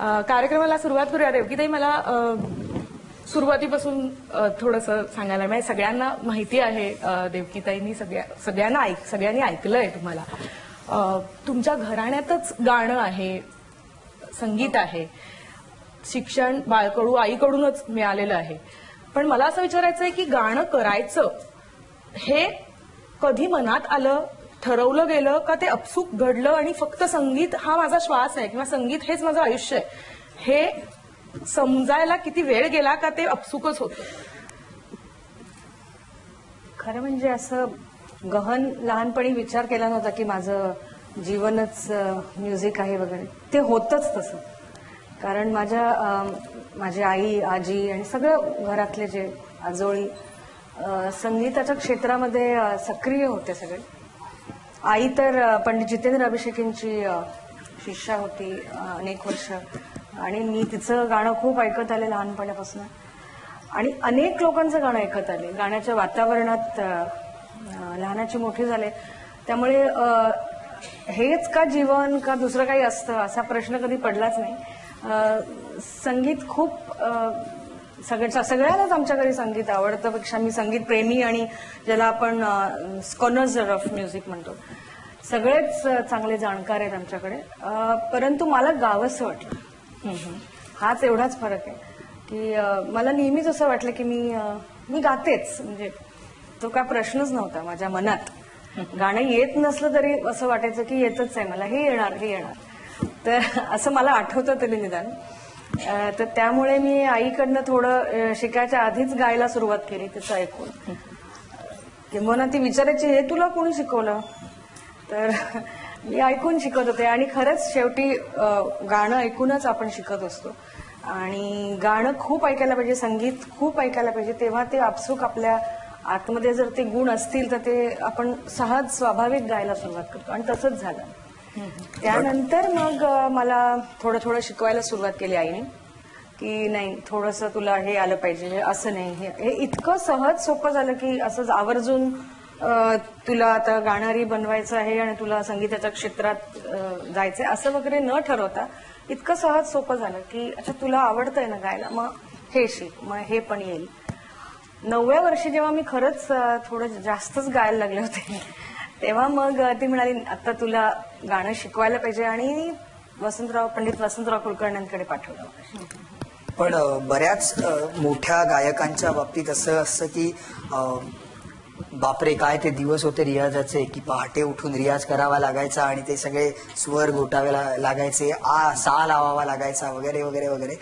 कार्यक्रमाला सुरुवात करूया. देवकीताई, मला सुरुवातीपासून थोडंसं सांगायला म्हणजे सगळ्यांना माहिती आहे देवकीताईंनी सगळ्यांनी ऐकलंय तुम्हाला. तुमच्या घराण्यातच गाणं आहे, संगीत आहे, शिक्षण बाळकडू आईकडूनच मिळालेलं आहे. पण मला असं विचारायचं आहे की गाणं करायचं हे कधी मनात आलं, ठरवलं गेलं का, ते अपसूक घडलं आणि फक्त संगीत हा माझा श्वास आहे किंवा संगीत हेच माझं आयुष्य आहे हे समजायला किती वेळ गेला का ते अपसूकच होतं? खरं म्हणजे असं गहन लहानपणी विचार केला नव्हता की माझं जीवनच म्युझिक आहे वगैरे. ते होतच तसं, कारण माझी आई, आजी आणि सगळं घरातले जे आजोळी संगीताच्या क्षेत्रामध्ये सक्रिय होते सगळे. आई तर पंडित जितेंद्र अभिषेकींची शिष्या होती अनेक वर्ष आणि मी तिचं गाणं खूप ऐकत आले लहानपणापासून आणि अनेक लोकांचं गाणं ऐकत आले. गाण्याच्या वातावरणात लहानाची मोठी झाले, त्यामुळे हेच का जीवन का दुसरं काही असतं असा प्रश्न कधी पडलाच नाही. संगीत खूप सगळ्यांनाच आमच्या घरी संगीत आवडतं, पेक्षा मी संगीत प्रेमी आणि ज्याला आपण स्कॉनर्स ऑफ म्युझिक म्हणतो सगळेच चांगले जाणकार आहेत आमच्याकडे. परंतु मला गावंसं वाटलं, हाच एवढाच फरक आहे की मला नेहमीच असं वाटलं की मी गातेच, म्हणजे तो काय प्रश्नच नव्हता माझ्या मनात. गाणं येत नसलं तरी असं वाटायचं की येतच आहे मला, हे येणार. तर असं मला आठवतं तरी निदान. तर त्यामुळे मी आईकडनं थोडं शिकायच्या आधीच गायला सुरुवात केली तिचं ऐकून. किंवा ती विचारायची, हे तुला कोणी शिकवलं? तर मी ऐकून शिकत होते आणि खरंच शेवटी गाणं ऐकूनच आपण शिकत असतो. आणि गाणं खूप ऐकायला पाहिजे, संगीत खूप ऐकायला पाहिजे, तेव्हा ते आपसूक आपल्या आतमध्ये जर ते गुण असतील तर ते आपण सहज स्वाभाविक गायला सुरुवात करतो आणि तसंच झालं. त्यानंतर मग मला थोडं शिकवायला सुरुवात केली आईने की नाही, थोडंसं तुला हे आलं पाहिजे, असं नाही. हे इतकं सहज सोपं झालं की असंच आवर्जून तुला आता गाणारी बनवायचं आहे आणि तुला संगीताच्या क्षेत्रात जायचंय असं वगैरे न ठरवता इतकं सहज सोपं झालं की अच्छा तुला आवडतंय ना गायला, मग हे शिक, मग हे पण येईल. 9व्या वर्षी जेव्हा मी खरंच थोडं जास्तच गायला लागले होते तेव्हा मग ती म्हणाली आता तुला गाणं शिकवायला पाहिजे आणि पंडित वसंतराव कुलकर्ण्यांकडे पाठवलं. पण बऱ्याच मोठ्या गायकांच्या बाबतीत असं असतं की बापरे काय ते दिवस होते रियाजाचे की पहाटे उठून रियाज करावा लागायचा आणि ते सगळे स्वर घोटावे लागायचे, आ सा लावावा लागायचा वगैरे वगैरे वगैरे.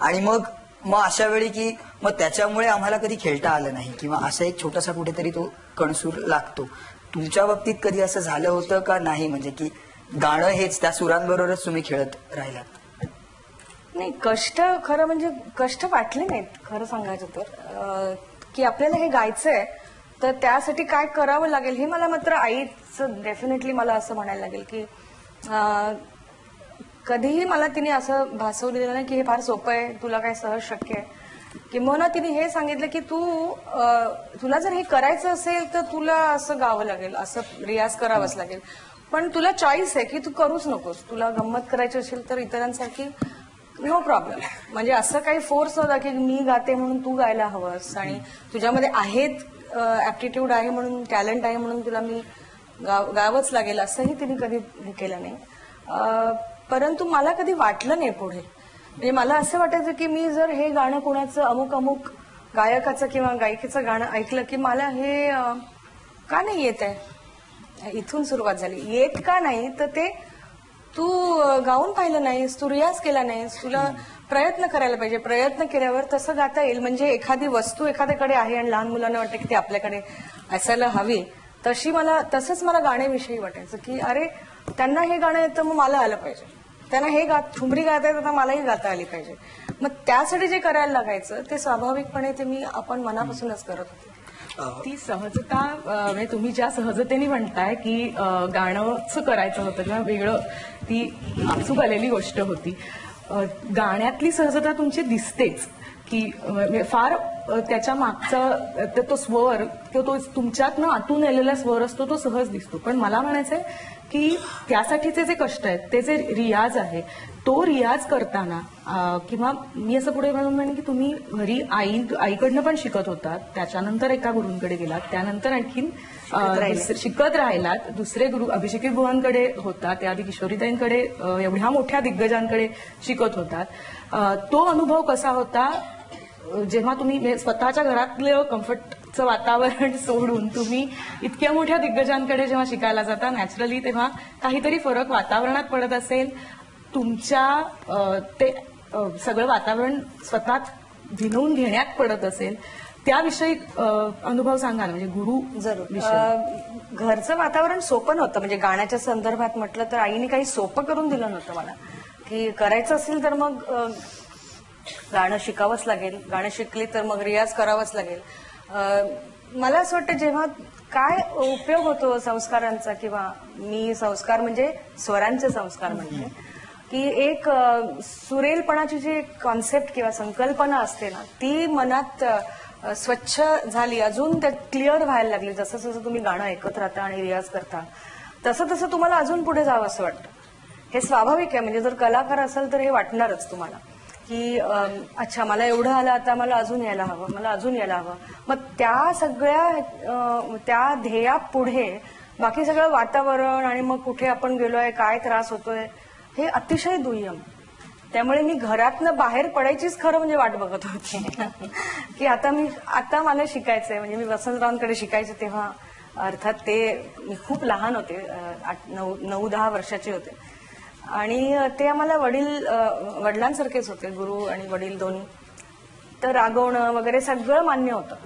आणि मग अशा वेळी की मग त्याच्यामुळे आम्हाला कधी खेळता आलं नाही किंवा असा एक छोटासा कुठेतरी तो कणसूर लागतो. तुमच्या बाबतीत कधी असं झालं होतं का नाही, म्हणजे की गाणं हेच त्या सुरांबरोबरच तुम्ही खेळत राहिलात? नाही, खरं म्हणजे कष्ट वाटले नाहीत. खरं सांगायचं तर की आपल्याला हे गायचंय तर त्यासाठी काय करावं लागेल हे मला मात्र आईचं डेफिनेटली मला असं म्हणायला लागेल की कधीही मला तिने असं भासवू दिलं नाही की हे फार सोपं आहे, तुला काय सहज शक्य आहे. किंवा तिने हे सांगितलं की तुला जर हे करायचं असेल तर तुला असं गावं लागेल, असं रियाज करावाच लागेल, पण तुला चॉईस आहे की तू करूच नकोस. तुला गंमत करायची असेल तर इतरांसारखी नो प्रॉब्लेम, म्हणजे असं काही फोर्स होता की मी गाते म्हणून तू गायला हवंस आणि तुझ्यामध्ये आहेत ॲप्टिट्यूड आहे म्हणून, टॅलेंट आहे म्हणून तुला मी गावंच लागेल असंही तिने कधी हे केलं नाही. परंतु मला कधी वाटलं नाही पुढे, म्हणजे मला असं वाटायचं की मी जर हे गाणं कोणाचं अमुक गायकाचं किंवा गायिकेचं गाणं ऐकलं की मला हे का नाही येत आहे, इथून सुरुवात झाली. येत का नाही तर ते तू गाऊन पाहिलं नाहीस, तू रियाज केला नाहीस, तुला प्रयत्न करायला पाहिजे. प्रयत्न केल्यावर तसं गाता येईल. म्हणजे एखादी वस्तू एखाद्याकडे आहे आणि लहान मुलांना वाटतं की ते आपल्याकडे असायला हवी, तसंच मला गाण्याविषयी वाटायचं की अरे त्यांना हे गाणं येतं मग मला आलं पाहिजे, त्यांना हे ठुमरी गाता येतात मलाही गाता आली पाहिजे. मग त्यासाठी जे करायला लागायचं ते स्वाभाविकपणे ते मी आपण मनापासूनच करत होते. ती सहजता, म्हणजे तुम्ही ज्या सहजतेने म्हणताय की गाणंच करायचं होतं किंवा वेगळं, ती आपसूक आलेली गोष्ट होती. गाण्यातली सहजता तुमची दिसतेच की फार त्याच्या मागचा तो स्वर, तो तुमच्यातनं आतून आलेला स्वर असतो, तो सहज दिसतो. पण मला म्हणायचंय की त्यासाठीचे जे कष्ट आहेत, ते जे रियाज आहे तो रियाज करताना किंवा मी असं पुढे म्हणेन की तुम्ही घरी आईकडनं पण शिकत होता, त्याच्यानंतर एका गुरूंकडे गेलात, त्यानंतर आणखीन शिकत राहिलात, दुसरे गुरु अभिषेकी बुवांकडे होता, त्याआधी किशोरीताईंकडे, एवढ्या मोठ्या दिग्गजांकडे शिकत होता, तो अनुभव कसा होता जेव्हा तुम्ही स्वतःच्या घरातलं कम्फर्टचं वातावरण सोडून तुम्ही इतक्या मोठ्या दिग्गजांकडे जेव्हा शिकायला जाता नॅचरली तेव्हा काहीतरी फरक वातावरणात पडत असेल, तुमच्या ते सगळं वातावरण स्वतःत भिनवून घेण्यात पडत असेल, त्याविषयी अनुभव सांगा ना, म्हणजे गुरु जरूर. घरचं वातावरण सोपं होतं, म्हणजे गाण्याच्या संदर्भात म्हटलं तर आईने काही सोपं करून दिलं नव्हतं मला की करायचं असेल तर मग गाणं शिकावंच लागेल, गाणं शिकली तर मग रियाज करावाच लागेल. मला असं वाटतं जेव्हा काय उपयोग होतो संस्कारांचा, किंवा मी संस्कार म्हणजे स्वरांचे संस्कार म्हणजे की एक सुरेलपणाची जी कॉन्सेप्ट किंवा संकल्पना असते ना ती मनात स्वच्छ झाली, अजून ते क्लिअर व्हायला लागली. जसं जसं तुम्ही गाणं ऐकत राहता आणि रियाज करता तसं तसं तुम्हाला अजून पुढे जावं असं वाटतं. हे स्वाभाविक आहे, म्हणजे जर कलाकार असाल तर हे वाटणारच तुम्हाला की अच्छा मला एवढं आलं, आता मला अजून यायला हवं, मला अजून यायला हवं. मग त्या सगळ्या त्या ध्येया पुढे बाकी सगळं वातावरण आणि मग कुठे आपण गेलोय, काय त्रास होतोय, हे अतिशय दुय्यम. त्यामुळे मी घरातनं बाहेर पडायचीच खरं म्हणजे वाट बघत होते की आता मला शिकायचंय. म्हणजे मी वसंतरावांकडे शिकायचे तेव्हा, अर्थात ते मी खूप लहान होते, 9-10 वर्षाचे होते, आणि ते आम्हाला वडिलांसारखेच होते, गुरु आणि वडील दोन्ही. तर रागवणं वगैरे सगळं मान्य होतं,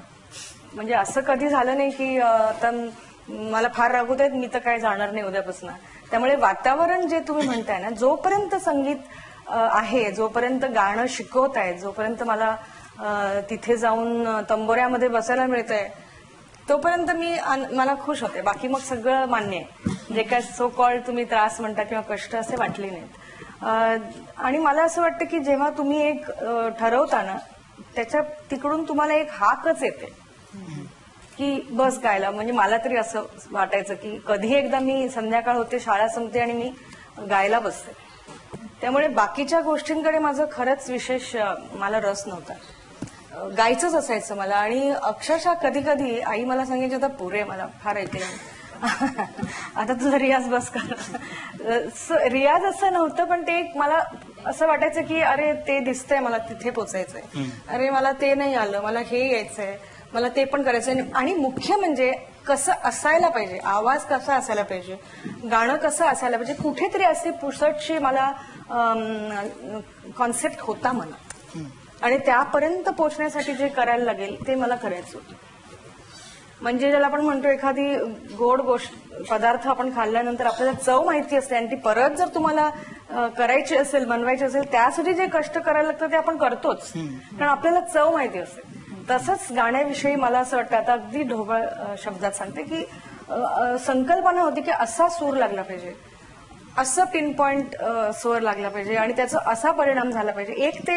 म्हणजे असं कधी झालं नाही की आता मला फार रागवत आहेत, मी तर काय जाणार नाही उद्यापासून. त्यामुळे वातावरण जे तुम्ही म्हणताय ना, जोपर्यंत संगीत आहे, जोपर्यंत गाणं शिकवत आहे, जोपर्यंत मला तिथे जाऊन तंबोऱ्यामध्ये बसायला मिळतंय तोपर्यंत मला खुश होते. बाकी मग सगळं मान्य आहे, जे काय सो कॉल्ड तुम्ही त्रास म्हणता किंवा कष्ट असे वाटले नाहीत. आणि मला असं वाटतं की जेव्हा तुम्ही एक ठरवता ना त्याच्या तिकडून तुम्हाला एक हाकच येते की बस गायला. म्हणजे मला तरी असं वाटायचं की कधी एकदा मी संध्याकाळ होते, शाळा संपते आणि मी गायला बसते. त्यामुळे बाकीच्या गोष्टींकडे माझं खरंच विशेष मला रस नव्हता, गायचंच असायचं मला. आणि अक्षरशः कधी कधी आई मला सांगायची, आता पुरे मला फार ऐकले, आता तुझा रियाज बस कर. रियाज असं नव्हतं, पण ते एक मला असं वाटायचं की अरे ते दिसतंय, मला तिथे पोचायचंय, अरे मला ते नाही आलं, मला हे यायचंय, मला ते पण करायचंय. आणि मुख्य म्हणजे कसं असायला पाहिजे, आवाज कसा असायला पाहिजे, गाणं कसं असायला पाहिजे, कुठेतरी असे पुसटशी मला कॉन्सेप्ट होता मनात, आणि त्यापर्यंत पोहोचण्यासाठी जे करायला लागेल ते मला करायचं होतं. म्हणजे ज्याला आपण म्हणतो एखादी गोड पदार्थ आपण खाल्ल्यानंतर आपल्याला चव माहिती असते, आणि ती परत जर तुम्हाला करायची असेल, बनवायची असेल, त्यासाठी जे कष्ट करायला लागतं ते आपण करतोच, कारण आपल्याला चव माहिती असते. तसंच गाण्याविषयी मला असं वाटतं, आता अगदी ढोबळ शब्दात सांगते की संकल्पना होती की असा सूर लागला पाहिजे, असं पिनपॉइंट स्वर लागला पाहिजे, आणि त्याचा असा परिणाम झाला पाहिजे. एक ते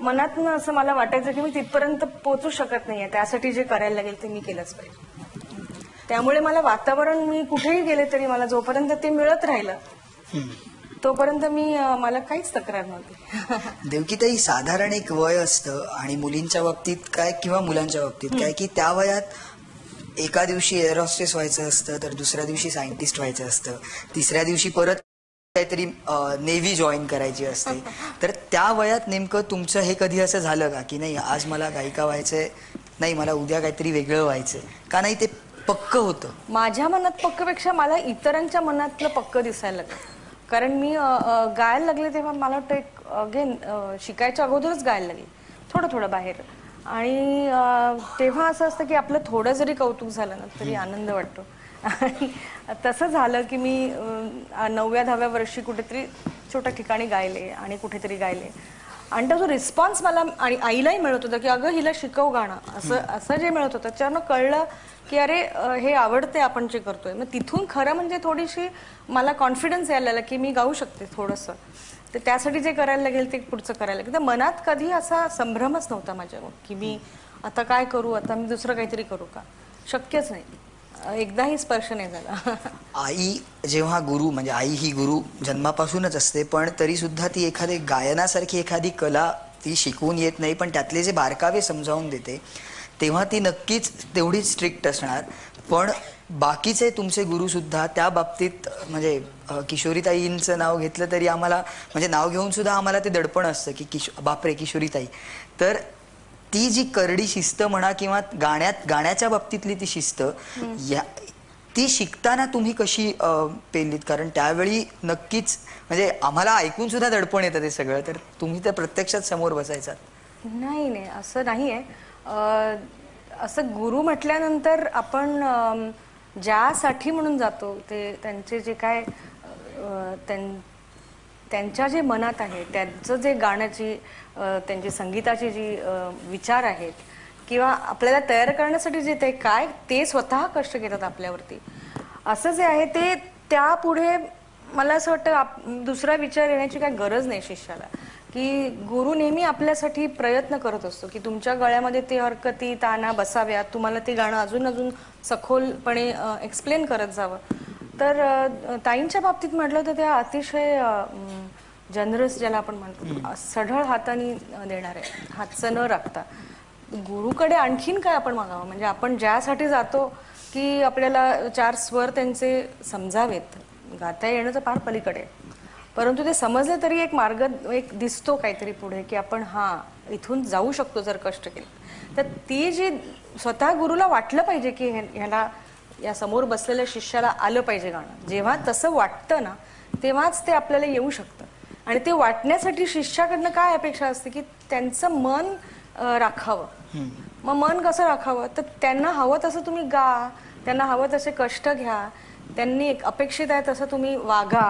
मनातनं असं मला वाटायचं की मी तिथपर्यंत पोचू शकत नाहीये, त्यासाठी जे करायला लागेल ते मी केलंच पाहिजे. त्यामुळे मला वातावरण, मी कुठेही गेले तरी मला जोपर्यंत ते मिळत राहिलं तोपर्यंत मला काहीच तक्रार नव्हती. देवकीताई, साधारण एक वय असतं आणि मुलींच्या बाबतीत काय किंवा मुलांच्या बाबतीत काय की त्या वयात एका दिवशी एअर होस्टेस व्हायचं असतं, तर दुसऱ्या दिवशी सायंटिस्ट व्हायचं असतं, तिसऱ्या दिवशी परत काहीतरी नेव्ही जॉईन करायची असते. तर त्या वयात नेमकं तुमचं हे कधी असं झालं का की नाही आज मला गायिका व्हायचंय, नाही मला उद्या काहीतरी वेगळं व्हायचंय, का नाही ते पक्क होतं? माझ्या मनात पक्कपेक्षा मला इतरांच्या मनातलं पक्क दिसायला लागलं, कारण मी गायला लागले तेव्हा मला वाटतं एक अगेन शिकायच्या अगोदरच गायला लागले थोडं थोडं बाहेर, आणि तेव्हा असं असतं की आपलं थोडं जरी कौतुक झालं ना तरी आनंद वाटतो. आणि तसं झालं की मी 9व्या-10व्या वर्षी कुठेतरी छोट्या ठिकाणी गायले आणि कुठेतरी गायले, आणि त्याचा रिस्पॉन्स मला आणि आईलाही मिळत होता की अगं हिला शिकव गाणं, असं जे मिळत होतं त्याच्यानं कळलं की अरे हे आवडते आपण जे करतोय. मग तिथून खरं म्हणजे थोडीशी मला कॉन्फिडन्स यायला लागला की मी गाऊ शकते थोडंसं, तर त्यासाठी जे करायला लागेल ते पुढचं करायला लागेल. तर मनात कधी असा संभ्रमच नव्हता माझ्या की मी आता काय करू, आता मी दुसरं काहीतरी करू का, शक्यच नाही. एकदा ही स्पर्श नाही झाला. आई जेव्हा गुरु म्हणजे आई ही गुरु जन्मापासूनच असते, पण तरी सुद्धा ती एखादे गायनासारखी एखादी कला ती शिकवून येत नाही, पण त्यातले जे बारकावे समजावून देते तेव्हा ती नक्कीच तेवढी स्ट्रिक्ट असणार. पण बाकीचे तुमचे गुरु सुद्धा त्या बाबतीत म्हणजे किशोरीताईंचं नाव घेतलं तरी आम्हाला म्हणजे नाव घेऊन सुद्धा आम्हाला ते दडपण असतं की बापरे किशोरीताई. तर ती जी करडी शिस्त म्हणा किंवा गाण्याच्या बाबतीतली ती शिस्त ती शिकताना तुम्ही कशी पेललीत, कारण त्यावेळी नक्कीच म्हणजे आम्हाला ऐकून सुद्धा दडपण येतं ते सगळं. तर तुम्ही तर प्रत्यक्षात समोर बसायचात. नाही नाही असं नाही आहे. असं गुरु म्हटल्यानंतर आपण ज्यासाठी म्हणून जातो ते त्यांचे जे काय त्यांच्या जे मनात आहे त्यांचं जे गाण्याची त्यांची संगीताची जी विचार आहेत किंवा आपल्याला तयार करण्यासाठी जे ते काय ते स्वतः कष्ट घेतात आपल्यावरती, असं जे आहे ते त्यापुढे मला असं वाटतं दुसरा विचार येण्याची काय गरज नाही शिष्याला. की गुरु नेहमी आपल्यासाठी प्रयत्न करत असतो की तुमच्या गळ्यामध्ये ते हरकती ताना बसाव्या, तुम्हाला ते गाणं अजून अजून सखोलपणे एक्सप्लेन करत जावं. तर ताईंच्या बाबतीत म्हटलं तर त्या अतिशय जनरस ज्याला आपण म्हणतो सढळ हाताने देणारे, हातचं न राखता. गुरुकडे आणखीन काय आपण मागावं, म्हणजे आपण ज्यासाठी जातो की आपल्याला चार स्वर त्यांचे समजावेत, गाता येणं तर फार पलीकडे, परंतु ते समजलं तरी एक मार्ग एक दिसतो काहीतरी पुढे की आपण हा इथून जाऊ शकतो जर कष्ट केलं तर. ती जी स्वतः गुरुला वाटलं पाहिजे की ह्याला या समोर बसलेल्या शिष्याला आलं पाहिजे गाणं, जेव्हा तसं वाटतं ना तेव्हाच ते आपल्याला येऊ शकतं. आणि ते वाटण्यासाठी शिष्याकडनं काय अपेक्षा असते की त्यांचं मन राखावं. मग मन कसं राखावं तर त्यांना हवं तसं तुम्ही गा, त्यांना हवं तसे कष्ट घ्या, त्यांनी अपेक्षित आहे तसं तुम्ही वागा.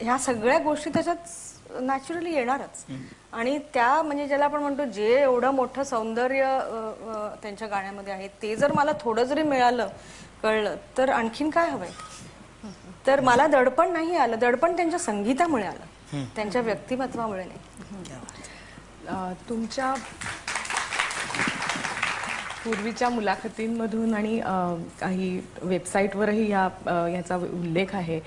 ह्या सगळ्या गोष्टी त्याच्यात नॅचरली येणारच. आणि त्या म्हणजे ज्याला आपण म्हणतो जे एवढं मोठं सौंदर्य त्यांच्या गाण्यामध्ये आहे ते जर मला थोडं जरी मिळालं कळलं तर आणखीन काय हवंय. तर मला दडपण नाही आलं, दडपण त्यांच्या संगीतामुळे आलं, त्यांच्या व्यक्तिमत्वामुळे नाही. तुमच्या पूर्वीच्या मुलाखतींमधून आणि काही वेबसाईटवरही ह्याचा उल्लेख आहे.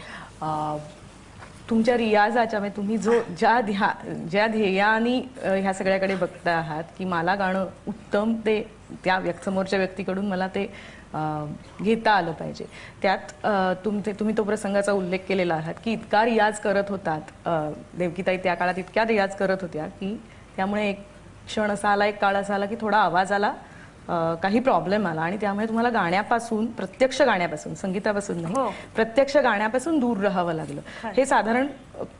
तुमच्या रियाजाच्या म्हणजे तुम्ही जो ज्या ध्येयाने ह्या सगळ्याकडे बघता आहात की मला गाणं उत्तम ते त्या समोरच्या व्यक्तीकडून मला ते घेता आलं पाहिजे, त्यात तुम्ही तो प्रसंगाचा उल्लेख केलेला आहात की इतका रियाज करत होतात देवकीताई त्या काळात, इतक्या रियाज करत होत्या की त्यामुळे एक क्षण असा आला, एक काळ असा आला की थोडा आवाजाला काही प्रॉब्लेम आला आणि त्यामुळे तुम्हाला गाण्यापासून प्रत्यक्ष गाण्यापासून संगीतापासून नाही प्रत्यक्ष गाण्यापासून दूर राहावं लागलं. हे साधारण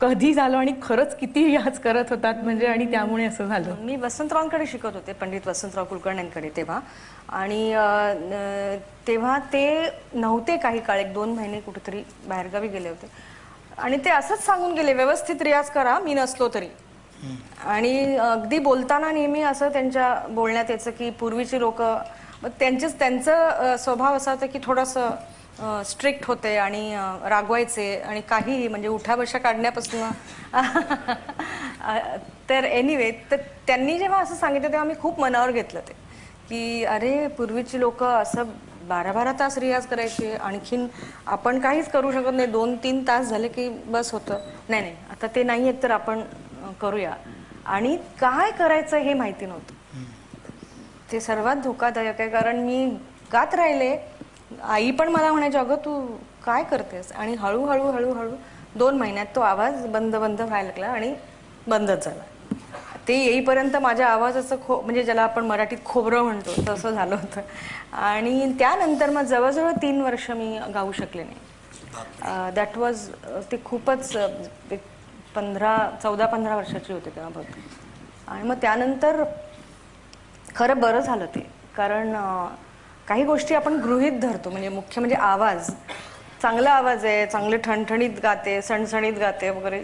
कधी झालं आणि खरंच किती रियाज करत होतात म्हणजे आणि त्यामुळे असं झालं? मी वसंतरावांकडे शिकत होते, पंडित वसंतराव कुलकर्ण्यांकडे तेव्हा, आणि तेव्हा ते नव्हते काही काळ, एक दोन महिने कुठेतरी बाहेरगावी गेले होते आणि ते असंच सांगून गेले व्यवस्थित रियाज करा मी नसलो तरी. आणि अगदी बोलताना नेहमी असं त्यांच्या बोलण्यात यायचं की पूर्वीची लोक त्यांचा स्वभाव असा होता की थोडंसं स्ट्रिक्ट होते आणि रागवायचे आणि काही म्हणजे उठाबशा काढण्यापासून. तर एनिवे तर त्यांनी जेव्हा असं सांगितलं तेव्हा मी खूप मनावर घेतलं ते की अरे पूर्वीची लोक असं 12-12 तास रियाज करायचे, आणखीन आपण काहीच करू शकत नाही, 2-3 तास झाले की बस होतं. नाही नाही आता ते नाही आहेत तर आपण करूया. आणि काय करायचं हे माहिती नव्हतं, ते सर्वात धोकादायक आहे. कारण मी गात राहिले, आई पण मला म्हणायची अगं तू काय करतेस, आणि हळूहळू हळूहळू 2 महिन्यात तो आवाज बंद बंद व्हायला लागला आणि बंदच झाला. ते येईपर्यंत माझ्या आवाजाचं म्हणजे ज्याला आपण मराठीत खोबरं म्हणतो तसं झालं होतं. आणि त्यानंतर मग जवळजवळ 3 वर्ष मी गाऊ शकले नाही. दॅट वॉज ते खूपच 14-15 वर्षाची होते तेव्हा बघ. आणि मग त्यानंतर खरं बरं झालं ते, कारण काही गोष्टी आपण गृहीत धरतो, म्हणजे मुख्य म्हणजे आवाज चांगला आवाज आहे, चांगले ठणठणीत गाते, सणसणीत गाते वगैरे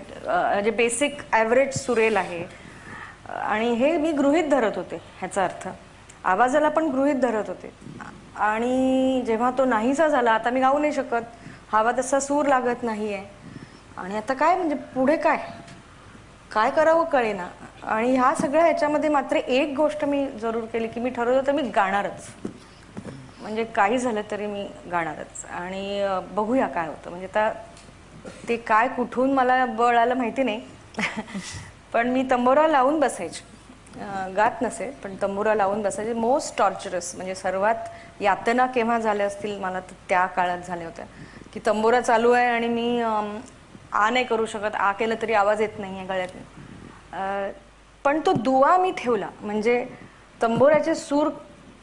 जे बेसिक ॲव्हरेज सुरेल आहे, आणि हे मी गृहीत धरत होते. ह्याचा अर्थ आवाजाला पण गृहीत धरत होते. आणि जेव्हा तो नाहीसा झाला, आता मी गाऊ नाही शकत, हवा तसा सूर लागत नाही आहे, आणि आता काय म्हणजे पुढे काय काय करावं कळेना. आणि ह्या सगळ्या ह्याच्यामध्ये मात्र एक गोष्ट मी जरूर केली की मी ठरवलं तर मी गाणारच. म्हणजे काही झालं तरी मी गाणारच आणि बघूया काय होतं म्हणजे आता ते काय कुठून मला बळ आलं माहिती नाही पण मी तंबोरा लावून बसायचे गात नसे पण तंबोरा लावून बसायचे मोस्ट टॉर्चरस म्हणजे सर्वात यातना केव्हा झाले असतील मला त्या काळात झाले होते की तंबोरा चालू आहे आणि मी आ नाही करू शकत आ केलं तरी आवाज येत नाहीये गळ्यातून पण तो दुवा मी ठेवला म्हणजे तंबोराचे सूर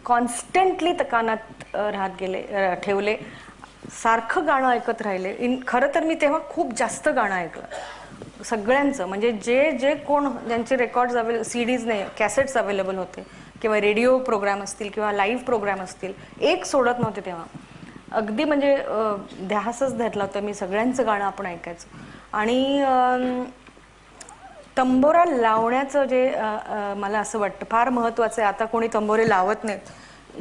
कॉन्स्टंटली तकानात राहत गेले ठेवले सारखं गाणं ऐकत राहिले खरं तर मी तेव्हा खूप जास्त गाणं ऐकलं सगळ्यांचं म्हणजे जे जे कोण ज्यांचे रेकॉर्ड्स अवेलेबल सीडीज नाही कॅसेट्स अवेलेबल होते किंवा रेडिओ प्रोग्राम असतील किंवा लाईव्ह प्रोग्राम असतील एक सोडत नव्हते तेव्हा अगदी म्हणजे ध्यासच धरला होता मी सगळ्यांचं गाणं आपण ऐकायचं आणि तंबोरा लावण्याचं जे मला असं वाटतं फार महत्त्वाचं आहे आता कोणी तंबोरे लावत नाहीत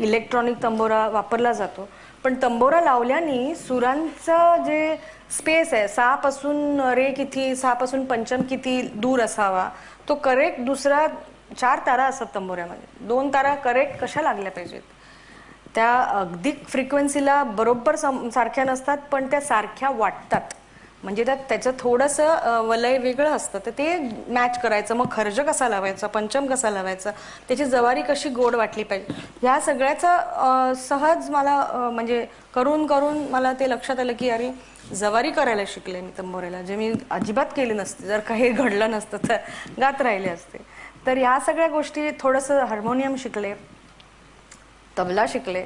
इलेक्ट्रॉनिक तंबोरा वापरला जातो पण तंबोरा लावल्याने सुरांचं जे स्पेस आहे सापासून रे किती सापासून पंचम किती दूर असावा तो करेक्ट दुसरा चार तारा असतात तंबोऱ्यामध्ये दोन तारा करेक्ट कशा लागल्या पाहिजेत त्या अगदी फ्रिक्वेन्सीला बरोबर सारख्या नसतात पण त्या सारख्या वाटतात म्हणजे त्याचं थोडंसं वलय वेगळं असतं तर ते मॅच करायचं मग खर्ज कसा लावायचा पंचम कसा लावायचा त्याची जवारी कशी गोड वाटली पाहिजे ह्या सगळ्याचं सहज मला म्हणजे करून करून मला ते लक्षात आलं की अरे जवारी करायला शिकले मी तंबोऱ्याला जे मी अजिबात केली नसते जर काही घडलं नसतं तर गात राहिले असते तर ह्या सगळ्या गोष्टी थोडंसं हार्मोनियम शिकले तबला शिकले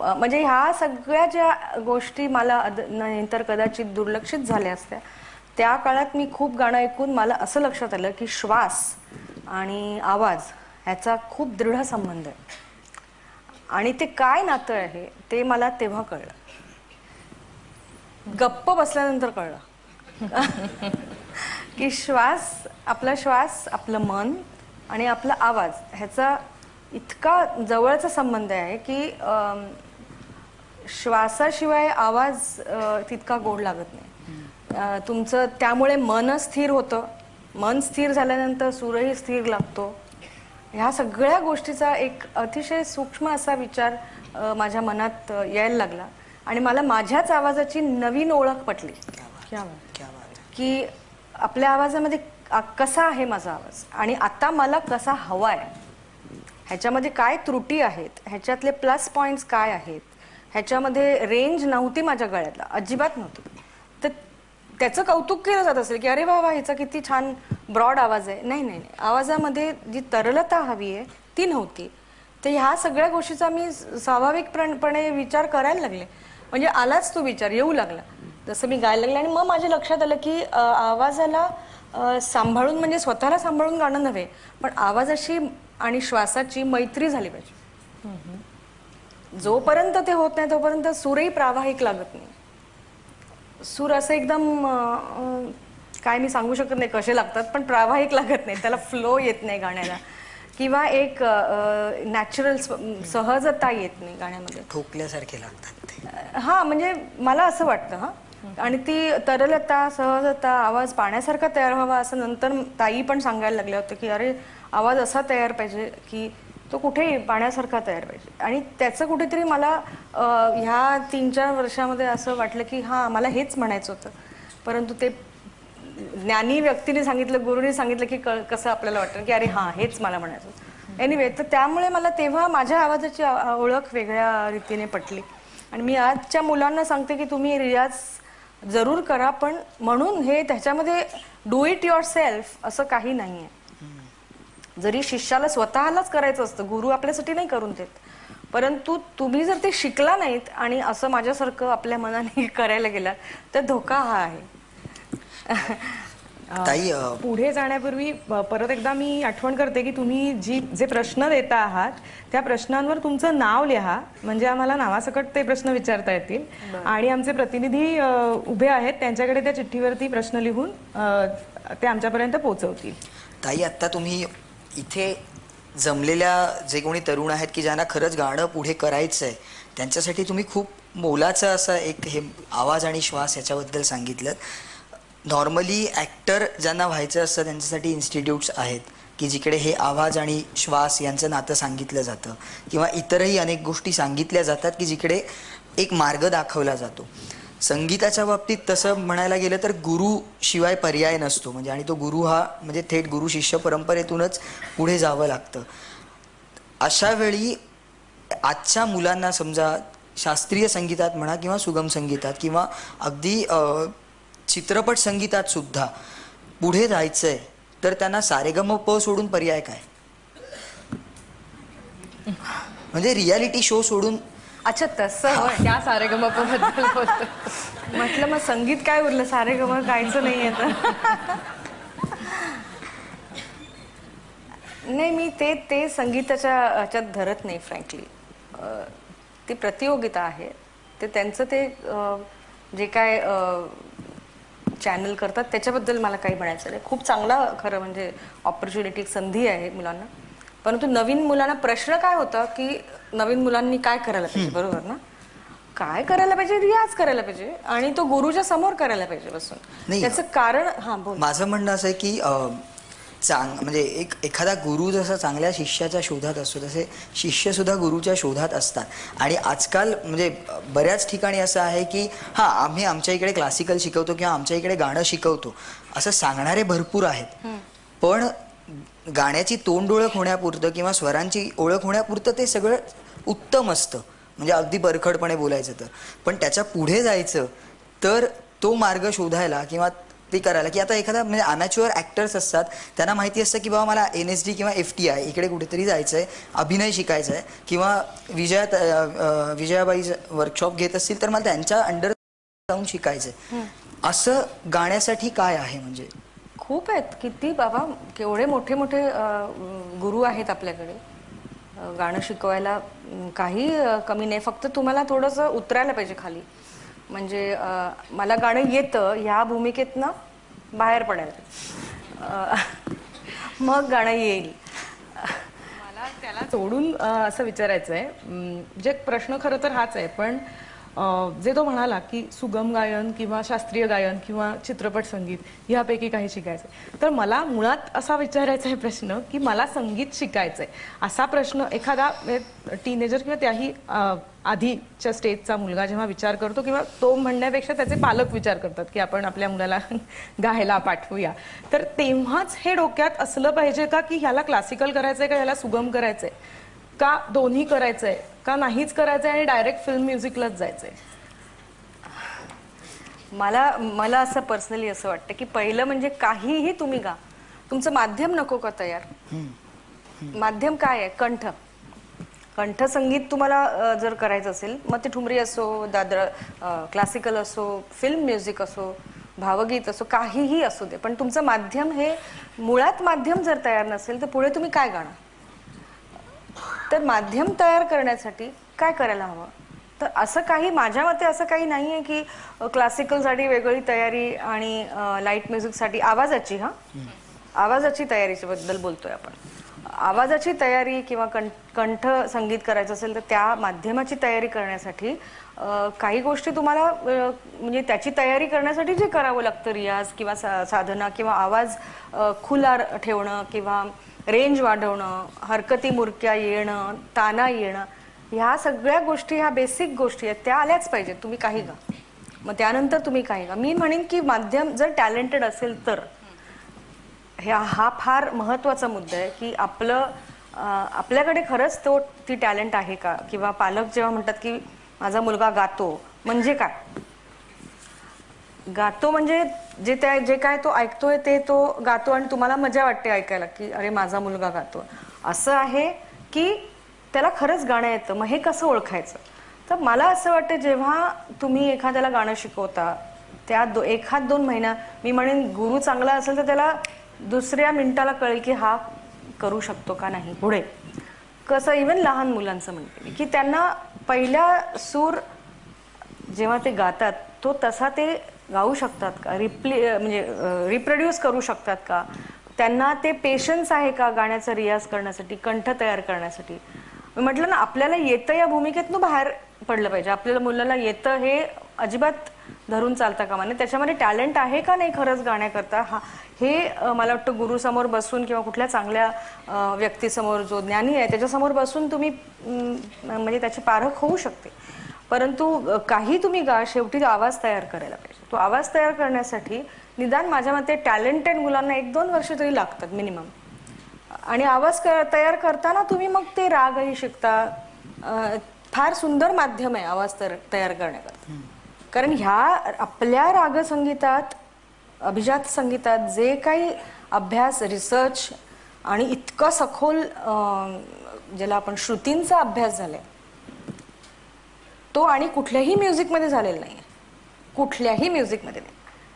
म्हणजे ह्या सगळ्या ज्या गोष्टी मला नंतर कदाचित दुर्लक्षित झाल्या असत्या त्या काळात मी खूप गाणं ऐकून मला असं लक्षात आलं की श्वास आणि आवाज ह्याचा खूप दृढ संबंध आहे आणि ते काय नातं आहे ते मला तेव्हा कळलं गप्प बसल्यानंतर कळलं की श्वास आपलं मन आणि आपला आवाज ह्याचा इतका जवळचा संबंध आहे की श्वासाशिवाय आवाज तितका गोड लागत नाही तुमचं त्यामुळे मन स्थिर होतं मन स्थिर झाल्यानंतर सूरही स्थिर लागतो ह्या सगळ्या गोष्टीचा एक अतिशय सूक्ष्म असा विचार माझ्या मनात यायला लागला आणि मला माझ्याच आवाजाची नवीन ओळख पटली की आपल्या आवाजामध्ये कसा आहे माझा आवाज आणि आता मला कसा हवा आहे ह्याच्यामध्ये काय त्रुटी आहेत ह्याच्यातले प्लस पॉइंट्स काय आहेत ह्याच्यामध्ये रेंज नव्हती माझ्या गळ्यातला अजिबात नव्हती तर त्याचं कौतुक केलं जात असेल की अरे वा वा हिचा किती छान ब्रॉड आवाज आहे नाही नाही नाही आवाजामध्ये जी तरलता हवी आहे ती नव्हती तर ह्या सगळ्या गोष्टीचा मी स्वाभाविकपणे विचार करायला लागले म्हणजे आलाच तो विचार येऊ लागला जसं मी गायला लागले आणि मग माझ्या लक्षात आलं की आवाजाला सांभाळून म्हणजे स्वतःला सांभाळून गाणं नव्हे पण आवाजाशी आणि श्वासाची मैत्री झाली पाहिजे जोपर्यंत ते होत नाही तोपर्यंत सूरही प्रावाहिक लागत नाही सूर असं एकदम काय मी सांगू शकत नाही कसे लागतात पण प्रावाहिक लागत नाही त्याला फ्लो येत नाही गाण्याला किंवा एक नॅचरल सहजता येत नाही गाण्यामध्ये ठोकल्यासारखे लागतात हां म्हणजे मला असं वाटतं हां आणि ती तरलता सहजता आवाज पाण्यासारखा तयार व्हावा असं नंतर ताई पण सांगायला लागल्या होत्या की अरे आवाज असा तयार पाहिजे की तो कुठे पाण्यासारखा तयार पाहिजे आणि त्याचं कुठेतरी मला ह्या 3-4 वर्षामध्ये असं वाटलं की हां मला हेच म्हणायचं होतं परंतु ते ज्ञानी व्यक्तीने सांगितलं गुरुने सांगितलं की कसं आपल्याला वाटतं की अरे हां हेच मला म्हणायचं होतं एनिवे तर त्यामुळे मला तेव्हा माझ्या आवाजाची ओळख वेगळ्या रीतीने पटली आणि मी आजच्या मुलांना सांगते की तुम्ही रियाज जरूर करा पण म्हणून हे त्याच्यामध्ये डू इट युअर सेल्फ असं काही नाही आहे जरी शिष्याला स्वतःलाच करायचं असतं गुरु आपल्यासाठी नाही करून देत परंतु तुम्ही जर ते शिकला नाहीत आणि असं माझ्यासारखं आपल्या मनाने करायला गेला तर धोका हा आहे पुढे जाण्यापूर्वी परत एकदा मी आठवण करते की तुम्ही जे प्रश्न देता आहात त्या प्रश्नांवर तुमचं नाव लिहा म्हणजे आम्हाला नावासकट ते प्रश्न विचारता येतील आणि आमचे प्रतिनिधी उभे आहेत त्यांच्याकडे त्या चिठ्ठीवरती प्रश्न लिहून ते आमच्यापर्यंत पोहोचवतील ताई आत्ता तुम्ही इथे जमलेल्या जे कोणी तरुण आहेत की ज्यांना खरंच गाणं पुढे करायचं आहे त्यांच्यासाठी तुम्ही खूप मोलाचा असा एक हे आवाज आणि श्वास याच्याबद्दल सांगितलं नॉर्मली ॲक्टर ज्यांना व्हायचं असतं त्यांच्यासाठी इन्स्टिट्यूट्स आहेत की जिकडे हे आवाज आणि श्वास यांचं नातं सांगितलं जातं किंवा इतरही अनेक गोष्टी सांगितल्या जातात की जिकडे एक मार्ग दाखवला जातो. संगीताच्या बाबतीत तसं म्हणायला गेलं तर गुरु शिवाय पर्याय नसतो म्हणजे आणि तो गुरु हा म्हणजे थेट गुरु शिष्य परंपरेतूनच पुढे जावं लागतं. अशा वेळी आजच्या मुलांना समजा शास्त्रीय संगीतात म्हणा किंवा सुगम संगीतात किंवा अगदी चित्रपट संगीतात सुद्धा पुढे जायचं आहे तर त्यांना सारेगमप सोडून पर्याय काय म्हणजे रियलिटी शो सोडून. अच्छा तसं होय त्या सारेगमप बद्दल बोलतो म्हटलं मग संगीत काय उरलं सारेगम कायचं नाहीये तर नाही मी ते संगीताच्या ह्याच्यात धरत नाही फ्रँकली. ती प्रतियोगिता आहे ते त्यांचं ते जे काय चॅनल करतात त्याच्याबद्दल मला काही म्हणायचं नाही. खूप चांगला खरं म्हणजे ऑपॉर्च्युनिटी संधी आहे मुलांना परंतु नवीन मुलांना प्रश्न काय होता की नवीन मुलांनी काय करायला पाहिजे बरोबर ना काय करायला पाहिजे रियाज करायला पाहिजे आणि तो गुरुच्या समोर करायला पाहिजे बसून त्याचं कारण हां बोल. माझं म्हणणं असं आहे की चांग म्हणजे एखादा गुरु जसा चांगल्या शिष्याच्या शोधात असतो तसे शिष्यसुद्धा गुरुच्या शोधात असतात. आणि आजकाल म्हणजे बऱ्याच ठिकाणी असं आहे की हां आम्ही आमच्या इकडे क्लासिकल शिकवतो किंवा आमच्या इकडे गाणं शिकवतो असं सांगणारे भरपूर आहेत पण गाण्याची तोंड ओळख होण्यापुरतं किंवा स्वरांची ओळख होण्यापुरतं ते सगळं उत्तम असतं म्हणजे अगदी बरखडपणे बोलायचं तर पण त्याच्या पुढे जायचं तर तो मार्ग शोधायला किंवा ते करायला की आता एखादा म्हणजे अमॅच्युअर ॲक्टर्स असतात त्यांना माहिती असतं की बाबा मला NSD किंवा FTI इकडे कुठेतरी जायचं आहे अभिनय शिकायचा आहे किंवा विजयाबाई वर्कशॉप घेत असतील तर मला त्यांच्या अंडर जाऊन शिकायचं आहे. असं गाण्यासाठी काय आहे म्हणजे खूप आहेत किती बाबा केवढे मोठे मोठे गुरु आहेत आपल्याकडे गाणं शिकवायला काही कमी नाही फक्त तुम्हाला थोडंसं उतरायला पाहिजे खाली म्हणजे मला गाणं येतं ह्या भूमिकेतनं बाहेर पडायला मग गाणं येईल. मला त्याला सोडून असं विचारायचं आहे जे प्रश्न खरं तर हाच आहे पण जे तो म्हणाला की सुगम गायन किंवा शास्त्रीय गायन किंवा चित्रपट संगीत ह्यापैकी काही शिकायचं आहे तर मला मुळात असा विचारायचा आहे प्रश्न की मला संगीत शिकायचं आहे असा प्रश्न एखादा टीनेजर किंवा त्याही आधीच्या स्टेजचा मुलगा जेव्हा विचार करतो किंवा तो म्हणण्यापेक्षा त्याचे पालक विचार करतात की आपण आपल्या मुलाला गायला पाठवूया तर तेव्हाच हे डोक्यात असलं पाहिजे का की ह्याला क्लासिकल करायचं आहे का ह्याला सुगम करायचं आहे का दोन्ही करायचं आहे का नाहीच करायचं आहे आणि डायरेक्ट फिल्म म्युझिकलाच जायचं आहे. मला असं पर्सनली असं वाटतं की पहिलं म्हणजे काहीही तुम्ही गा तुमचं माध्यम नको का तयार माध्यम काय आहे कंठ कंठ संगीत तुम्हाला जर करायचं असेल मग ते ठुमरी असो दादरा क्लासिकल असो फिल्म म्युझिक असो भावगीत असो काहीही असू दे पण तुमचं माध्यम हे मुळात माध्यम जर तयार नसेल तर पुढे तुम्ही काय गाणार. तर माध्यम तयार करण्यासाठी काय करायला हवं तर असं काही माझ्या मते असं काही नाही आहे की क्लासिकलसाठी वेगळी तयारी आणि लाईट म्युझिकसाठी आवाजाची हां आवाजाची तयारीच्याबद्दल बोलतोय आपण आवाजाची तयारी किंवा कंठ संगीत करायचं असेल तर त्या माध्यमाची तयारी करण्यासाठी काही गोष्टी तुम्हाला म्हणजे त्याची तयारी करण्यासाठी जे करावं लागतं रियाज किंवा साधना किंवा आवाज खुला ठेवणं किंवा रेंज वाढवणं हरकती मुरक्या येणं ताना येणं ह्या सगळ्या गोष्टी ह्या बेसिक गोष्टी आहेत त्या आल्याच पाहिजेत. तुम्ही काही गा मग त्यानंतर तुम्ही काही गा मी म्हणेन की माध्यम जर टॅलेंटेड असेल तर हा फार महत्त्वाचा मुद्दा आहे की आपल्याकडे खरंच तो ती टॅलेंट आहे का किंवा पालक जेव्हा म्हणतात की माझा मुलगा गातो म्हणजे काय गातो म्हणजे जे काय तो ऐकतोय ते तो गातो आणि तुम्हाला मजा वाटते ऐकायला की अरे माझा मुलगा गातो असं आहे की त्याला खरंच गाणं येतं मग हे कसं ओळखायचं. तर मला असं वाटतं जेव्हा तुम्ही एखाद्याला गाणं शिकवता त्या एखाद दोन महिना मी म्हणेन गुरु चांगला असेल तर त्याला दुसऱ्या मिनिटाला कळेल की हा करू शकतो का नाही पुढे कसं इव्हन लहान मुलांचं म्हणते की त्यांना पहिला सूर जेव्हा ते गातात तो तसा ते गाऊ शकतात का म्हणजे रिप्रोड्यूस करू शकतात का त्यांना ते पेशन्स आहे का गाण्याचा रियाज करण्यासाठी कंठ तयार करण्यासाठी. मी म्हटलं ना आपल्याला येतं या भूमिकेतून बाहेर पडलं पाहिजे आपल्याला मुलाला येतं हे अजिबात धरून चालता का माने त्याच्यामध्ये टॅलेंट आहे का नाही खरंच गाण्याकरता हे मला वाटतं गुरु समोर बसून किंवा कुठल्या चांगल्या व्यक्ती समोर जो ज्ञानी आहे त्याच्या समोर बसून तुम्ही म्हणजे त्याची पारख होऊ शकते परंतु काही तुम्ही शेवटी आवाज तयार करायला पाहिजे तो आवाज तयार करण्यासाठी निदान माझ्या मते टॅलेंटेड मुलांना 1-2 वर्ष तरी लागतात मिनिमम आणि आवाज तयार करताना तुम्ही मग ते रागही शिकता फार सुंदर माध्यम आहे आवाज तयार करण्याकरता कारण ह्या आपल्या राग संगीतात अभिजात संगीतात जे काही अभ्यास रिसर्च आणि इतका सखोल ज्याला आपण श्रुतींचा अभ्यास झाला तो आणि कुठल्याही म्यूजिक मध्ये झालेला नाही कुठल्याही म्यूजिक मध्ये नाही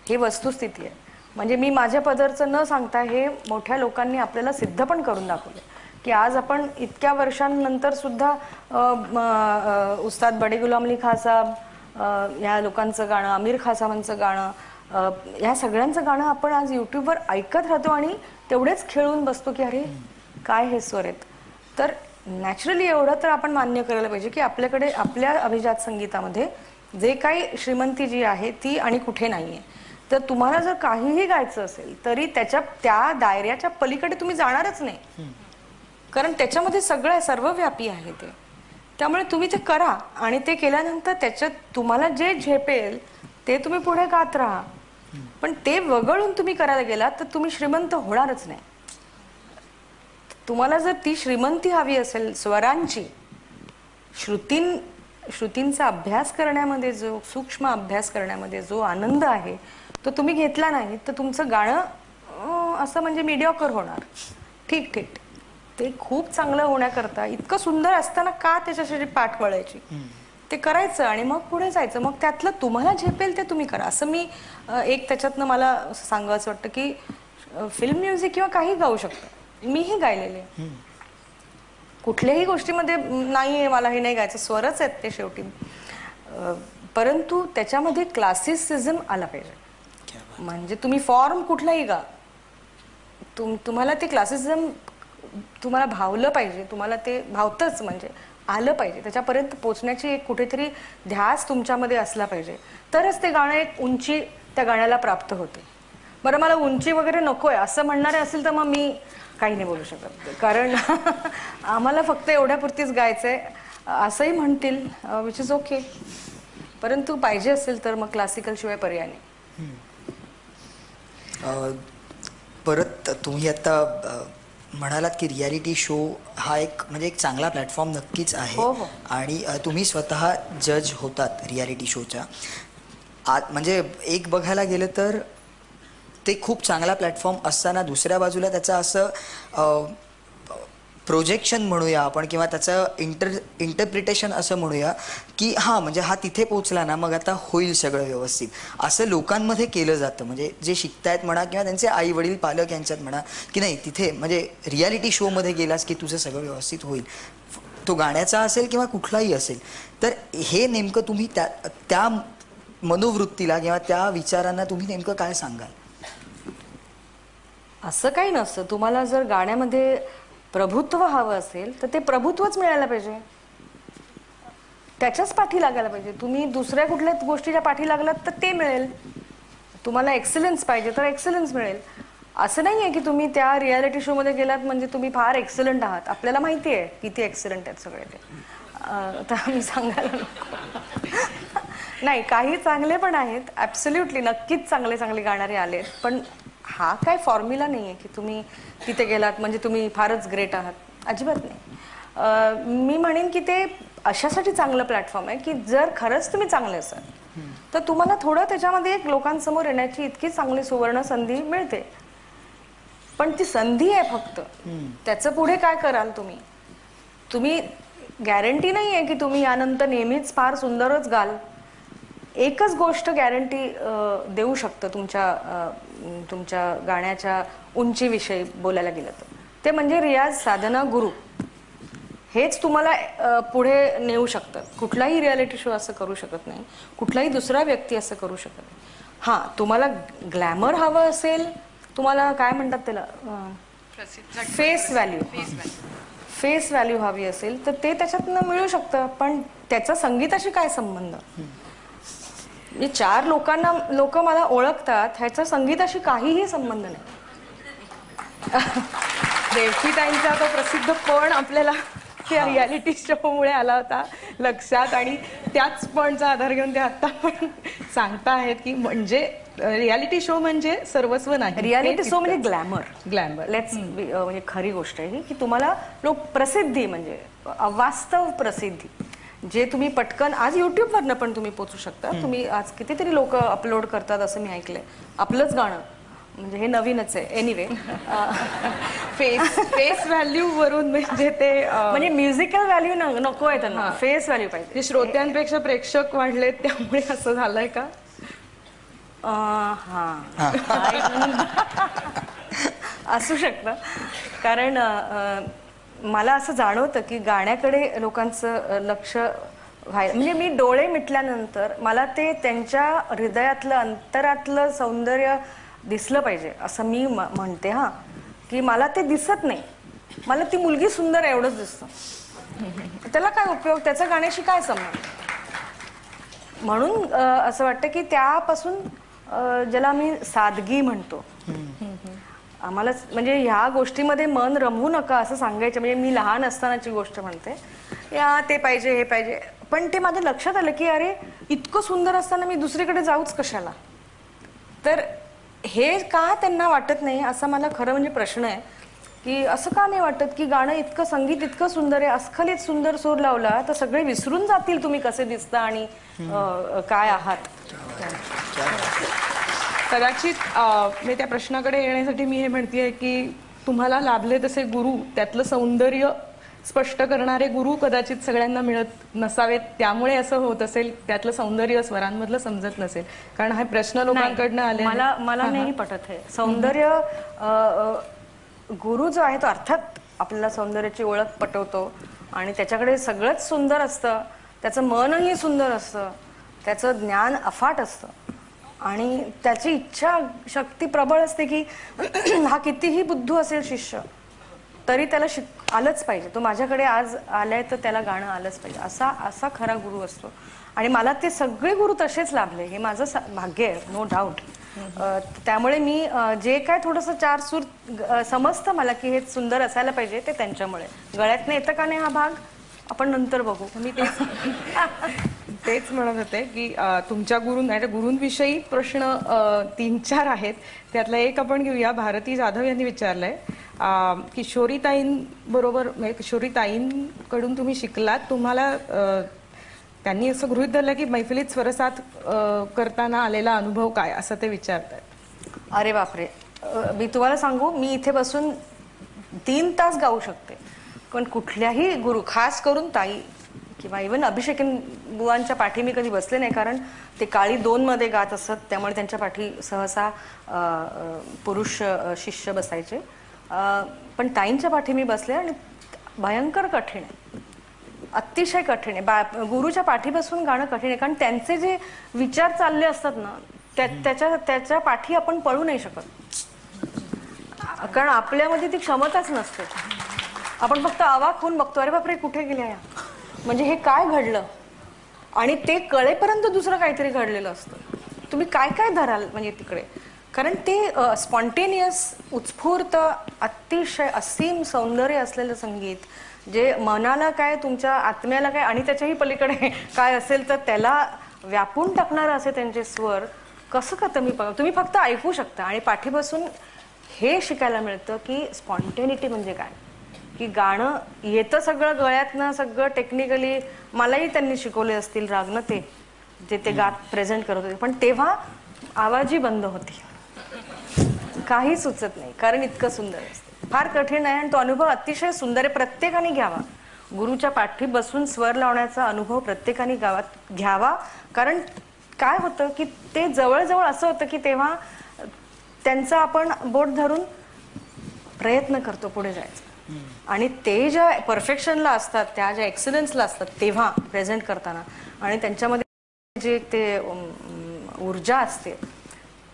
हे वस्तुस्थिती आहे म्हणजे मी माझ्या पदरचं न सांगता हे मोठ्या लोकांनी आपल्याला सिद्ध पण करून दाखवले की आज आपण इतक्या वर्षांनंतर सुद्धा उस्ताद बड़े गुलाम अली खान साहब या लोकांचं गाणं आमिर खान साहेबांचं गाणं या सगळ्यांचं गाणं आपण आज YouTube वर ऐकत राहतो आणि तेवढेच खेळून बसतो की अरे काय हे स्वर आहेत तर नॅचरली एवढं तर आपण मान्य करायला पाहिजे की आपल्याकडे आपल्या अभिजात संगीतामध्ये जे काही श्रीमंती जी आहे ती आणि कुठे नाहीये तर तुम्हाला जर काहीही गायचं असेल तरी त्याच्या त्या दायऱ्याच्या पलीकडे तुम्ही जाणारच नाही कारण त्याच्यामध्ये सगळं सर्वव्यापी आहे ते त्यामुळे तुम्ही ते करा आणि ते केल्यानंतर त्याच्यात तुम्हाला जे झेपेल ते तुम्ही पुढे गात राहा पण ते वगळून तुम्ही करायला गेलात तर तुम्ही श्रीमंत होणारच नाही तुम्हाला जर ती श्रीमंती हवी असेल स्वरांची श्रुतींचा अभ्यास करण्यामध्ये जो सूक्ष्म अभ्यास करण्यामध्ये जो आनंद आहे तो तुम्ही घेतला नाही तर तुमचं गाणं असं म्हणजे मीडियोकर होणार ठीक ठीक ते खूप चांगलं होण्याकरता इतकं सुंदर असताना का त्याच्याशी पाठ वळायची ते करायचं आणि मग पुढे जायचं मग त्यातलं तुम्हाला झेपेल ते तुम्ही करा असं मी एक त्याच्यातनं मला सांगायचं वाटतं की फिल्म म्युझिक किंवा काही गाऊ शकतो मी ही गायलेले कुठल्याही गोष्टीमध्ये नाहीये मला हे नाही गायचं स्वरच आहेत ते शेवटी परंतु त्याच्यामध्ये क्लासिसिझम आला पाहिजे म्हणजे तुम्ही फॉर्म कुठलाही गा तुम्हाला ते क्लासिसिझम तुम्हाला भावलं पाहिजे तुम्हाला ते भावतच म्हणजे आलं पाहिजे त्याच्यापर्यंत पोहोचण्याची एक कुठेतरी ध्यास तुमच्यामध्ये असला पाहिजे तरच ते गाणं एक उंची त्या गाण्याला प्राप्त होते बरं मला उंची वगैरे नकोय असं म्हणणारे असेल तर मग मी काही नाही बोलू शकत कारण आम्हाला फक्त एवढ्यापुरतीच गायचंय असंही म्हणतील विच इज ओके परंतु पाहिजे असेल तर मग क्लासिकल शिवाय पर्याय नाही परत तुम्ही आता म्हणालात की रियलिटी शो हा एक म्हणजे एक चांगला प्लॅटफॉर्म नक्कीच आहे आणि तुम्ही स्वतः जज होतात रियलिटी शोचा आत म्हणजे एक बघायला गेलं तर ते खूप चांगला प्लॅटफॉर्म असताना दुसऱ्या बाजूला त्याचा असं प्रोजेक्शन म्हणूया आपण किंवा त्याचं इंटरप्रिटेशन असं म्हणूया की हां म्हणजे हा तिथे पोहोचला ना मग आता होईल सगळं व्यवस्थित असं लोकांमध्ये केलं जातं म्हणजे जे शिकतायत म्हणा किंवा त्यांचे आई वडील पालक यांच्यात म्हणा की नाही तिथे म्हणजे रियालिटी शोमध्ये गेलास की तुझं सगळं व्यवस्थित होईल तो गाण्याचा असेल किंवा कुठलाही असेल तर हे नेमकं तुम्ही त्या मनोवृत्तीला किंवा त्या विचारांना तुम्ही नेमकं काय सांगाल असं काही नसतं तुम्हाला जर गाण्यामध्ये प्रभुत्व हवं असेल तर ते प्रभुत्वच मिळायला पाहिजे त्याच्याच पाठी लागायला पाहिजे तुम्ही दुसऱ्या कुठल्या गोष्टीच्या पाठी लागलात तर ते मिळेल तुम्हाला एक्सलन्स पाहिजे तर एक्सलन्स मिळेल असं नाही आहे की तुम्ही त्या रियालिटी शोमध्ये गेलात म्हणजे तुम्ही फार एक्सलंट आहात आपल्याला माहिती आहे किती एक्सलंट आहेत सगळे ते तर मी सांगायला नको नाही काही चांगले पण आहेत ॲब्सोल्युटली नक्कीच चांगले चांगले गाणारे आले पण हा काय फॉर्म्युला नाहीये की तुम्ही तिथे गेलात म्हणजे तुम्ही फारच ग्रेट आहात अजिबात नाही मी म्हणेन की ते अशासाठी चांगला प्लॅटफॉर्म आहे की जर खरंच तुम्ही चांगले असाल तर तुम्हाला थोडं त्याच्यामध्ये एक लोकांसमोर येण्याची इतकी चांगली सुवर्ण संधी मिळते पण ती संधी आहे फक्त त्याचं पुढे काय कराल तुम्ही तुम्ही गॅरंटी नाही आहे की तुम्ही यानंतर नेहमीच फार सुंदरच गाल एकच गोष्ट गॅरंटी देऊ शकतो तुमच्या गाण्याच्या उंचीविषयी बोलायला गेलं तर ते म्हणजे रियाज साधना गुरु हेच तुम्हाला पुढे नेऊ शकतात कुठलाही रियालिटी शो असं करू शकत नाही कुठलाही दुसरा व्यक्ती असं करू शकत नाही हां तुम्हाला ग्लॅमर हवं असेल तुम्हाला काय म्हणतात त्याला फेस व्हॅल्यू हवी असेल तर ते त्याच्यातनं मिळू शकतं पण त्याचा संगीताशी काय संबंध म्हणजे चार लोकांना लोक मला ओळखतात ह्याचा संगीताशी काहीही संबंध नाही. देवकीताईंचा तो प्रसिद्ध पण आपल्याला त्या रियालिटी शोमुळे आला होता लक्षात आणि त्याच पणचा आधार घेऊन ते आता पण सांगता आहेत की म्हणजे रियालिटी शो म्हणजे सर्वस्व नाही. रियालिटी शो म्हणजे ग्लॅमर ग्लॅमर लेट्स म्हणजे खरी गोष्ट आहे की तुम्हाला लोक प्रसिद्धी म्हणजे अवास्तव प्रसिद्धी जे तुम्ही पटकन आज यूट्यूबवरनं पण तुम्ही पोहोचू शकता. तुम्ही आज कितीतरी लोक अपलोड करतात असं मी ऐकलंय. आपलंच गाणं म्हणजे हे नवीनच आहे. एनिवे फेस व्हॅल्यू वरून म्हणजे ते म्हणजे म्युझिकल व्हॅल्यू नको आहे त्यांना फेस व्हॅल्यू पाहिजे. श्रोत्यांपेक्षा प्रेक्षक वाढले त्यामुळे असं झालंय का? हा असू शकतं कारण मला असं जाणवतं की गाण्याकडे लोकांचं लक्ष व्हायला म्हणजे मी डोळे मिटल्यानंतर मला ते त्यांच्या हृदयातलं अंतरातलं सौंदर्य दिसलं पाहिजे असं मी म्हणते. हां की मला ते दिसत नाही. मला ती मुलगी सुंदर आहे एवढंच दिसतं. त्याला काय उपयोग त्याचा गाण्याशी काय संबंध? म्हणून असं वाटतं की त्यापासून ज्याला मी सादगी म्हणतो आम्हाला म्हणजे ह्या गोष्टीमध्ये मन रमवू नका असं सांगायचं. म्हणजे मी लहान असतानाची गोष्ट म्हणते. या ते पाहिजे हे पाहिजे पण ते माझ्या लक्षात आलं की अरे इतकं सुंदर असताना मी दुसरीकडे जाऊच कशाला. तर हे का त्यांना वाटत नाही असा मला खरं म्हणजे प्रश्न आहे की असं का नाही वाटत की गाणं इतकं संगीत इतकं सुंदर आहे अस्खलित सुंदर सूर लावला तर सगळे विसरून जातील तुम्ही कसे दिसता आणि काय आहात. कदाचित मी त्या प्रश्नाकडे येण्यासाठी मी हे म्हणते आहे की तुम्हाला लाभले तसे गुरु त्यातलं सौंदर्य स्पष्ट करणारे गुरु कदाचित सगळ्यांना मिळत नसावेत त्यामुळे असं होत असेल त्यातलं सौंदर्य स्वरांमधलं समजत नसेल कारण हा प्रश्न लोकांकडनं आले. मला मला नाही पटत आहे सौंदर्य. गुरु जो आहे तो अर्थात आपल्याला सौंदर्याची ओळख पटवतो आणि त्याच्याकडे सगळंच सुंदर असतं. त्याचं मनही सुंदर असतं. त्याचं ज्ञान अफाट असतं आणि त्याची इच्छा शक्ती प्रबळ असते की हा कितीही बुद्धू असेल शिष्य तरी त्याला आलंच पाहिजे. तो माझ्याकडे आज आलाय तर त्याला गाणं आलंच पाहिजे असा असा खरा गुरु असतो. आणि मला ते सगळे गुरु तसेच लाभले हे माझं भाग्य आहे नो डाऊट. त्यामुळे मी जे काय थोडंसं चार सूर समजतं मला की हे सुंदर असायला पाहिजे ते त्यांच्यामुळे. गळ्यात नाही येतं का नाही हा भाग आपण नंतर बघू. मी तेच म्हणत होते की तुमच्या गुरूंविषयी प्रश्न 3-4 आहेत. त्यातला एक आपण घेऊया. भारती जाधव यांनी विचारलंय किशोरीताईंबरोबर किशोरीताईंकडून तुम्ही शिकलात. तुम्हाला त्यांनी असं गृहीत धरलं की मैफिलीत स्वरसाथ करताना आलेला अनुभव काय असं ते विचारतात. अरे बापरे मी तुम्हाला सांगू मी इथे बसून 3 तास गाऊ शकते पण कुठल्याही गुरु खास करून ताई किंवा इव्हन अभिषेकन बुवांच्या पाठी मी कधी बसले नाही कारण ते काळी 2 मध्ये गात असत त्यामुळे त्यांच्या पाठी सहसा पुरुष शिष्य बसायचे. पण ताईंच्या पाठी मी बसले आणि भयंकर कठीण आहे अतिशय कठीण आहे. गुरुच्या पाठी बसून गाणं कठीण आहे कारण त्यांचे जे विचार चालले असतात ना त्याच्या पाठी आपण पळू नाही शकत कारण आपल्यामध्ये ती क्षमताच नसते. आपण फक्त अवाक होऊन बघतो अरे बापरे कुठे गेल्या या म्हणजे हे काय घडलं आणि ते कळेपर्यंत दुसरं काहीतरी घडलेलं असतं. तुम्ही काय काय धराल म्हणजे तिकडे कारण ते स्पॉन्टेनियस उत्स्फूर्त अतिशय असीम सौंदर्य असलेलं संगीत जे मनाला काय तुमच्या आत्म्याला काय आणि त्याच्याही पलीकडे काय असेल तर त्याला व्यापून टाकणारं असे त्यांचे स्वर कसं का तुम्ही फक्त ऐकू शकता. आणि पाठीपासून हे शिकायला मिळतं की स्पॉन्टेनिटी म्हणजे काय की गाणं येतं सगळं गळ्यातनं सगळं टेक्निकली. मलाही त्यांनी शिकवले असतील रागनं ते जे ते गात प्रेझेंट करत होते पण तेव्हा आवाजही बंद होती काही सुचत नाही कारण इतकं सुंदर असतं. फार कठीण आहे आणि तो अनुभव अतिशय सुंदर आहे. प्रत्येकाने घ्यावा गुरुच्या पाठी बसून स्वर लावण्याचा अनुभव प्रत्येकाने घ्यावा कारण काय होतं की ते जवळजवळ असं होतं की तेव्हा त्यांचा आपण बोट धरून प्रयत्न करतो पुढे जायचा आणि ते ज्या परफेक्शनला असतात त्या ज्या एक्सलन्सला असतात तेव्हा प्रेझेंट करताना आणि त्यांच्यामध्ये जे ते ऊर्जा असते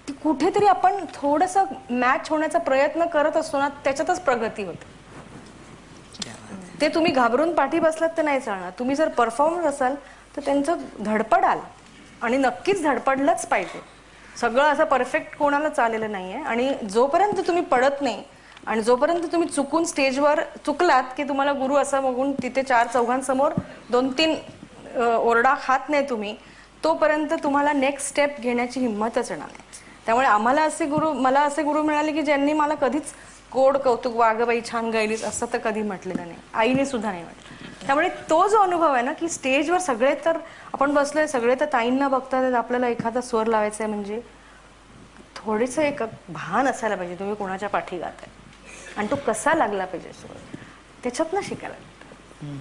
ती कुठेतरी आपण थोडंसं मॅच होण्याचा प्रयत्न करत असतो ना त्याच्यातच प्रगती होते. ते तुम्ही घाबरून पाठी बसलात तर नाही चालणार. तुम्ही जर परफॉर्मर असाल तर त्यांचं धडपडाल आणि नक्कीच धडपडलंच पाहिजे. सगळं असं परफेक्ट कोणाला चाललेलं नाहीये आणि जोपर्यंत तुम्ही पडत नाही आणि जोपर्यंत तुम्ही चुकून स्टेजवर चुकलात की तुम्हाला गुरु असा बघून तिथे चार चौघांसमोर दोन तीन ओरडा खात नाही तुम्ही, तोपर्यंत तुम्हाला नेक्स्ट स्टेप घेण्याची हिम्मतच येणार नाही. त्यामुळे आम्हाला असे गुरु, मला असे गुरु मिळाले की ज्यांनी मला कधीच कोड कौतुक वागबाई छान गायलीस असं तर कधी म्हटलेलं नाही, आईने सुद्धा नाही म्हटलं. त्यामुळे तो जो अनुभव आहे ना की स्टेजवर सगळे तर आपण बसलोय, सगळे तर ताईंना बघतात, आपल्याला एखादा स्वर लावायचा आहे म्हणजे थोडीसं एक भान असायला पाहिजे तुम्ही कोणाच्या पाठी गाताय आणि तो कसा लागला पाहिजे स्वर, त्याच्यातनं शिकायला लागतं.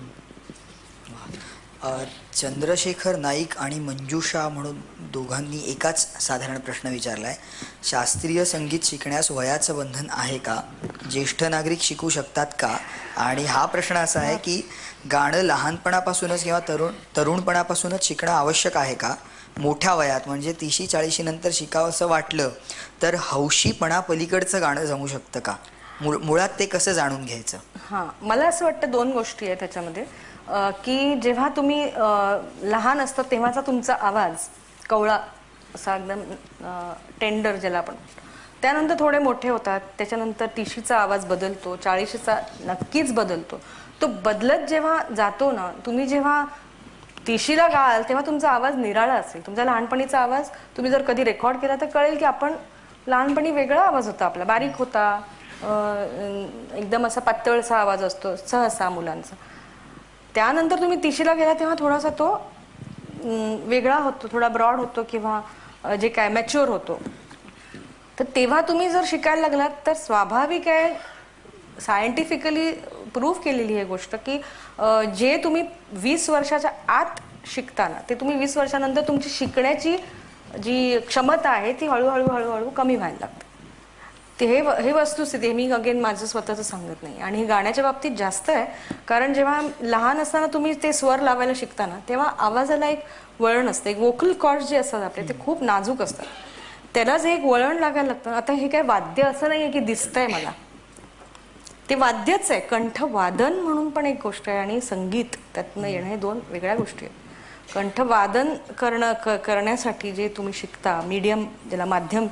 चंद्रशेखर नाईक आणि मंजुषा म्हणून दोघांनी एकाच साधारण प्रश्न विचारलाय, शास्त्रीय संगीत शिकण्यास वयाचं बंधन आहे का, ज्येष्ठ नागरिक शिकू शकतात का? आणि हा प्रश्न असा आहे की गाणं लहानपणापासूनच किंवा तरुणपणापासूनच शिकणं आवश्यक आहे का? मोठ्या वयात म्हणजे 30-40 नंतर शिकावं असं वाटलं तर हौशीपणा पलीकडचं गाणं जमू शकतं का? मुळात ते कसं जाणून घ्यायचं? हां, मला असं वाटतं दोन गोष्टी आहेत त्याच्यामध्ये की जेव्हा तुम्ही लहान असता तेव्हाचा तुमचा आवाज कवळा असा एकदम टेंडर ज्याला आपण, त्यानंतर थोडे मोठे होतात त्याच्यानंतर 30चा आवाज बदलतो, 40चा नक्कीच बदलतो. तो बदलत जेव्हा जातो ना, तुम्ही जेव्हा 30ला गाल तेव्हा तुमचा आवाज निराळा असेल. तुमचा लहानपणीचा आवाज तुम्ही जर कधी रेकॉर्ड केला तर कळेल की आपण लहानपणी वेगळा आवाज होता, आपला बारीक होता, एकदम असा पातळसा आवाज असतो सहसा मुलांचा. त्यानंतर तुम्ही 30ला गेला तेव्हा थोडासा तो वेगळा होतो, थोडा ब्रॉड होतो किंवा जे काय मॅच्युअर होतो. तर तेव्हा तुम्ही जर शिकायला लागलात तर स्वाभाविक आहे, सायंटिफिकली प्रूव्ह केलेली आहे गोष्ट की जे तुम्ही 20 वर्षाच्या आत शिकता ना ते तुम्ही 20 वर्षानंतर तुमची शिकण्याची जी क्षमता आहे ती हळूहळू हळूहळू कमी व्हायला लागते. हे वस्तुस्थिती, मी अगेन माझं स्वतःचं सांगत नाही आणि हे गाण्याच्या बाबतीत जास्त आहे कारण जेव्हा लहान असताना तुम्ही ते स्वर लावायला शिकता ना तेव्हा आवाजाला एक वळण असतं, एक वोकल कॉर्ड जे असतात आपले ते खूप नाजूक असतात, त्यालाच एक वळण लागायला लागतं. आता हे काय वाद्य असं नाही आहे की दिसतंय मला, ते वाद्यच आहे. कंठवादन म्हणून पण एक गोष्ट आहे आणि संगीत त्यातनं येणं हे दोन वेगळ्या गोष्टी आहेत. कंठवादन करण्यासाठी जे तुम्ही शिकता मीडियम ज्याला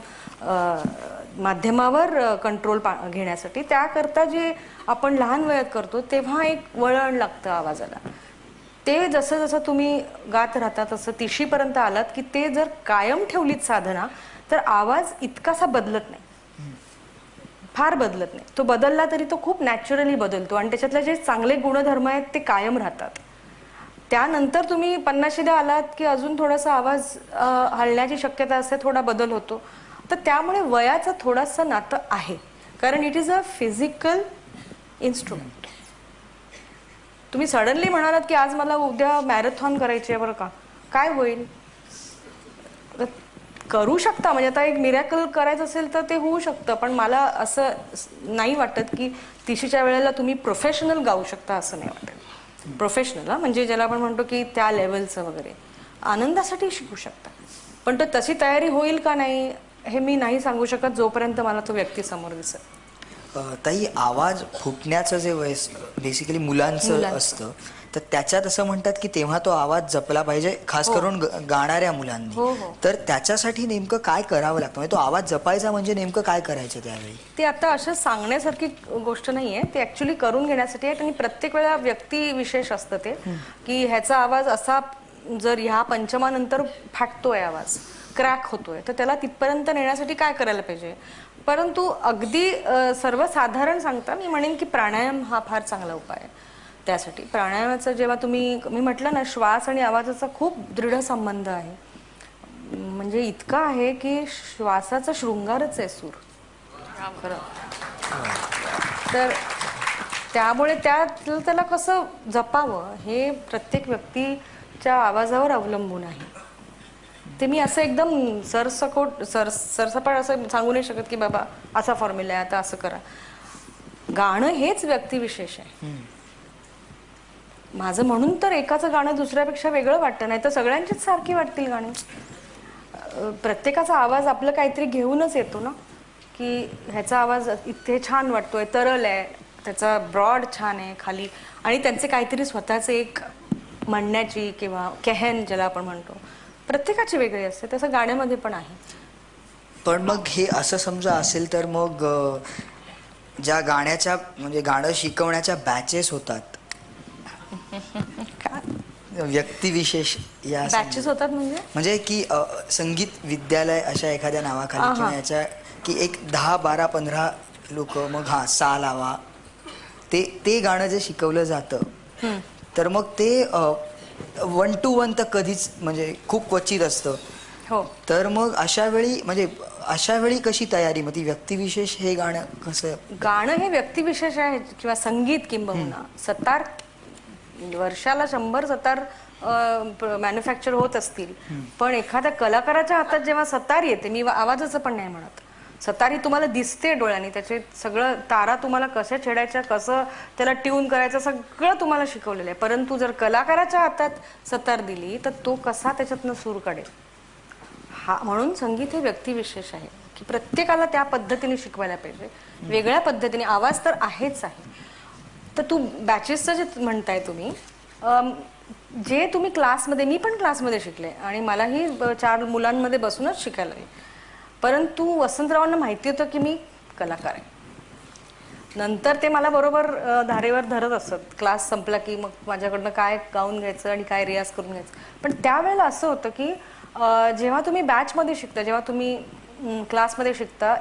माध्यमावर कंट्रोल घेण्यासाठी, त्याकरता जे आपण लहान वयात करतो तेव्हा एक वळण लागतं आवाजाला. ते जसं जसं तुम्ही गात राहता तसं 30पर्यंत आलात की ते जर कायम ठेवलीत साधना तर आवाज इतकासा बदलत नाही, फार बदलत नाही. तो बदलला तरी तो खूप नॅचरली बदलतो आणि त्याच्यातले जे चांगले गुणधर्म आहेत ते कायम राहतात. त्यानंतर तुम्ही 50ला आलात की अजून थोडासा आवाज हलण्याची शक्यता असते, थोडा बदल होतो. तर त्यामुळे वयाचं थोडंसं नातं आहे कारण it is a physical instrument. तुम्ही सडनली म्हणालात की आज मला उद्या मॅरेथॉन करायची आहे बरं का, काय होईल? करू शकता, म्हणजे आता एक मिरॅकल करायचं असेल तर ते होऊ शकतं, पण मला असं नाही वाटत की 30च्या वेळेला तुम्ही प्रोफेशनल गाऊ शकता, असं नाही वाटत. प्रोफेशनल म्हणजे ज्याला आपण म्हणतो की त्या लेवलचं वगैरे आनंदासाठी शिकू शकता, पण तर तशी तयारी होईल का नाही हे मी नाही सांगू शकत जोपर्यंत मला तो व्यक्ती समोर दिसत. ताई, आवाज फुटण्याचं जे वयस बेसिकली मुलांचं असतं तर त्याच्यात असं म्हणतात की तेव्हा तो आवाज जपला पाहिजे, खास करून गाणाऱ्या मुलांनी. तर त्याच्यासाठी नेमकं काय करावं लागतं? म्हणजे तो आवाज जपायचा म्हणजे नेमकं काय करायचं त्यावेळी? ते आता असं सांगण्यासारखी गोष्ट नाही आहे, ते ॲक्च्युली करून घेण्यासाठी आहे आणि प्रत्येक वेळा व्यक्तिविशेष असतं ते की ह्याचा आवाज असा जर ह्या पंचमानंतर फाटतोय, आवाज क्रॅक होतोय, तर त्याला तिथपर्यंत नेण्यासाठी काय करायला पाहिजे. परंतु अगदी सर्वसाधारण सांगता मी म्हणेन की प्राणायाम हा फार चांगला उपाय आहे त्यासाठी. प्राणायामाचं जेव्हा तुम्ही, मी म्हटलं ना श्वास आणि आवाजाचा खूप दृढ संबंध आहे, म्हणजे इतका आहे की श्वासाचा शृंगारच आहे सूर खरं तर. त्यामुळे त्याला कसं जपावं हे प्रत्येक व्यक्तीच्या आवाजावर अवलंबून आहे. ते मी असं एकदम सरसपाट असं सांगू नाही शकत की बाबा असा फॉर्म्युला आहे आता असं करा. गाणं हेच व्यक्तिविशेष आहे माझं, म्हणून तर एकाचं गाणं दुसऱ्यापेक्षा वेगळं वाटतं, नाही तर सगळ्यांचीच सारखी वाटतील गाणी. प्रत्येकाचा आवाज आपलं काहीतरी घेऊनच येतो ना की ह्याचा आवाज इथे छान वाटतोय, तरल आहे, त्याचा ब्रॉड छान आहे खाली, आणि त्यांचे काहीतरी स्वतःचे एक म्हणण्याची किंवा कहन ज्याला आपण म्हणतो प्रत्येकाची वेगळी असते, तसं गाण्यामध्ये पण आहे. पण मग हे असं समजा असेल तर मग ज्या गाण्याच्या म्हणजे गाणं शिकवण्याच्या बॅचेस होतात व्यक्तिविशेष या बॅचेस होतात म्हणजे की संगीत विद्यालय अशा एखाद्या नावाखाली किंवा याच्या की एक 10, 12, 15 लोक मग हा सा लावा ते ते गाणं जे शिकवलं जातं तर मग ते 1 to 1 तर कधीच म्हणजे खूप क्वचित असतं. हो तर मग अशा वेळी कशी तयारी मग ती व्यक्तिविशेष हे गाणं कसं गाणं हे व्यक्तिविशेष आहे किंवा संगीत किंबहुना 17 वर्षाला 100-117 मॅन्युफॅक्चर होत असतील पण एखाद्या कलाकाराच्या हातात जेव्हा 17 येते मी आवाजाचं पण नाही म्हणत 17 ही तुम्हाला दिसते डोळ्यांनी त्याचे सगळं तारा तुम्हाला कशा छेडायच्या कसं त्याला ट्यून करायचं सगळं तुम्हाला शिकवलेलं आहे. परंतु जर कलाकाराच्या हातात 17 दिली तर तो कसा त्याच्यातनं सूर काढेल हा म्हणून संगीत हे व्यक्तिविशेष आहे की प्रत्येकाला त्या पद्धतीने शिकवायला पाहिजे वेगळ्या पद्धतीने. आवाज तर आहेच आहे. तर तू बॅचेसचं जे म्हणताय तुम्ही जे तुम्ही क्लासमध्ये मी पण क्लासमध्ये शिकले आणि मलाही 4 मुलांमध्ये बसूनच शिकायला लागले परंतु वसंतरावांना माहिती होतं की मी कलाकार आहे. नंतर ते मला बरोबर धारेवर धरत असत. क्लास संपला की मग माझ्याकडनं काय गाऊन घ्यायचं आणि काय रियाज करून घ्यायचं. पण त्यावेळेला असं होतं की जेव्हा तुम्ही बॅचमध्ये शिकता जेव्हा तुम्ही क्लासमध्ये शिकता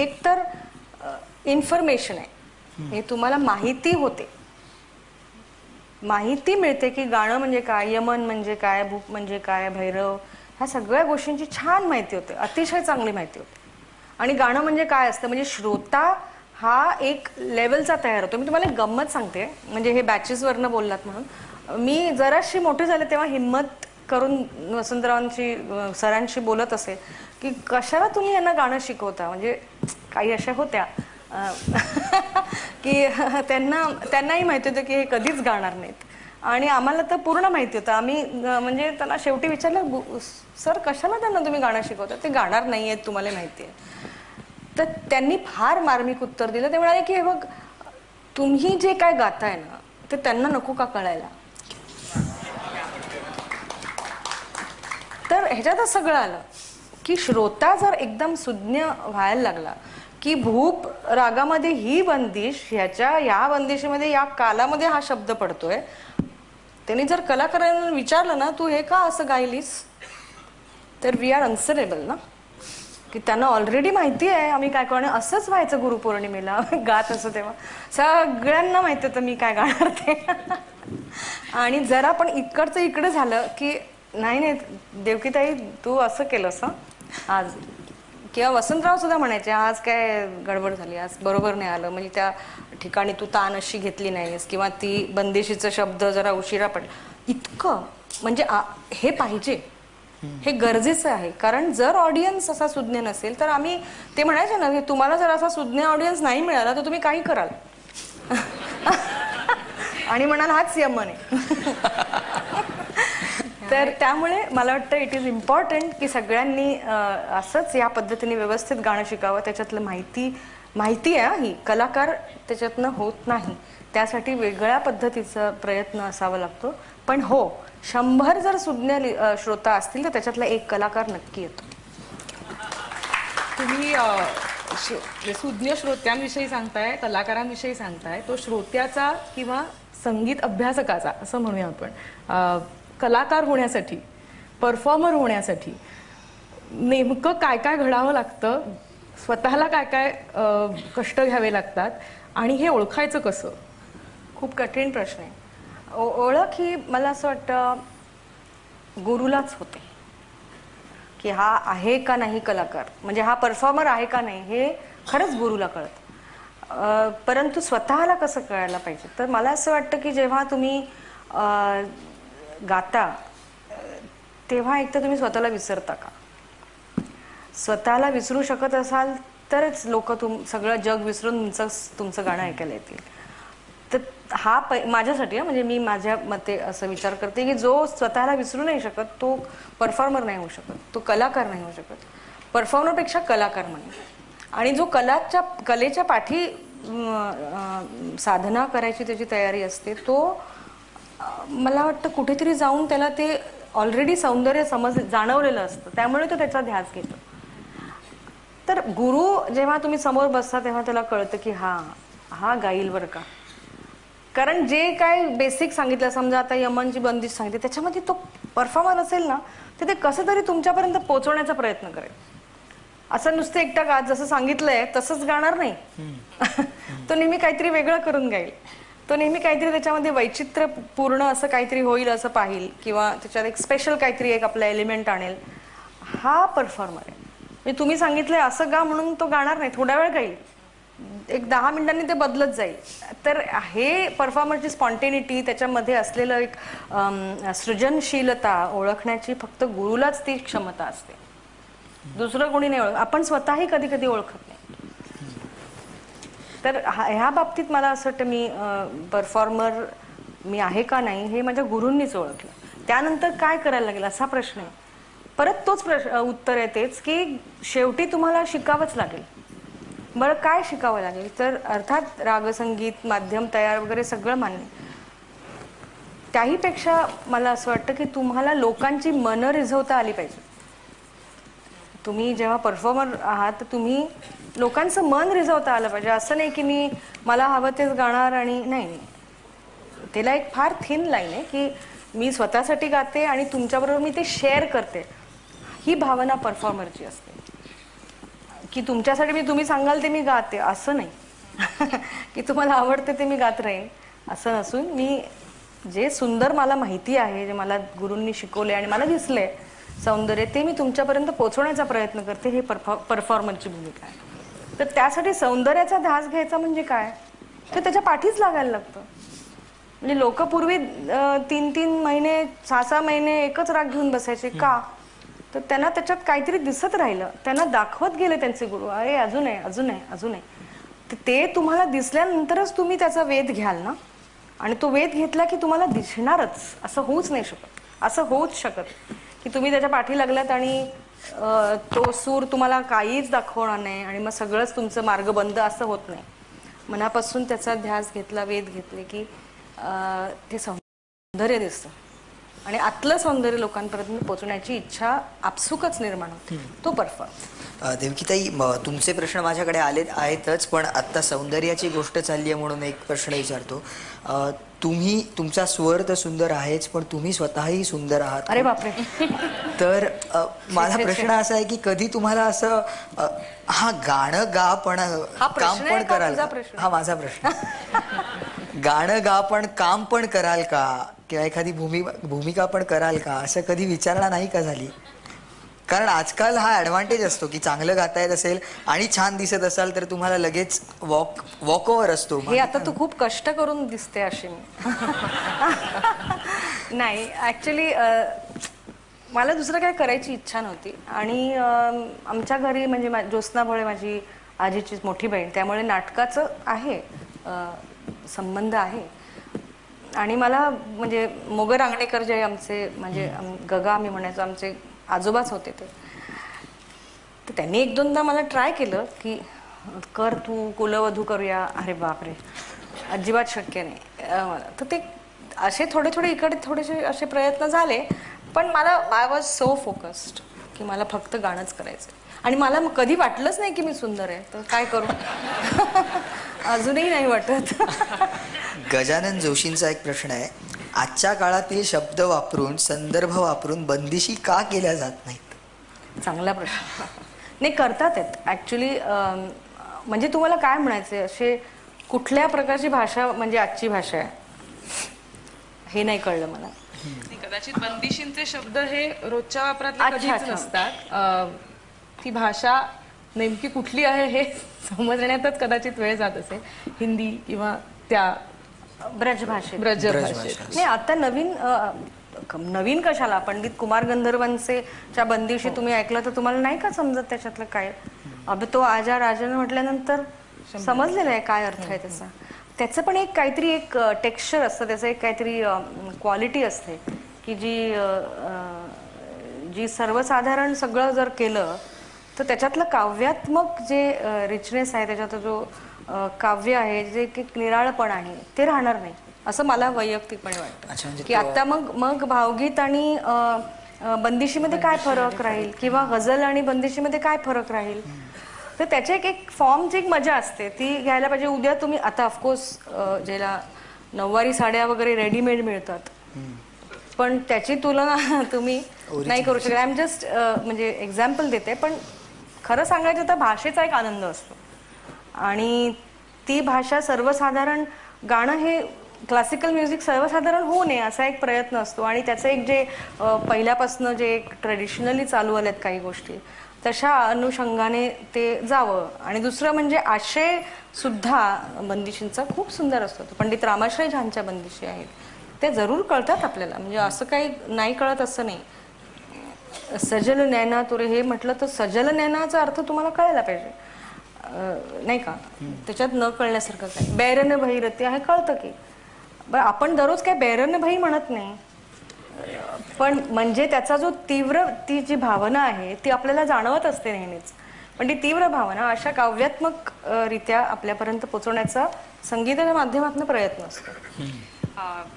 एकतर इन्फॉर्मेशन आहे हे तुम्हाला माहिती होते माहिती मिळते की गाणं म्हणजे काय यमन म्हणजे काय भूप म्हणजे काय भैरव ह्या सगळ्या गोष्टींची छान माहिती होते अतिशय चांगली माहिती होते. आणि गाणं म्हणजे काय असतं म्हणजे श्रोता हा एक लेवलचा तयार होतो. मी तुम्हाला एक गंमत सांगते म्हणजे हे बॅचेसवरनं बोललात म्हणून मी जराशी मोठी झाले तेव्हा हिम्मत करून वसंतरावांशी सरांशी बोलत असे की कशाला तुम्ही यांना गाणं शिकवता म्हणजे काही अशा होत्या की त्यांनाही माहिती होतं की हे कधीच गाणार नाहीत आणि आम्हाला तर पूर्ण माहिती होतं. आम्ही म्हणजे त्यांना शेवटी विचारलं सर कशाला त्यांना तुम्ही गाणं शिकवता ते गाणार नाही आहेत तुम्हाला माहिती आहे. तर त्यांनी फार मार्मिक उत्तर दिलं ते म्हणाले की हे बघ तुम्ही जे काय गाताय ना ते त्यांना नको का कळायला. तर ह्याच्यातच सगळं आलं की श्रोता जर एकदम सुज्ञ व्हायला लागला की भूप रागामध्ये ही बंदिश ह्याच्या या बंदिशीमध्ये या कालामध्ये हा शब्द पडतोय त्यांनी जर कलाकारांना विचारलं ना तू हे का असं गायलीस तर वी आर आन्सरेबल ना की त्यांना ऑलरेडी माहिती आहे आम्ही काय गाणं असंच व्हायचं गुरुपौर्णिमेला गात असो तेव्हा सगळ्यांना माहिती होतं मी काय गाणार ते. आणि जरा पण इकडचं इकडं झालं की नाही नाही देवकीताई तू असं केलं असं आज किंवा वसंतराव सुद्धा म्हणायचे आज काय गडबड झाली आज बरोबर नाही आलं म्हणजे त्या ठिकाणी तू तान अशी घेतली नाहीस किंवा ती बंदिशीचा शब्द जरा उशिरा पडला इतकं म्हणजे हे पाहिजे हे गरजेचं आहे. कारण जर ऑडियन्स असा सुज्ञ नसेल तर आम्ही ते म्हणायचे ना की तुम्हाला जर असा सुज्ञ ऑडियन्स नाही मिळाला तर तुम्ही काही कराल आणि म्हणाल हाच यमन आहे. तर त्यामुळे मला वाटतं इट इज इम्पॉर्टंट की सगळ्यांनी असंच या पद्धतीने व्यवस्थित गाणं शिकावं. त्याच्यातलं माहिती आहे ही कलाकार त्याच्यातनं होत नाही त्यासाठी वेगळ्या पद्धतीचा प्रयत्न असावा लागतो. पण हो 100 जर सुज्ञ श्रोता असतील तर त्याच्यातला एक कलाकार नक्की येतो. तुम्ही सुज्ञ श्रोत्यांविषयी सांगताय कलाकारांविषयी सांगताय तो श्रोत्याचा किंवा संगीत अभ्यासकाचा असं म्हणूया आपण कलाकार होण्यासाठी परफॉर्मर होण्यासाठी नेमकं काय काय घडावं लागतं स्वतःला काय काय कष्ट घ्यावे लागतात आणि हे ओळखायचं कसं. खूप कठीण प्रश्न आहे. ओळख ही मला असं वाटतं गुरुलाच होते की हा आहे का नाही कलाकार म्हणजे हा परफॉर्मर आहे का नाही हे खरंच गुरुला कळतं. परंतु स्वतःला कसं कळायला पाहिजे तर मला असं वाटतं की जेव्हा तुम्ही गाता तेव्हा एकतर तुम्ही स्वतःला विसरता का स्वतःला विसरू शकत असाल तरच लोक सगळं जग विसरून तुमचं गाणं ऐकायला येतील. तर हा माझ्यासाठी म्हणजे मी माझ्या मते असं विचार करते की जो स्वतःला विसरू नाही शकत तो परफॉर्मर नाही होऊ शकत तो कलाकार नाही होऊ शकत परफॉर्मरपेक्षा कलाकार म्हणजे. आणि जो कलेच्या पाठी साधना करायची त्याची तयारी असते तो मला वाटतं कुठेतरी जाऊन त्याला ते ऑलरेडी सौंदर्य समज जाणवलेलं असतं, त्यामुळे तो त्याचा ध्यास घेतो. तर गुरु जेव्हा तुम्ही समोर बसता तेव्हा त्याला कळतं की हा हा गाईल बर का, कारण जे काय बेसिक सांगितलं, समजा आता यमनची बंदिश सांगितली त्याच्यामध्ये तो परफॉर्मर असेल ना, ते कसं तरी तुमच्यापर्यंत पोहोचवण्याचा प्रयत्न करेल. असं नुसतं एकटा गात जसं सांगितलंय तसंच गाणार नाही. तो नेहमी काहीतरी वेगळं करून गाईल, तो नेहमी काहीतरी त्याच्यामध्ये वैचित्र्यपूर्ण असं काहीतरी होईल असं पाहिल, किंवा त्याच्यात एक स्पेशल काहीतरी एक आपला एलिमेंट आणेल. हा परफॉर्मर आहे, म्हणजे तुम्ही सांगितलंय असं गा म्हणून तो गाणार नाही, थोडा वेळ गाईल, एक 10 मिनिटांनी ते बदलत जाईल. तर हे परफॉर्मरची स्पॉन्टेनिटी, त्याच्यामध्ये असलेलं एक सृजनशीलता ओळखण्याची फक्त गुरुलाच ती क्षमता असते, दुसरं कोणी नाही ओळख, आपण स्वतःही कधी कधी ओळखत नाही. तर ह्या बाबतीत मला असं वाटतं मी परफॉर्मर मी आहे का नाही हे माझ्या गुरूंनीच ओळखलं. त्यानंतर काय करायला लागेल असा प्रश्न आहे, परत तोच उत्तर येतेच की शेवटी तुम्हाला शिकावंच लागेल. बरं काय शिकावं लागेल, तर अर्थात रागसंगीत माध्यम तयार वगैरे सगळं मान्य, त्याहीपेक्षा मला असं वाटतं की तुम्हाला लोकांची मनं रिझवता आली पाहिजे. तुम्ही जेव्हा परफॉर्मर आहात तर तुम्ही लोकांचं मन रिझवता आलं पाहिजे. असं नाही की मी मला हवं तेच गाणार आणि नाही, त्याला एक फार थिन लाईन आहे की मी स्वतःसाठी गाते आणि तुमच्याबरोबर मी ते शेअर करते. ही भावना परफॉर्मरची असते की तुमच्यासाठी मी तुम्ही सांगाल ते मी गाते, असं नाही की तुम्हाला आवडते ते मी गात राहीन, असं नसून मी जे सुंदर मला माहिती आहे, जे मला गुरूंनी शिकवले आणि मला दिसले सौंदर्य, ते मी तुमच्यापर्यंत पोहोचवण्याचा प्रयत्न करते. हे परफॉर्मरची भूमिका आहे. तर त्यासाठी सौंदर्याचा ध्यास घ्यायचा म्हणजे काय, तर त्याच्या पाठीच लागायला लागतं. म्हणजे लोक पूर्वी 3-3 महिने 6-6 महिने एकच राग घेऊन बसायचे का, तर त्यांना त्याच्यात काहीतरी दिसत राहिलं, त्यांना दाखवत गेले त्यांचे गुरु, अरे अजून आहे अजून आहे अजून आहे. ते तुम्हाला दिसल्यानंतरच तुम्ही त्याचा वेध घ्याल ना, आणि तो वेध घेतला की तुम्हाला दिसणारच, असं होऊच नाही शकत, असं होऊच शकत की तुम्ही त्याच्या पाठी लागलात आणि तो सूर तुम्हाला काहीच दाखवणार नाही आणि मग सगळंच तुमचं मार्ग बंद, असं होत नाही. मनापासून त्याचा ध्यास घेतला, वेध घेतले की ते सौंदर्य दिसतं आणि आतलं सौंदर्य लोकांपर्यंत पोहोचवण्याची इच्छा आपसुकच निर्माण होते. तो परफॉर्म. देवकीताई, तुमचे प्रश्न माझ्याकडे आले आहेतच, पण आत्ता सौंदर्याची गोष्ट चालली आहे म्हणून एक प्रश्न विचारतो. तुम्ही तुमचा स्वर तर सुंदर आहेच, पण तुम्ही स्वतःही सुंदर आहात. अरे बापरे. तर माझा प्रश्न असा आहे की कधी तुम्हाला असं हा गाणं गा पण काम पण कराल, हा माझा प्रश्न, गाणं गा पण काम पण कराल का, किंवा एखादी भूमिका पण कराल का, असं कधी विचारणा नाही का झाली? कारण आजकाल हा ॲडव्हान्टेज असतो की चांगलं गाता येत असेल आणि छान दिसत असाल तर तुम्हाला लगेच वॉकओव्हर असतो. हे आता तू खूप कष्ट करून दिसते अशी मी. नाही, ॲक्च्युली मला दुसरं काय करायची इच्छा नव्हती. आणि आमच्या घरी म्हणजे ज्योत्स्ना भोळे माझी आजीची मोठी बहीण, त्यामुळे नाटकाचं आहे संबंध आहे. आणि मला म्हणजे मोग रांगणेकर जे आमचे म्हणजे गगा मी म्हणायचो, आमचे आजोबाच होते ते, तर त्यांनी 1-2दा मला ट्राय केलं की कर तू कुलवधू करूया. अरे बापरे, अजिबात शक्य नाही. तर ते असे थोडे थोडे इकडे थोडेसे असे प्रयत्न झाले, पण मला आय वॉज सो फोकस्ड की मला फक्त गाणंच करायचं. आणि मला कधी वाटलंच नाही की मी सुंदर आहे, तर काय करू. अजूनही नाही वाटत. गजानन जोशींचा एक प्रश्न आहे, आजच्या काळातील शब्द वापरून संदर्भ वापरून बंदिशी का केल्या जात नाहीत? चांगला प्रश्न. नाही, करतात आहेत ॲक्च्युली. म्हणजे तुम्हाला काय म्हणायचे, असे कुठल्या प्रकारची भाषा म्हणजे आजची भाषा आहे हे नाही कळलं मला. कदाचित बंदिशींचे शब्द हे रोजच्या वापरात कधीच नसतात, ती भाषा नेमकी कुठली आहे हे समजण्यातच कदाचित वेळ जात असेल. हिंदी किंवा त्या ब्रज भाषेत. नाही, आता नवीन कशाला, पंडित कुमार गंधर्वांचे च्या बंदिशी तुम्ही ऐकलं तर तुम्हाला नाही का समजत त्याच्यातलं काय. अब तो आजा राजाने म्हटल्यानंतर समजलेलं आहे काय अर्थ आहे त्याचा. त्याचं पण एक काहीतरी एक टेक्स्चर असतं, त्याचं एक काहीतरी क्वालिटी असते की जी जी सर्वसाधारण सगळं जर केलं तर त्याच्यातलं काव्यात्मक जे रिचनेस आहे, त्याच्यात जो काव्य आहे, जे एक निराळपण आहे ते राहणार नाही, असं मला वैयक्तिकपणे वाटतं की आता मग मग भावगीत आणि बंदिशीमध्ये काय फरक राहील किंवा गझल आणि बंदिशीमध्ये काय फरक राहील तर त्याचे एक एक फॉर्मची एक मजा असते ती घ्यायला पाहिजे. उद्या तुम्ही आता ऑफकोर्स ज्याला नऊवारी साड्या वगैरे रेडीमेड मिळतात पण त्याची तुलना तुम्ही नाही करू शकत. आय एम जस्ट म्हणजे एक्झाम्पल देते पण खरं सांगायचं तर भाषेचा एक आनंद असतो आणि ती भाषा सर्वसाधारण गाणं हे क्लासिकल म्युझिक सर्वसाधारण होऊ नये असा एक प्रयत्न असतो आणि त्याचं एक जे पहिल्यापासून जे एक ट्रेडिशनली चालू आल्यात काही गोष्टी तशा अनुषंगाने ते जावं. आणि दुसरं म्हणजे आशय सुद्धा बंदिशींचा खूप सुंदर असतो. पंडित रामाश्रय ज्यांच्या बंदिशी आहेत ते जरूर कळतात आपल्याला म्हणजे असं काही नाही कळत असं नाही. सजल नैना तुरे हे म्हटलं तर सजल नैनाचा अर्थ तुम्हाला कळायला पाहिजे नाही का त्याच्यात न कळण्यासारखं काय बैरन भैरती आहे कळतं की बरं आपण दररोज काय बैरन भई म्हणत नाही पण म्हणजे त्याचा जो तीव्र ती जी भावना आहे ती आपल्याला जाणवत असते नेहमीच. पण ती तीव्र भावना अशा काव्यात्मक रित्या आपल्यापर्यंत पोचवण्याचा संगीताच्या माध्यमातून प्रयत्न असतो.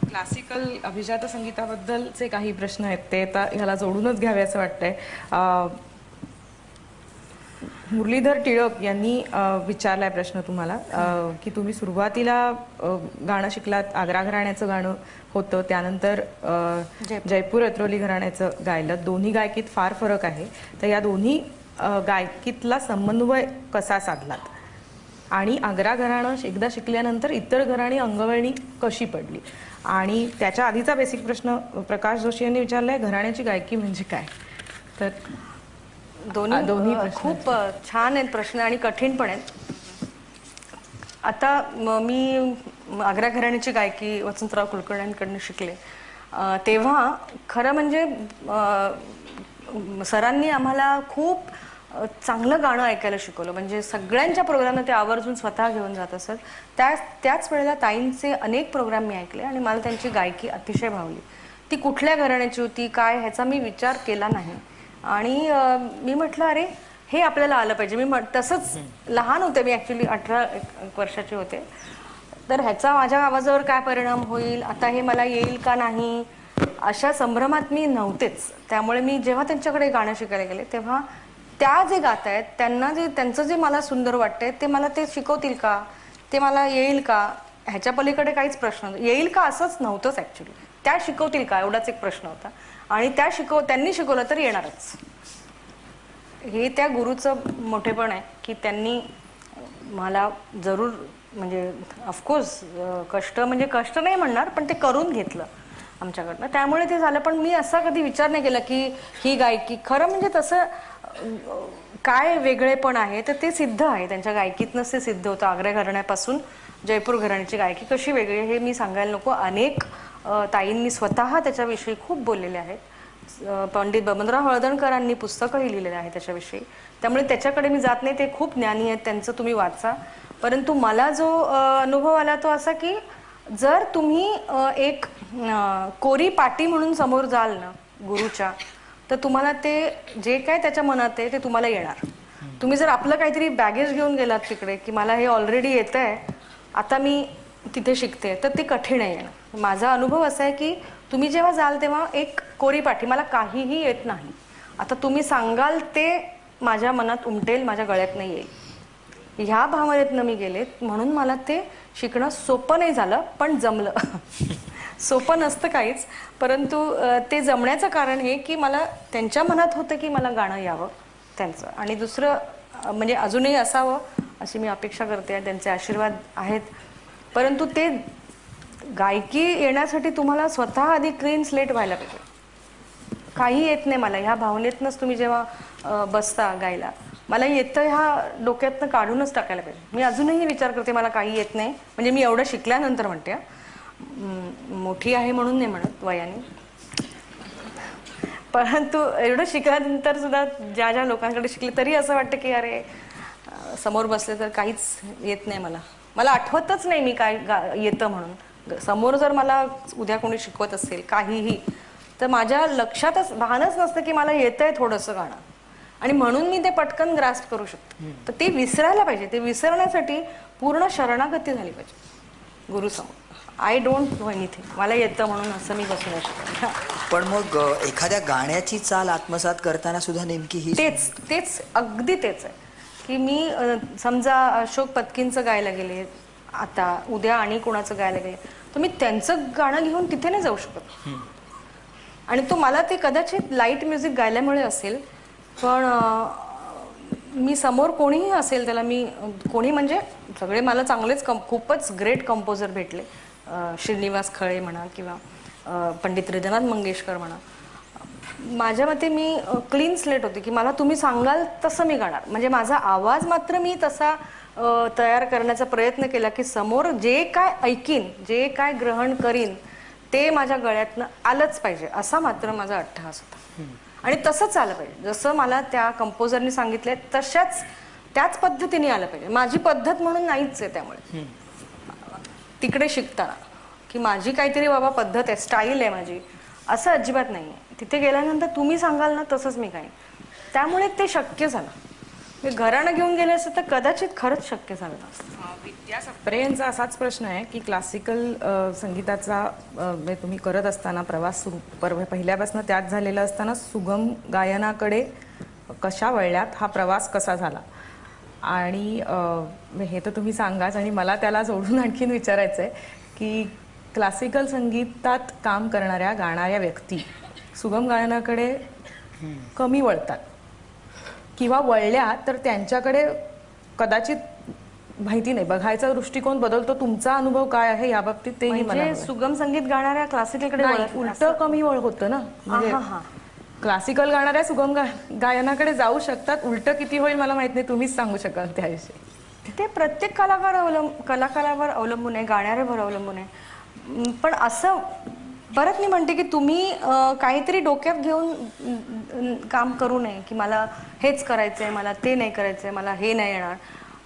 क्लासिकल अभिजात संगीताबद्दलचे काही प्रश्न आहेत ते आता ह्याला जोडूनच घ्यावे असं वाटतंय. मुरलीधर टिळक यांनी विचारलाय प्रश्न तुम्हाला की तुम्ही सुरुवातीला गाणं शिकलात आग्रा घराण्याचं गाणं होतं त्यानंतर जयपूर अत्रोली घराण्याचं गायलं दोन्ही गायकीत फार फरक आहे तर या दोन्ही गायकीतला समन्वय कसा साधलात आणि आग्रा घराणं एकदा शिकल्यानंतर इतर घराणी अंगवळणी कशी पडली. आणि त्याच्या आधीचा बेसिक प्रश्न प्रकाश जोशी यांनी विचारलाय घराण्याची गायकी म्हणजे काय तर दोन्ही खूप छान आहेत प्रश्न आणि कठीण पण आहेत. आता मी आग्रा घराण्याची गायकी वसंतराव कुलकर्णींकडून शिकले तेव्हा खरं म्हणजे सरांनी आम्हाला खूप चांगलं गाणं ऐकायला शिकवलं म्हणजे सगळ्यांच्या प्रोग्रामला ते आवर्जून स्वतः घेऊन जात असत. त्याच वेळेला ताईंचे अनेक प्रोग्राम मी ऐकले आणि मला त्यांची गायकी अतिशय भावली. ती कुठल्या घराण्याची होती काय ह्याचा मी विचार केला नाही आणि मी म्हटलं अरे हे आपल्याला आलं पाहिजे. मी तसंच लहान होते मी ॲक्च्युली 18 वर्षाचे होते तर ह्याचा माझ्या आवाजावर काय परिणाम होईल आता हे मला येईल का नाही अशा संभ्रमात मी नव्हतेच. त्यामुळे मी जेव्हा त्यांच्याकडे गाणं शिकायला गेले तेव्हा त्या जे गात आहेत त्यांना जे त्यांचं जे मला सुंदर वाटतंय ते मला ते शिकवतील का ते मला येईल का ह्याच्या पलीकडे काहीच प्रश्न येईल का असंच नव्हतंच ॲक्च्युली. त्या शिकवतील का एवढाच एक प्रश्न होता आणि त्या त्यांनी शिकवलं तर येणारच. हे त्या गुरुचं मोठेपण आहे की त्यांनी मला जरूर म्हणजे ऑफकोर्स कष्ट म्हणजे कष्ट नाही म्हणणार पण ते करून घेतलं आमच्याकडनं त्यामुळे ते झालं. पण मी असा कधी विचार नाही केला की ही गायकी खरं म्हणजे तसं काय वेगळेपण आहे तर ते सिद्ध आहे त्यांच्या गायकीतनंच ते सिद्ध होतं. आग्रा घराण्यापासून जयपूर घराण्याची गायकी कशी वेगळी हे मी सांगायला नको. अनेक ताईंनी स्वतः त्याच्याविषयी खूप बोललेले आहेत. पंडित बबनराव हळदणकरांनी पुस्तकंही लिहिलेलं आहे त्याच्याविषयी त्यामुळे त्याच्याकडे मी जात नाही ते खूप ज्ञानी आहेत त्यांचं तुम्ही वाचा. परंतु मला जो अनुभव आला तो असा की जर तुम्ही एक कोरी पाटी म्हणून समोर जाल ना गुरुच्या तर तुम्हाला ते जे काय त्याच्या मनात आहे ते तुम्हाला येणार. तुम्ही जर आपलं काहीतरी बॅगेज घेऊन गेलात तिकडे की मला हे ऑलरेडी येतं आहे आता मी तिथे शिकते तर ते कठीण आहे येणं. माझा अनुभव असा आहे की तुम्ही जेव्हा जाल तेव्हा एक कोरी पाठी मला काहीही येत नाही आता तुम्ही सांगाल ते माझ्या मनात उमटेल माझ्या गळ्यात नाही येईल ह्या भावनेतनं मी गेले म्हणून मला ते शिकणं सोपं नाही झालं पण जमलं. सोपं नसतं काहीच परंतु ते जमण्याचं कारण हे की मला त्यांच्या मनात होतं की मला गाणं यावं त्यांचं आणि दुसरं म्हणजे अजूनही असावं अशी मी अपेक्षा करते. त्यांचे आशीर्वाद आहेत परंतु ते गायकी येण्यासाठी तुम्हाला स्वतः आधी क्लीन स्लेट व्हायला पाहिजे. काही येत नाही मला ह्या भावनेतनंच तुम्ही जेव्हा बसता गायला मला येतं ह्या डोक्यातनं काढूनच टाकायला पाहिजे. मी अजूनही विचार करते मला काही येत नाही म्हणजे मी एवढं शिकल्यानंतर म्हणते मोठी आहे म्हणून नाही म्हणत वयाने परंतु एवढं शिकल्यानंतर सुद्धा ज्या ज्या लोकांकडे शिकले तरी असं वाटतं की अरे समोर बसले तर काहीच येत नाही मला मला आठवतच नाही मी काय येतं म्हणून. समोर जर मला उद्या कोणी शिकवत असेल काहीही तर माझ्या लक्षातच भानच नसतं की मला येतंय थोडंसं गाणं आणि म्हणून मी ते पटकन ग्रास्प करू शकतो. तर ते विसरायला पाहिजे ते विसरण्यासाठी पूर्ण शरणागती झाली पाहिजे गुरु समोर. I don't know anything. मला येतं म्हणून असं मी बसून शकतो. पण मग एखाद्या गाण्याची चाल आत्मसात करताना सुद्धा नेमकी ही तेच अगदी तेच आहे की मी समजा अशोक पत्कींचं गायला गेले आता उद्या आणि कोणाचं गायला गेले तर मी त्यांचं गाणं घेऊन तिथे नाही जाऊ शकत. आणि तो मला ते कदाचित लाईट म्युझिक गायल्यामुळे असेल पण मी समोर कोणीही असेल त्याला मी कोणी म्हणजे सगळे मला चांगलेच खूपच ग्रेट कंपोजर भेटले श्रीनिवास खळे म्हणा किंवा पंडित हृदयनाथ मंगेशकर म्हणा. माझ्या मते मी क्लीन स्लेट होते की मला तुम्ही सांगाल तसं मी गाणार म्हणजे माझा आवाज मात्र मी तसा तयार करण्याचा प्रयत्न केला की समोर जे काय ऐकीन जे काय ग्रहण करीन ते माझ्या गळ्यातनं आलंच पाहिजे असा मात्र माझा अट्टहास होता. आणि तसंच आलं पाहिजे जसं मला त्या कंपोजरने सांगितलंय तशाच त्याच पद्धतीने आलं पाहिजे. माझी पद्धत म्हणून नाहीच आहे त्यामुळे तिकडे शिकताना की माझी काहीतरी बाबा पद्धत आहे स्टाईल आहे माझी असं अजिबात नाही आहे. तिथे गेल्यानंतर तुम्ही सांगाल ना तसंच मी गाईन त्यामुळे ते शक्य झालं. मी घराणं घेऊन गेले असं तर कदाचित खरंच शक्य झालं नसतं. विद्यासप्रेयांचा असाच प्रश्न आहे की क्लासिकल संगीताचा तुम्ही करत असताना प्रवास पहिल्यापासून त्यात झालेला असताना सुगम गायनाकडे कशा वळल्यात हा प्रवास कसा झाला आणि हे तर तुम्ही सांगाच. आणि मला त्याला जोडून आणखीन विचारायचं आहे की क्लासिकल संगीतात काम करणाऱ्या गाणाऱ्या व्यक्ती सुगम गायनाकडे कमी वळतात किंवा वळल्या तर त्यांच्याकडे कदाचित माहिती नाही बघायचा दृष्टिकोन बदलतो. तुमचा अनुभव काय आहे या बाबतीत तेही मला म्हणजे सुगम संगीत गाणाऱ्या क्लासिकलकडे उलट कमी वळ होतं ना म्हणजे क्लासिकल गाणाऱ्या सुगम गायनाकडे जाऊ शकतात उलट किती होईल मला माहित नाही तुम्हीच सांगू शकाल त्याविषयी. ते प्रत्येक कलाकारावर अवलंबून आहे गाणाऱ्यावर अवलंबून आहे. पण असं परत मी म्हणते की तुम्ही काहीतरी डोक्यात घेऊन काम करू नये की मला हेच करायचंय मला ते नाही करायचंय मला हे नाही येणार.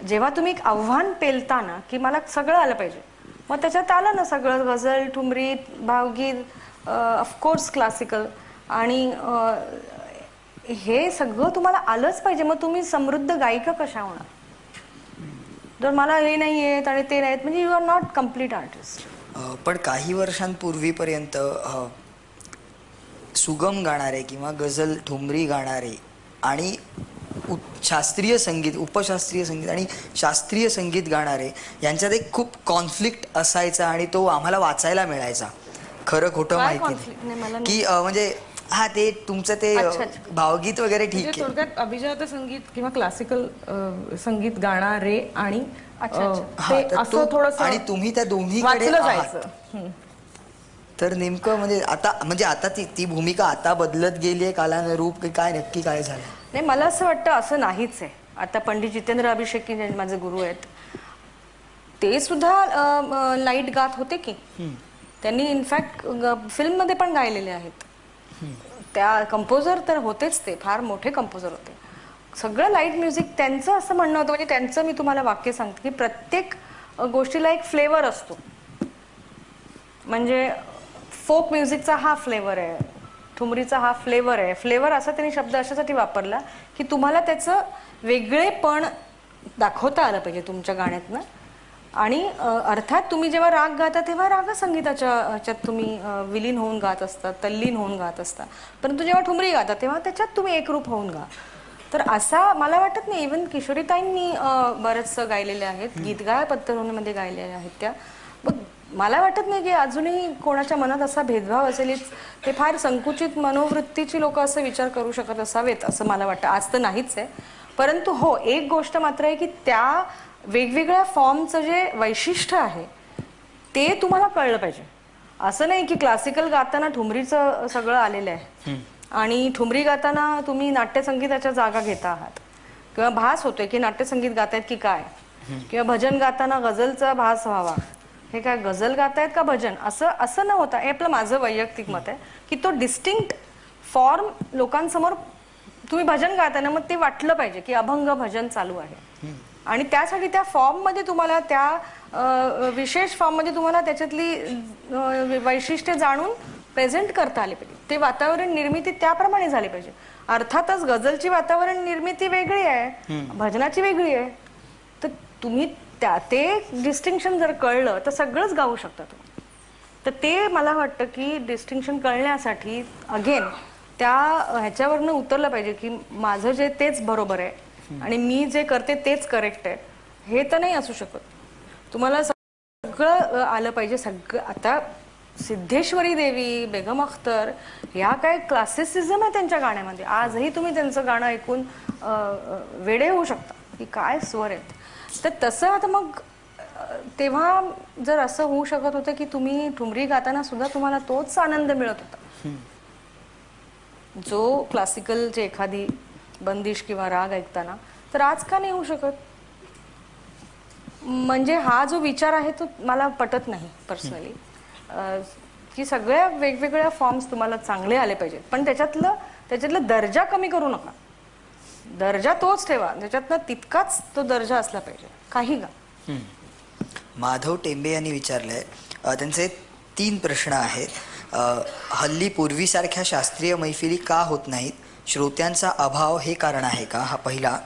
जेव्हा तुम्ही एक आव्हान पेलता ना की मला सगळं आलं पाहिजे मग त्याच्यात आलं ना सगळं गझल ठुमरी भावगीत ऑफकोर्स क्लासिकल आणि हे सगळं तुम्हाला आलंच पाहिजे मग तुम्ही समृद्ध गायिका कशा होणार. जर मला हे नाही येत आणि ते नाहीत म्हणजे you are not complete artist. पण काही वर्षांपूर्वीपर्यंत सुगम गाणारे किंवा गझल ठुमरी गाणारे आणि शास्त्रीय संगीत उपशास्त्रीय संगीत आणि शास्त्रीय संगीत गाणारे यांच्यात एक खूप कॉन्फ्लिक्ट असायचा आणि तो आम्हाला वाचायला मिळायचा. खरं खोटं माहिती नाही की म्हणजे हा ते तुमचं ते भावगीत वगैरे ठीक आहे. थोडक्यात अभिजात संगीत किंवा क्लासिकल संगीत गाणारे आणि तुम्ही त्या दोन्हीकडे आहात तर नेमकं म्हणजे आता ती भूमिका आता बदलत गेली आहे कालानुरूप काय नक्की काय झालं. नाही मला असं वाटतं असं नाहीच आहे. आता पंडित जितेंद्र अभिषेकी माझे गुरु आहेत ते सुद्धा लाईट गात होते की त्यांनी इनफॅक्ट फिल्म मध्ये पण गायलेले आहेत. त्या कंपोजर तर होतेच ते फार मोठे कंपोजर होते. सगळं लाईट म्युझिक त्यांचं असं म्हणणं होतं म्हणजे त्यांचं मी तुम्हाला वाक्य सांगते की प्रत्येक गोष्टीला एक फ्लेवर असतो म्हणजे फोक म्युझिकचा हा फ्लेवर आहे ठुमरीचा हा फ्लेवर आहे. फ्लेवर असा त्यांनी शब्द अशासाठी वापरला की तुम्हाला त्याचं वेगळेपण दाखवता आलं पाहिजे तुमच्या गाण्यातनं. आणि अर्थात तुम्ही जेव्हा राग गाता तेव्हा राग संगीताच्या ह्याच्यात तुम्ही विलीन होऊन गात असता तल्लीन होऊन गात असता परंतु जेव्हा ठुमरी गाता तेव्हा त्याच्यात तुम्ही एकरूप होऊन गा. तर असा मला वाटत नाही इव्हन किशोरीताईंनी बरंचसं गायलेले आहेत गीत गाय पद्धतीमध्ये गायलेल्या आहेत त्या. मग मला वाटत नाही की अजूनही कोणाच्या मनात असा भेदभाव असेल. ते फार संकुचित मनोवृत्तीची लोक असं विचार करू शकत असावेत असं मला वाटतं. आज तर नाहीच आहे परंतु हो एक गोष्ट मात्र आहे की त्या वेगवेगळ्या फॉर्मचं जे वैशिष्ट्य आहे ते तुम्हाला कळलं पाहिजे. असं नाही की क्लासिकल गाताना ठुमरीचं सगळं आलेलं आहे आणि ठुमरी गाताना तुम्ही नाट्यसंगीताच्या जागा घेता आहात किंवा भास होतोय की नाट्यसंगीत गातायत की काय किंवा भजन गाताना गझलचा भास व्हावा हे काय गझल गातायत का भजन असं असं न होता हे आपलं माझं वैयक्तिक मत आहे की तो डिस्टिंक्ट फॉर्म लोकांसमोर तुम्ही भजन गाताना मग ते वाटलं पाहिजे की अभंग भजन चालू आहे आणि त्यासाठी त्या फॉर्ममध्ये तुम्हाला त्या विशेष फॉर्ममध्ये तुम्हाला त्याच्यातली वैशिष्ट्य जाणून प्रेझेंट करता आले पाहिजे. ते वातावरण निर्मिती त्याप्रमाणे झाली पाहिजे. अर्थातच गझलची वातावरण निर्मिती वेगळी आहे भजनाची वेगळी आहे तर तुम्ही ते डिस्टिंक्शन जर कळलं तर सगळंच गाऊ शकता तुम्ही. तर ते मला वाटतं की डिस्टिंक्शन कळण्यासाठी अगेन त्या ह्याच्यावरनं उतरलं पाहिजे की माझं जे तेच बरोबर आहे आणि मी जे करते तेच करेक्ट आहे हे तर नाही असू शकत. तुम्हाला सगळं आलं पाहिजे सगळं. आता सिद्धेश्वरी देवी, बेगम अख्तर ह्या काय क्लासिसिझम आहे त्यांच्या गाण्यामध्ये. आजही तुम्ही त्यांचं गाणं ऐकून वेडे होऊ शकता की काय स्वर आहेत. तर तसं आता मग तेव्हा जर असं होऊ शकत होतं की तुम्ही ठुमरी गाताना सुद्धा तुम्हाला तोच आनंद मिळत होता जो क्लासिकल जे एखादी बंदिश किंवा राग ऐकताना. तर आज का नाही होऊ शकत? म्हणजे हा जो विचार आहे तो मला पटत नाही पर्सनली की सगळ्या वेगवेगळ्या फॉर्म्स तुम्हाला चांगले आले पाहिजेत पण त्याच्यातलं दर्जा कमी करू नका. दर्जा तोच ठेवा, त्याच्यातनं तितकाच तो दर्जा असला पाहिजे. काही का माधव टेंबे यांनी विचारलंय, त्यांचे 3 प्रश्न आहेत. हल्ली पूर्वीसारख्या शास्त्रीय मैफिली का होत नाहीत? श्रोत्यांचा अभाव हे कारण आहे का? हा पहिला.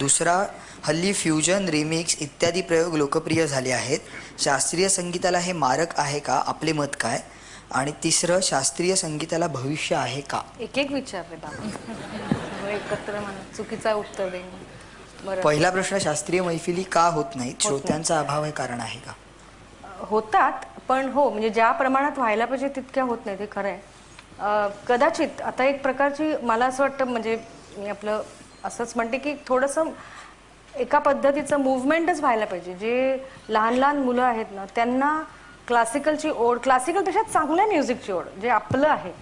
दुसरा, हल्ली फ्युजन, रिमिक्स इत्यादी प्रयोग लोकप्रिय झाले आहेत. शास्त्रीय संगीताला हे मारक आहे का? आपले मत काय? आणि तिसरं, शास्त्रीय संगीताला भविष्य आहे का? एक एक विचारले बाबा. एकत्र म्हणून चुकीचा उत्तर देईन. पहिला प्रश्न, शास्त्रीय मैफिली का होत नाहीत? श्रोत्यांचा अभाव हे कारण आहे का? होतात पण हो, म्हणजे ज्या प्रमाणात व्हायला पाहिजे तितक्या होत नाही, ते खरं आहे. कदाचित आता एक प्रकारची मला असं वाटतं, म्हणजे मी आपलं असंच म्हणते की थोडंसं एका पद्धतीचं मुवमेंटच व्हायला पाहिजे. जे लहान लहान मुलं आहेत ना त्यांना क्लासिकलची ओढ, क्लासिकलपेक्षा चांगल्या म्युझिकची ओढ, जे आपलं आहे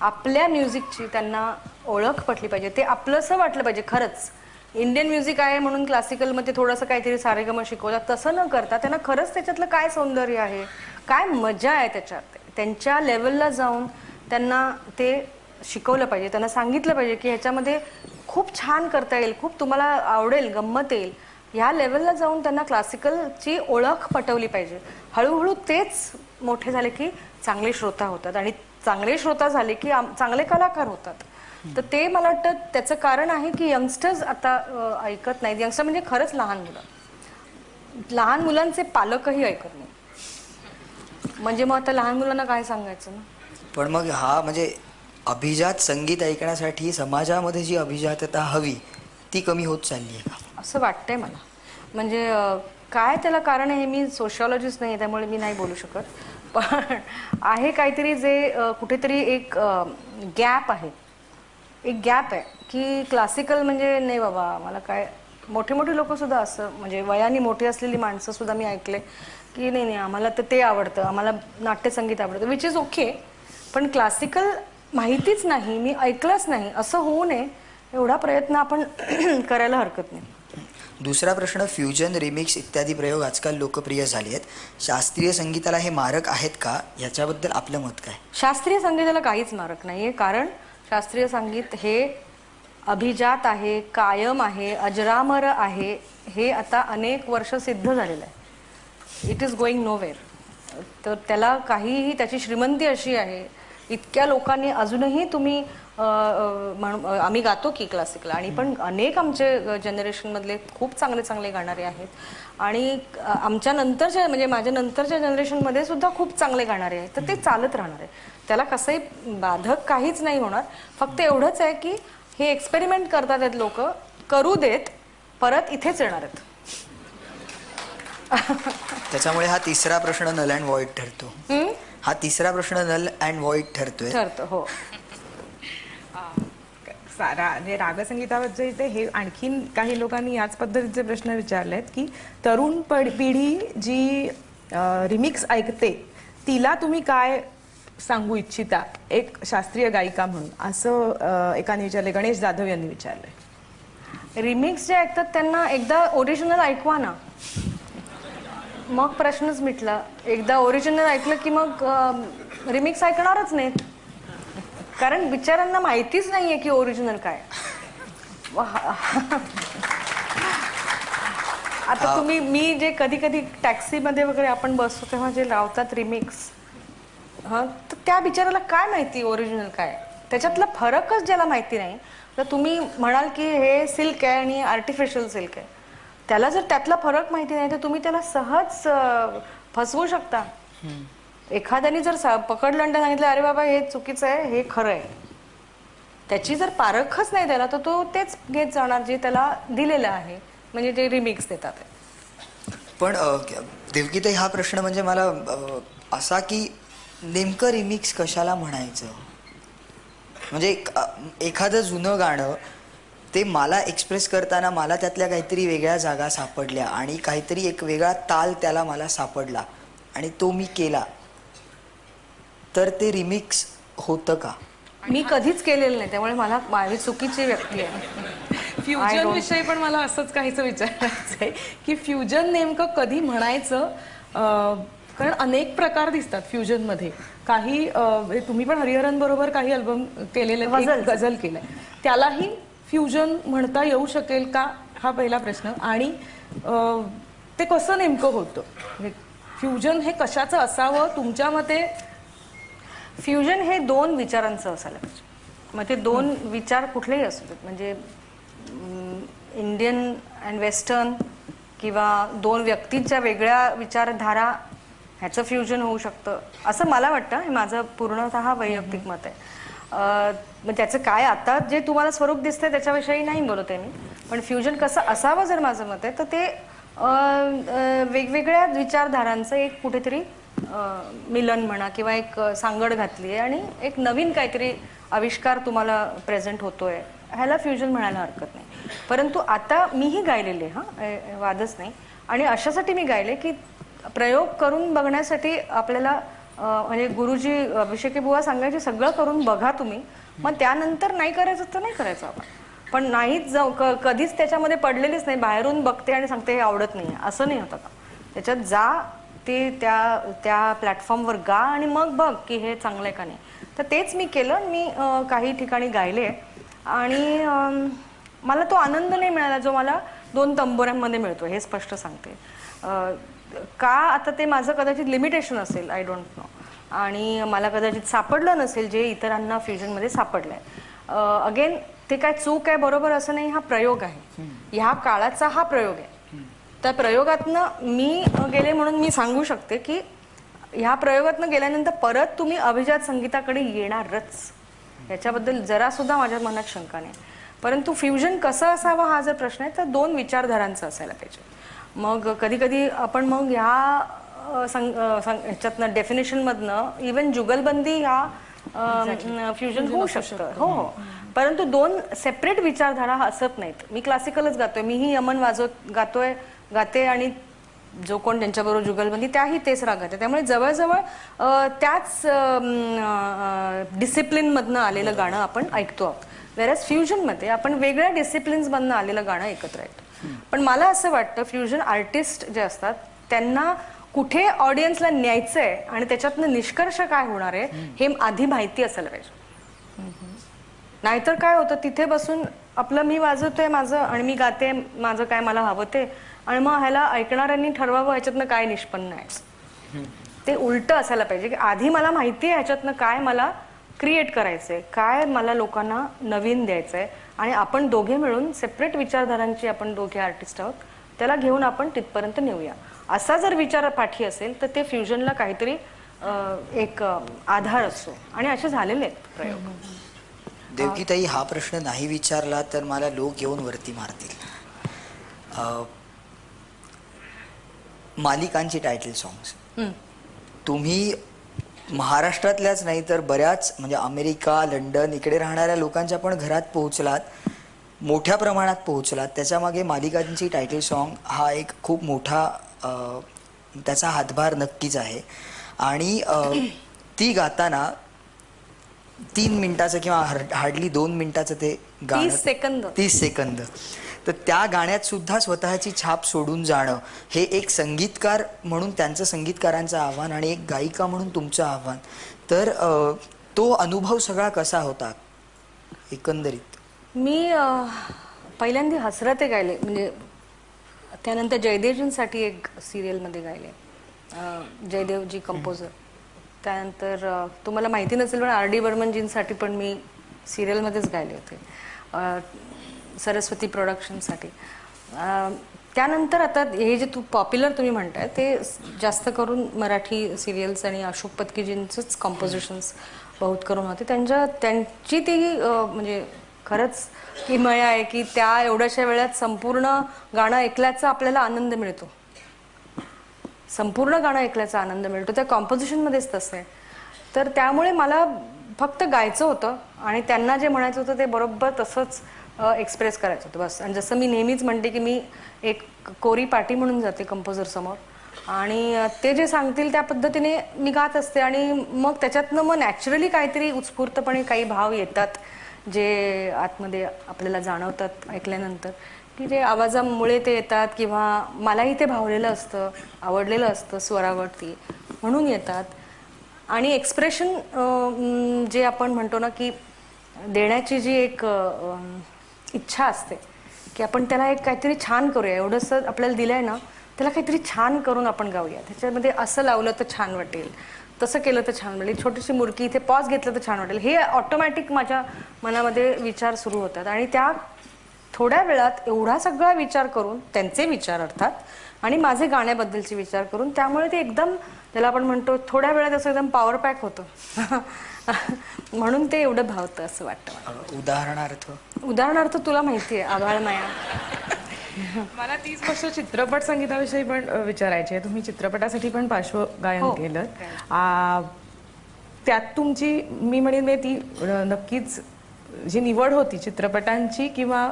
आपल्या म्युझिकची त्यांना ओळख पटली पाहिजे. ते आपलंसं वाटलं पाहिजे. खरंच इंडियन म्युझिक आहे म्हणून क्लासिकलमध्ये थोडंसं काहीतरी सारेगम शिकवतात तसं न करता त्यांना खरंच त्याच्यातलं काय सौंदर्य आहे, काय मजा आहे त्याच्यात, त्यांच्या लेवलला जाऊन त्यांना ते शिकवलं पाहिजे. त्यांना सांगितलं पाहिजे की ह्याच्यामध्ये खूप छान करता येईल, खूप तुम्हाला आवडेल, गंमत येईल. ह्या लेवलला जाऊन त्यांना क्लासिकलची ओळख पटवली पाहिजे. हळूहळू तेच मोठे झाले की चांगले श्रोता होतात आणि चांगले श्रोता झाले की चांगले कलाकार होतात. तर ते मला वाटतं त्याचं कारण आहे की यंगस्टर्स आता ऐकत नाहीत. यंगस्टर म्हणजे खरंच लहान मुलं. लहान मुलांचे पालकही ऐकत नाही. म्हणजे मग आता लहान मुलांना काय सांगायचं ना? पण मग हा म्हणजे अभिजात संगीत ऐकण्यासाठी समाजामध्ये जी अभिजातता हवी ती कमी होत चालली आहे का असं वाटतंय मला. म्हणजे काय त्याला कारण आहे, मी सोशिओलॉजिस्ट नाही त्यामुळे मी नाही बोलू शकत. पण आहे काहीतरी जे कुठेतरी एक गॅप आहे. एक गॅप आहे की क्लासिकल म्हणजे नाही बाबा मला काय. मोठे मोठे लोक सुद्धा असं म्हणजे वयाने मोठी असलेली माणसं सुद्धा मी ऐकले की नाही नाही आम्हाला तर ते आवडतं, आम्हाला नाट्यसंगीत आवडतं, विच इज ओके. पण क्लासिकल माहितीच नाही, मी ऐकलंच नाही असं होऊ नये एवढा प्रयत्न आपण करायला हरकत नाही. दुसरा प्रश्न, फ्युजन, रिमिक्स इत्यादी प्रयोग आजकाल लोकप्रिय झाले आहेत. शास्त्रीय संगीताला हे मारक आहेत का? याच्याबद्दल आपलं मत काय? शास्त्रीय संगीताला काहीच मारक नाही आहे. कारण शास्त्रीय संगीत हे अभिजात आहे, कायम आहे, अजरामर आहे. हे आता अनेक वर्ष सिद्ध झालेलं आहे. It is going nowhere. तर त्याला काहीही त्याची श्रीमंती अशी आहे, इतक्या लोकांनी अजूनही तुम्ही आम्ही गातो की क्लासिकल आणि पण अनेक आमचे जनरेशनमधले खूप चांगले चांगले गाणारे आहेत आणि आमच्या नंतरच्या म्हणजे माझ्या नंतरच्या जनरेशनमध्ये सुद्धा खूप चांगले गाणारे आहेत. तर ते चालत राहणार आहे, त्याला कसंही बाधक काहीच नाही होणार. फक्त एवढंच आहे की हे एक्सपेरिमेंट करतात आहेत लोक, करू देत, परत इथेच येणार आहेत. त्याच्यामुळे हा तिसरा प्रश्न नल अँड व्हॉइड ठरतो. हा तिसरा प्रश्न नल अँड व्हॉइड ठरतोय. हो. सारा म्हणजे रागसंगीताबद्दल इथे हे आणखीन काही लोकांनी याच पद्धतीचे प्रश्न विचारले आहेत की तरुण पिढी जी रिमिक्स ऐकते तिला तुम्ही काय सांगू इच्छिता एक शास्त्रीय गायिका म्हणून, असं एकाने विचारले. गणेश जाधव यांनी विचारले. रिमिक्स जे ऐकतात त्यांना एकदा ओरिजिनल ऐकवा ना, मग प्रश्नच मिटला. एकदा ओरिजिनल ऐकलं की मग रिमिक्स ऐकणारच नाहीत. कारण बिचारांना माहितीच नाहीये की ओरिजिनल काय. आता तुम्ही मी जे कधी कधी टॅक्सीमध्ये वगैरे आपण बसतो तेव्हा जे लावतात रिमिक्स, हां, तर त्या बिचाराला काय माहिती ओरिजिनल काय, त्याच्यातला फरकच ज्याला माहिती नाही. तर तुम्ही म्हणाल की हे सिल्क आहे आणि आर्टिफिशियल सिल्क आहे, त्याला जर त्यातला फरक माहिती नाही तर तुम्ही त्याला सहज फसवू शकता. एखाद्याने जर पकडलं तर सांगितलं अरे बाबा हे चुकीचं आहे हे खरं आहे, त्याची जर पारखच नाही त्याला तर तो तेच घेत जाणार जे त्याला दिलेलं आहे, म्हणजे ते रिमिक्स देतात. पण देवकीताई हा प्रश्न म्हणजे मला असा की नेमकं रिमिक्स कशाला म्हणायचं, म्हणजे एखादं जुनं गाणं ते मला एक्सप्रेस करताना मला त्यातल्या काहीतरी वेगळ्या जागा सापडल्या आणि काहीतरी एक वेगळा ताल त्याला मला सापडला आणि तो मी केला, तर ते रिमिक्स होतं का? मी कधीच केलेलं नाही त्यामुळे मला माझी चुकीची व्यक्ती आहे. फ्यूजन विषयी पण मला असंच काहीच विचारायचं आहे की फ्यूजन नेमकं कधी म्हणायचं, कारण अनेक प्रकार दिसतात फ्यूजन मध्ये. काही तुम्ही पण हरिहरन बरोबर काही अल्बम केलेले, गझल केलंय, त्यालाही फ्यूजन म्हणता येऊ शकेल का हा पहिला प्रश्न. आणि ते कसं नेमकं होतं फ्यूजन हे कशाचं असावं तुमच्या मते? फ्यूजन हे दोन विचारांचं असायला पाहिजे, मग ते दोन विचार कुठलेही असतात, म्हणजे इंडियन अँड वेस्टर्न किंवा दोन व्यक्तींच्या वेगळ्या विचारधारा ह्याचं फ्युजन होऊ शकतं असं मला वाटतं. हे माझं पूर्णतः वैयक्तिक मत आहे. मग त्याचं काय आता जे तुम्हाला स्वरूप दिसतंय त्याच्याविषयी नाही बोलत आहे मी, पण फ्युजन कसं असावं जर माझं मत आहे तर ते वेगवेगळ्या विचारधारांचं एक कुठेतरी मिलन म्हणा किंवा एक सांगड घातली आहे आणि एक नवीन काहीतरी आविष्कार तुम्हाला प्रेझेंट होतोय, ह्याला फ्युजन म्हणायला हरकत नाही. परंतु आता मीही गायलेले, हां वादच नाही, आणि अशासाठी मी गायले की प्रयोग करून बघण्यासाठी आपल्याला, म्हणजे गुरुजी अभिषेकी बुवा सांगायचे सगळं करून बघा तुम्ही, मग त्यानंतर नाही करायचं तर नाही करायचं आपण, पण नाहीच जाऊ कधीच त्याच्यामध्ये पडलेलीच नाही बाहेरून बघते आणि सांगते हे आवडत नाही असं नाही होतं का, त्याच्यात जा ते त्या प्लॅटफॉर्मवर गा आणि मग बघ की हे चांगलं आहे का नाही. तर तेच मी केलं, मी काही ठिकाणी गायले आणि मला तो आनंद नाही मिळाला जो मला दोन तंबोऱ्यांमध्ये मिळतो, हे स्पष्ट सांगते. का आता ते माझं कदाचित लिमिटेशन असेल, आय डोंट नो, आणि मला कदाचित सापडलं नसेल जे इतरांना फ्युजनमध्ये सापडलं आहे. अगेन ते काय चूक आहे बरोबर असं नाही, हा प्रयोग आहे, ह्या काळाचा हा प्रयोग आहे. त्या प्रयोगातनं मी गेले म्हणून मी सांगू शकते की ह्या प्रयोगातनं गेल्यानंतर परत तुम्ही अभिजात संगीताकडे येणारच, याच्याबद्दल जरासुद्धा माझ्या मनात शंका नाही. परंतु फ्युजन कसं असावा हा जर प्रश्न आहे तर दोन विचारधारांचा असायला पाहिजे. मग कधी कधी आपण मग ह्या ह्याच्यातनं डेफिनेशनमधनं इवन जुगलबंदी ह्या फ्युजन होऊ शकतं, हो हो. परंतु दोन सेपरेट विचारधारा असत नाहीत. मी क्लासिकलच गातोय, मीही यमन गाते आणि जो कोण त्यांच्याबरोबर जुगलबंदी त्याही तेच रागात, त्यामुळे जवळजवळ त्याच डिसिप्लिनमधनं आलेलं गाणं आपण ऐकतो आहोत. व्हेरस फ्युजनमध्ये आपण वेगळ्या डिसिप्लिन्समधनं आलेलं गाणं ऐकत राहतो. पण मला असं वाटतं फ्युजन आर्टिस्ट जे असतात त्यांना कुठे ऑडियन्सला न्यायचं आहे आणि त्याच्यातनं निष्कर्ष काय होणार आहे हे आधी माहिती असायला पाहिजे. नाहीतर काय होतं, तिथे बसून आपलं मी वाजवतोय माझं आणि मी गाते माझं काय मला हवं ते, आणि मग ह्याला ऐकणाऱ्यांनी ठरवावं ह्याच्यातनं काय निष्पन्न आहे. ते उलटं असायला पाहिजे की आधी मला माहिती आहे ह्याच्यातनं काय मला क्रिएट करायचंय, काय मला लोकांना नवीन द्यायचंय, आणि आपण दोघे मिळून सेपरेट विचारधारांची आपण दोघे आर्टिस्ट आहोत त्याला घेऊन आपण तिथपर्यंत नेऊया, असा जर विचार पाठी असेल तर ते फ्युजनला काहीतरी एक आधार असतो, आणि असे झालेले आहेत प्रयोग. देवकीताई हा प्रश्न नाही विचारला तर मला लोक येऊन वरती मारतील. मालिकांची टायटल सॉंग्स तुम्ही महाराष्ट्रातल्याच नाही तर बऱ्याच, म्हणजे अमेरिका लंडन इकडे राहणाऱ्या लोकांच्या पण घरात पोहोचलात, मोठ्या प्रमाणात पोहोचलात, त्याच्यामागे मालिकांची टायटल सॉन्ग हा एक खूप मोठा त्याचा हातभार नक्कीच आहे. आणि ती गाताना 3 मिनिटाचं किंवा हार्डली 2 मिनिटाचं ते गाणं, 30 सेकंद, तर त्या गाण्यात सुद्धा स्वतःची छाप सोडून जाणं हे एक संगीतकार म्हणून त्यांचं संगीतकारांचं आव्हान आणि एक गायिका म्हणून तुमचं आव्हान, तर तो अनुभव सगळा कसा होता एकंदरीत? मी पहिल्यांदा हसरते गायले, म्हणजे त्यानंतर जयदेवजींसाठी एक सिरियलमध्ये गायले, जयदेवजी कंपोजर. त्यानंतर तुम्हाला माहिती नसेल पण आर.डी. बर्मनजींसाठी पण मी सिरियलमध्येच गायले होते, सरस्वती प्रोडक्शनसाठी. त्यानंतर आता हे जे तू पॉप्युलर तुम्ही म्हणताय ते जास्त करून मराठी सिरियल्स आणि अशोक पत्कीजींचंच कंपोजिशन्स बहुत करून होते. त्यांची ती म्हणजे खरंच किमया आहे की त्या एवढ्याशा वेळात संपूर्ण गाणं ऐकल्याचा आपल्याला आनंद मिळतो. संपूर्ण गाणं ऐकल्याचा आनंद मिळतो त्या कॉम्पोजिशनमध्येच तसं आहे. तर त्यामुळे मला फक्त गायचं होतं आणि त्यांना जे म्हणायचं होतं ते बरोबर तसंच एक्सप्रेस करायचं होतं बस. आणि जसं मी नेहमीच म्हणते की मी एक कोरी पार्टी म्हणून जाते कंपोजर समोर आणि ते जे सांगतील त्या पद्धतीने मी गात असते आणि मग त्याच्यातनं मग नॅचरली काहीतरी उत्स्फूर्तपणे काही भाव येतात जे आतमध्ये आपल्याला जाणवतात ऐकल्यानंतर की जे आवाजामुळे ते येतात किंवा मलाही ते भावलेलं असतं आवडलेलं असतं स्वरावरती म्हणून येतात. आणि एक्सप्रेशन जे आपण म्हणतो ना की देण्याची जी एक इच्छा असते की आपण त्याला एक काहीतरी छान करूया एवढंसं आपल्याला दिलं आहे ना त्याला काहीतरी छान करून आपण गाऊया त्याच्यामध्ये असं लावलं तर छान वाटेल तसं केलं तर छान वाटेल छोटीशी मुरकी इथे पॉज घेतलं तर छान वाटेल हे ऑटोमॅटिक माझ्या मनामध्ये विचार सुरू होतात. आणि त्या थोड्या वेळात एवढा सगळा विचार करून त्यांचे विचार अर्थात आणि माझे गाण्याबद्दलचे विचार करून त्यामुळे ते एकदम त्याला आपण म्हणतो थोड्या वेळात असं एकदम पॉवर पॅक होतं म्हणून ते एवढं भावतं असं वाटतं. उदाहरणार्थ तुला माहिती आहे आभाळ माया. मला तीच गोष्ट चित्रपट संगीताविषयी पण विचारायची आहे. तुम्ही चित्रपटासाठी पण पार्श्वगायन केलं त्यात तुमची मी म्हणेन ती नक्कीच जी निवड होती चित्रपटांची किंवा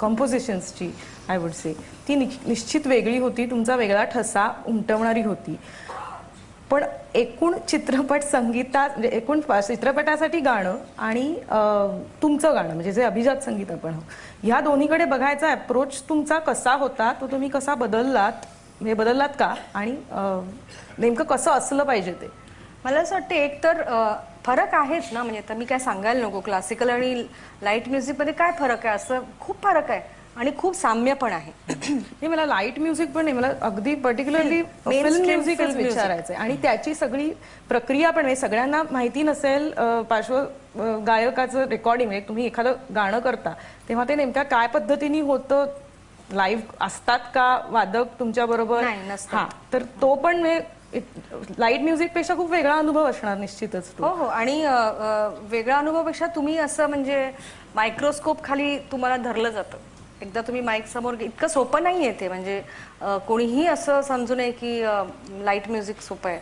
कंपोजिशन्सची आय वुड से ती निश्चित वेगळी होती तुमचा वेगळा ठसा उमटवणारी होती. पण एकूण चित्रपट संगीतात म्हणजे एकूण चित्रपटासाठी गाणं आणि तुमचं गाणं म्हणजे जे अभिजात संगीत आपण ह्या दोन्हीकडे बघायचा अप्रोच तुमचा कसा होता तो तुम्ही कसा बदललात म्हणजे बदललात का आणि नेमकं कसं असलं पाहिजे ते. मला असं वाटतं एक तर फरक आहेच ना म्हणजे आता मी काय सांगायला नको क्लासिकल आणि लाईट म्युझिकमध्ये काय फरक आहे असं खूप फरक आहे आणि खूप साम्य पण आहे. मला लाईट म्युझिक पण नाही मला अगदी पर्टिक्युलरली फिल्म म्युझिकच विचारायचं आहे. आणि त्याची सगळी प्रक्रिया पण सगळ्यांना माहिती नसेल पार्श्व गायकाचं रेकॉर्डिंग म्हणजे तुम्ही एखादं गाणं करता तेव्हा ते नेमका काय पद्धतीने होतं लाईव्ह असतात का वादक तुमच्याबरोबर हां तर तो पण लाईट म्युझिकपेक्षा खूप वेगळा अनुभव असणार निश्चितच. हो हो आणि वेगळा अनुभवपेक्षा तुम्ही असं म्हणजे मायक्रोस्कोप खाली तुम्हाला धरलं जातं एकदा तुम्ही माईक समोर इतकं सोपं नाही आहे ते म्हणजे कोणीही असं समजू नये की लाईट म्युझिक सोपं आहे.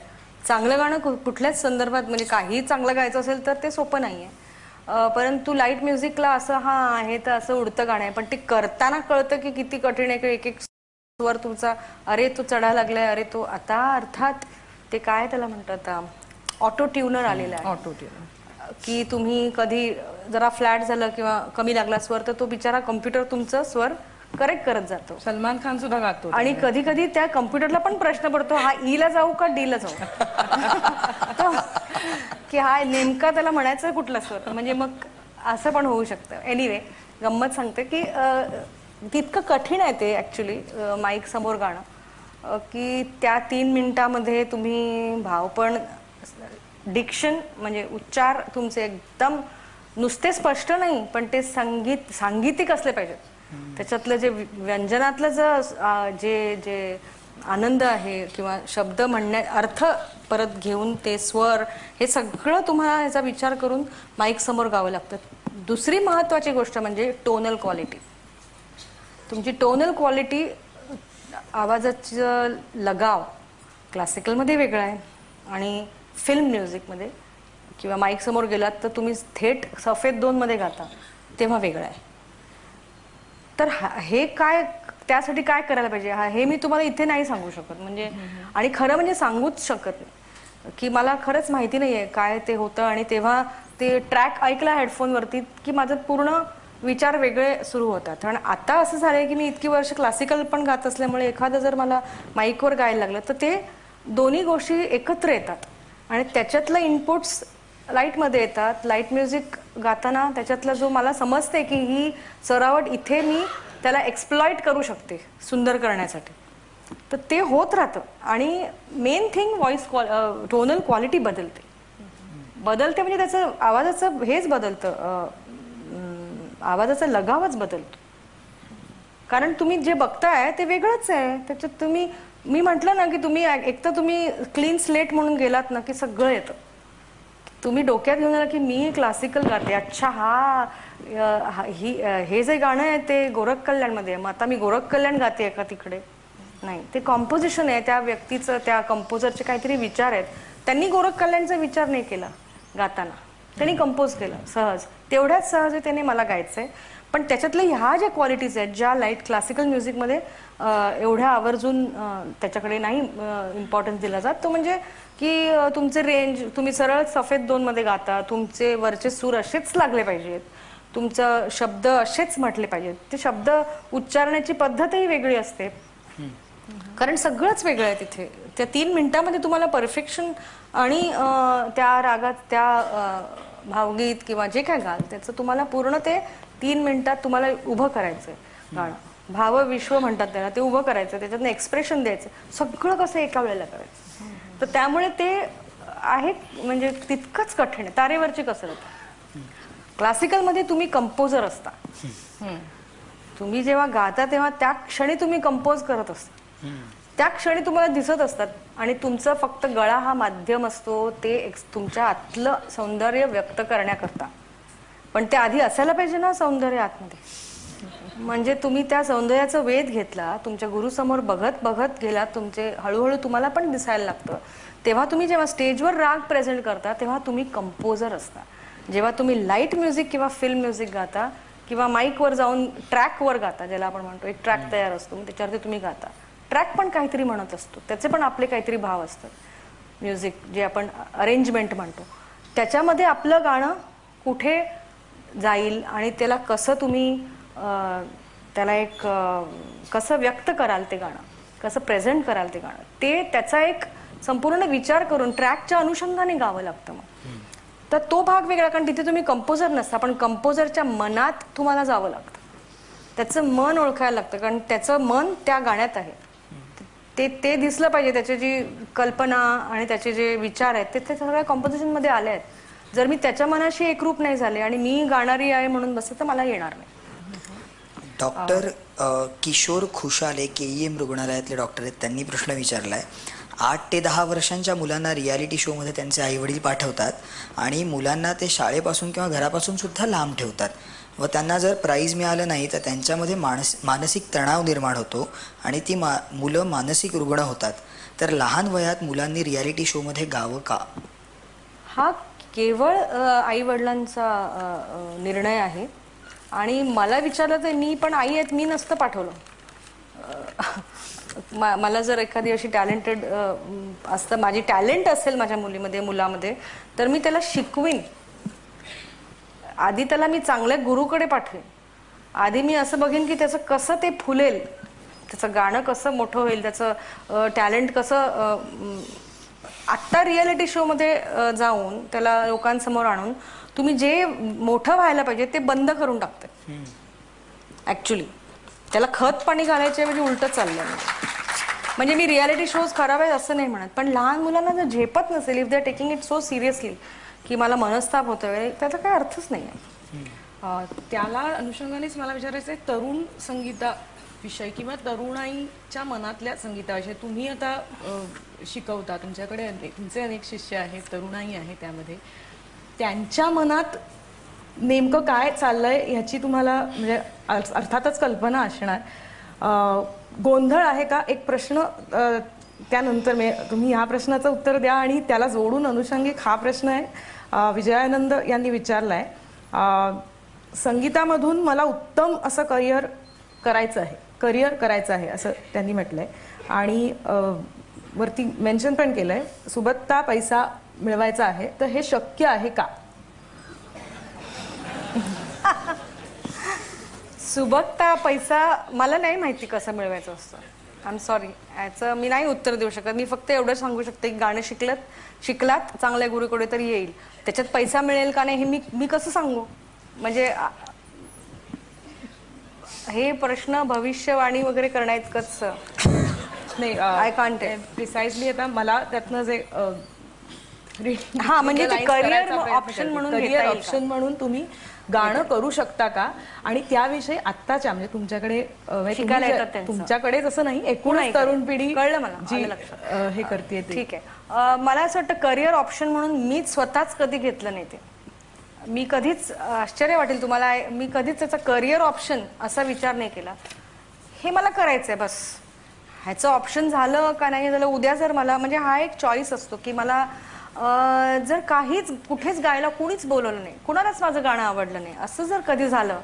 चांगलं गाणं कुठल्याच संदर्भात म्हणजे काही चांगलं गायचं असेल तर ते सोपं नाही आहे परंतु लाईट म्युझिकला असं हा आहे तर असं उडतं गाणं आहे पण ते करताना कळतं की किती कठीण आहे की एक एक स्वर तुमचा अरे तो चढा लागलाय अरे तो आता अर्थात ते काय त्याला म्हणतात ऑटो ट्यूनर आलेला आहे ऑटो ट्यूनर की तुम्ही कधी जरा फ्लॅट झालं किंवा कमी लागला स्वर तर तो बिचारा कम्प्युटर तुमचा स्वर करेक्ट करत जातो. सलमान खान सुद्धा गातो आणि कधी कधी त्या कम्प्युटरला पण प्रश्न पडतो हा ई ला जाऊ का डी ला जाऊ की हा नेमका त्याला म्हणायचं कुठला स्वर म्हणजे मग असं पण होऊ शकतं. एनिवे गंमत सांगते की तितकं कठीण आहे ते ॲक्च्युली माईक समोर गाणं की त्या 3 मिनिटामध्ये तुम्ही भाव पण डिक्शन म्हणजे उच्चार तुमचे एकदम नुसते स्पष्ट नाही पण ते संगीत सांगीतिक असले पाहिजेत त्याच्यातलं जे व्यंजनातलं जे जे आनंद आहे किंवा शब्द म्हणण्या अर्थ परत घेऊन ते स्वर हे सगळं तुम्हाला याचा विचार करून माईक समोर गावं लागतं. दुसरी महत्त्वाची गोष्ट म्हणजे टोनल क्वालिटी तुमची टोनल क्वालिटी आवाजाचं लगाव क्लासिकलमध्ये वेगळं आहे आणि फिल्म म्युझिकमध्ये किंवा माईक समोर गेलात तर तुम्ही थेट सफेद 2 मध्ये गाता तेव्हा वेगळं आहे. तर हे काय त्यासाठी काय करायला पाहिजे हे मी तुम्हाला इथे नाही सांगू शकत म्हणजे आणि खरं म्हणजे सांगूच शकत नाही की मला खरंच माहिती नाही आहे काय ते होतं. आणि तेव्हा ते ट्रॅक ऐकला हेडफोनवरती की माझं पूर्ण विचार वेगळे सुरू होतात. आणि आता असं झालं आहे की मी इतकी वर्ष क्लासिकल पण गात असल्यामुळे एखादं जर मला माईकवर गायला लागलं तर ते दोन्ही गोष्टी एकत्र येतात आणि त्याच्यातलं इनपुट्स लाईटमध्ये येतात. लाईट म्युझिक गाताना त्याच्यातला जो मला समजते की ही सरावट इथे मी त्याला एक्सप्लॉइट करू शकते सुंदर करण्यासाठी तर ते होत राहतं. आणि main thing voice tonal quality बदलते बदलते म्हणजे त्याचं आवाजाचं हेच बदलतं आवाजाचा लगावच बदलतो कारण तुम्ही जे बघताय ते वेगळंच आहे. त्याच्यात तुम्ही मी म्हटलं ना की तुम्ही एकतर तुम्ही क्लीन स्लेट म्हणून गेलात ना की सगळं येतं. तुम्ही डोक्यात घेऊन आला की मी क्लासिकल गाते, अच्छा हा हे जे गाणं आहे ते गोरख कल्याणमध्ये आहे, मग आता मी गोरख कल्याण गाते का तिकडे, नाही ते कॉम्पोजिशन आहे त्या व्यक्तीचं, त्या कंपोजरचे काहीतरी विचार आहेत. त्यांनी गोरख कल्याणचा विचार नाही केला गाताना, त्यांनी कंपोज केला सहज, तेवढ्याच सहज त्याने मला गायचंय. पण त्याच्यातले ह्या ज्या क्वालिटीज आहेत ज्या लाईट क्लासिकल म्युझिकमध्ये एवढ्या आवर्जून त्याच्याकडे नाही इम्पॉर्टन्स दिला जात, तो म्हणजे की तुमचे रेंज, तुम्ही सरळ सफेद दोनमध्ये गाता, तुमचे वरचे सूर असेच लागले पाहिजेत, तुमचं शब्द असेच म्हटले पाहिजेत, ते शब्द उच्चारण्याची पद्धतही वेगळी असते, कारण सगळंच वेगळं आहे तिथे. त्या 3 मिनिटांमध्ये तुम्हाला परफेक्शन आणि त्या रागात त्या भावगीत किंवा जे काय गाल त्याचं तुम्हाला पूर्ण ते 3 मिनिटात तुम्हाला उभं करायचंय गाणं. भाव विश्व म्हणतात त्याला, ते उभं करायचं, त्याच्यातून एक्सप्रेशन द्यायचं, सगळं कसं एका वेळेला करायचं. तर त्यामुळे ते आहे म्हणजे तितकंच कठीण आहे, तारेवरची कसरत. क्लासिकलमध्ये तुम्ही कंपोजर असता, तुम्ही जेव्हा गाता तेव्हा त्या क्षणी तुम्ही कंपोज करत असता, त्या क्षणी तुम्हाला दिसत असतात, आणि तुमचा फक्त गळा हा माध्यम असतो ते तुमच्या आतलं सौंदर्य व्यक्त करण्याकरता. पण ते आधी असायला पाहिजे ना सौंदर्य आतमध्ये, म्हणजे तुम्ही त्या सौंदर्याचा वेध घेतला, तुमच्या गुरुसमोर बघत बघत गेला, तुमचे हळूहळू तुम्हाला पण दिसायला लागतं. तेव्हा तुम्ही जेव्हा स्टेजवर राग प्रेझेंट करता तेव्हा तुम्ही कंपोजर असता. जेव्हा तुम्ही लाईट म्युझिक किंवा फिल्म म्युझिक गाता किंवा माईकवर जाऊन ट्रॅकवर गाता, ज्याला आपण म्हणतो एक ट्रॅक तयार असतो, मग त्याच्यावरती तुम्ही गाता, ट्रॅक पण काहीतरी म्हणत असतो, त्याचे पण आपले काहीतरी भाव असतात. म्युझिक जे आपण अरेंजमेंट म्हणतो त्याच्यामध्ये आपलं गाणं कुठे जाईल आणि त्याला कसं तुम्ही त्याला एक कसं व्यक्त कराल, ते गाणं कसं प्रेझेंट कराल, ते गाणं ते त्याचा एक संपूर्ण विचार करून ट्रॅकच्या अनुषंगाने गावं लागतं. मग तर तो भाग वेगळा, कारण तिथे तुम्ही कंपोजर नसता, पण कंपोजरच्या मनात तुम्हाला जावं लागतं, त्याचं मन ओळखायला लागतं, कारण त्याचं मन त्या गाण्यात आहे, ते ते दिसलं पाहिजे, त्याची जी कल्पना आणि त्याचे जे विचार आहेत ते सगळ्या कॉम्पोजिशनमध्ये आले आहेत. जर मी त्याच्या मनाशी एकरूप नाही झाले आणि मी गाणारी आहे म्हणून बसले तर मला येणार नाही. डॉक्टर किशोर खुशाले KEM रुग्णालयातले डॉक्टर आहेत, त्यांनी प्रश्न विचारलाय, 8 ते 10 वर्षांच्या मुलांना रियालिटी शोमध्ये त्यांचे आईवडील पाठवतात आणि मुलांना ते शाळेपासून किंवा घरापासून सुद्धा लांब ठेवतात व त्यांना जर प्राईज मिळालं नाही तर त्यांच्यामध्ये मानसिक तणाव निर्माण होतो आणि ती मुलं मानसिक रुग्ण होतात. तर लहान वयात मुलांनी रियालिटी शोमध्ये गावं का? हा केवळ आईवडिलांचा निर्णय आहे. आणि मला विचारलं तर मी पण आई आहेत, मी नसतं पाठवलं. मला जर एखादी अशी टॅलेंटेड असतं, माझी टॅलेंट असेल माझ्या मुलीमध्ये मुलामध्ये, तर मी त्याला शिकवीन, आधी त्याला मी चांगल्या गुरुकडे पाठवेन, आधी मी असं बघेन की त्याचं कसं ते फुलेल, त्याचं गाणं कसं मोठं होईल, त्याचं टॅलेंट कसं. आत्ता रियालिटी शोमध्ये जाऊन त्याला लोकांसमोर आणून तुम्ही जे मोठं व्हायला पाहिजे ते बंद करून टाकताय. ॲक्च्युली त्याला खत पाणी घालायचे म्हणजे उलटं चाललं. म्हणजे मी रियालिटी शोज खराब आहेत असं नाही म्हणत, पण लहान मुलांना जर झेपत नसेल, if they are taking it so seriously की मला मनस्ताप होतोय, त्याचा काही अर्थच नाही आहे. त्याला अनुषंगानेच मला विचारायचं आहे तरुण संगीताविषयी किंवा तरुणाईच्या मनातल्या संगीताविषयी. तुम्ही आता शिकवता, तुमच्याकडे तुमचे अनेक शिष्य आहेत, तरुणाई आहे, त्यामध्ये त्यांच्या मनात नेमकं काय चाललंय ह्याची तुम्हाला म्हणजे अर्थातच कल्पना असणार. गोंधळ आहे का? एक प्रश्न त्यानंतर तुम्ही ह्या प्रश्नाचं उत्तर द्या आणि त्याला जोडून अनुषंगिक हा प्रश्न आहे, विजयानंद यांनी विचारलाय, संगीतामधून मला उत्तम असं करिअर करायचं आहे असं त्यांनी म्हटलंय आणि वरती मेन्शन पण केलंय, सुबत्ता पैसा मिळवायचा आहे, तर हे शक्य आहे का? सुबत्ता पैसा मला नाही माहिती कसं मिळवायचं असतं, आय एम सॉरी, याचं मी नाही उत्तर देऊ शकत. मी फक्त एवढं सांगू शकते की गाणं शिकलात चांगल्या गुरुकडे तर येईल, त्याच्यात पैसा मिळेल का नाही हे मी कसं सांगू? म्हणजे हे प्रश्न भविष्यवाणी वगैरे करण्याइतकंच नाही. I can't precisely. आता मला त्यातनं जे फ्रीड हाँ म्हणजे ते करिअर ऑप्शन म्हणून करिअर ऑप्शन म्हणून तुम्ही गाणं करू शकता का आणि त्याविषयी आत्ताच्या म्हणजे तुमच्याकडे शिकायला येतात त्यांचं तुमच्याकडे तसं नाही एकूणच तरुण पिढी कळलं मला हे करते ठीक आहे मला असं वाटतं करिअर ऑप्शन म्हणून मी स्वतःच कधी घेतलं नाही ते मी कधीच आश्चर्य वाटेल तुम्हाला मी कधीच त्याचा करिअर ऑप्शन असा विचार नाही केला हे मला करायचंय बस ह्याचं ऑप्शन झालं का नाही झालं उद्या जर मला म्हणजे हा एक चॉईस असतो की मला जर काहीच कुठेच गायला कोणीच बोलवलं नाही कोणालाच माझं गाणं आवडलं नाही असं जर कधी झालं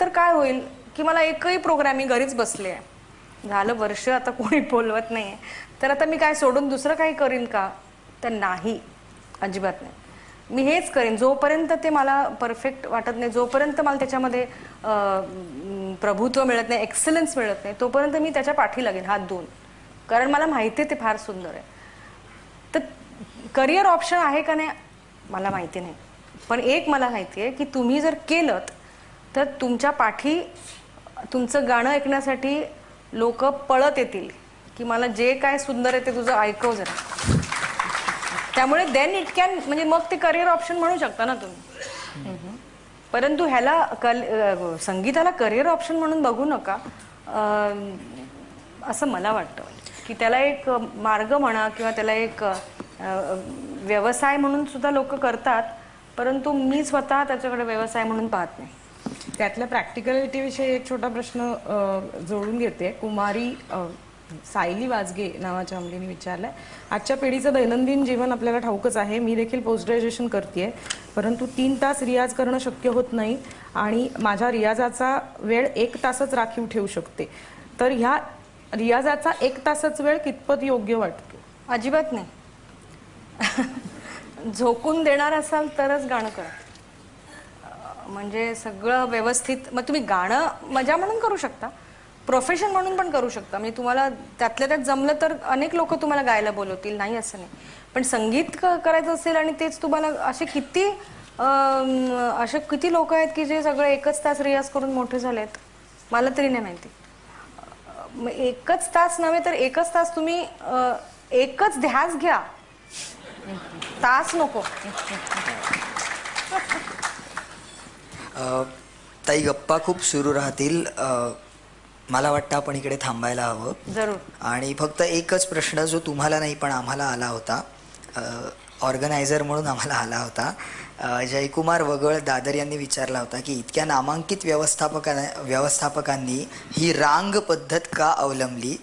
तर काय होईल की मला एकही प्रोग्राम मी घरीच बसले आहे झालं वर्ष आता कोणी बोलवत नाही तर आता मी काय सोडून दुसरं काही करीन का तर नाही अजिबात नाही मी हेच करेन जोपर्यंत ते मला परफेक्ट वाटत नाही जोपर्यंत मला त्याच्यामध्ये प्रभुत्व मिळत नाही एक्सलन्स मिळत नाही तोपर्यंत मी त्याच्या पाठी लागेन हात धुवून कारण मला माहिती आहे ते फार सुंदर आहे तर करिअर ऑप्शन आहे का नाही मला माहिती नाही पण एक मला माहिती आहे की तुम्ही जर केलत तर तुमच्या पाठी तुमचं गाणं ऐकण्यासाठी लोक पळत येतील की मला जे काय सुंदर आहे ते तुझं ऐकव जरा त्यामुळे देन इट कॅन म्हणजे मग ते करिअर ऑप्शन म्हणू शकता ना तुम्ही परंतु ह्याला संगीताला करिअर ऑप्शन म्हणून बघू नका असं मला वाटतं की त्याला एक मार्ग म्हणा किंवा त्याला एक व्यवसाय म्हणून सुद्धा लोक करतात परंतु मी स्वतः त्याच्याकडे व्यवसाय म्हणून पाहत नाही त्यातला प्रॅक्टिकलिटी विषयी एक छोटा प्रश्न जोडून घेते कुमारी सायली वाजगे नावाच्या मुलीने विचारलं आजच्या पिढीचं दैनंदिन जीवन आपल्याला ठाऊकच आहे मी देखील पोस्ट ग्रॅज्युएशन करतेय परंतु 3 तास रियाज करणं शक्य होत नाही आणि माझ्या रियाजाचा वेळ 1 तासच राखीव ठेवू शकते तर ह्या रियाजाचा 1 तासच वेळ कितपत योग्य वाटतो अजिबात नाही झोकून देणार असाल तरच गाणं करा म्हणजे सगळं व्यवस्थित मग तुम्ही गाणं मजा म्हणून करू शकता प्रोफेशन म्हणून पण करू शकता म्हणजे तुम्हाला त्यातल्या त्यात जमलं तर अनेक लोक तुम्हाला गायला बोलवतील नाही असं नाही पण संगीत करायचं असेल आणि तेच तुम्हाला असे किती लोक आहेत की जे सगळे 1 तास रियाज करून मोठे झालेत मला तरी नाही माहिती 1 तास नव्हे तर 1 तास तुम्ही एकच ध्यास घ्या तास नको ताई गप्पा खूप सुरू राहतील मला वाटतं आपण इकडे थांबायला हवं जरूर आणि फक्त एकच प्रश्न जो तुम्हाला नाही पण आम्हाला आला होता ऑर्गनायझर म्हणून आम्हाला आला होता जयकुमार वगळ दादर यांनी विचारला होता की इतक्या नामांकित व्यवस्थापकांनी ही रांग पद्धत का अवलंबली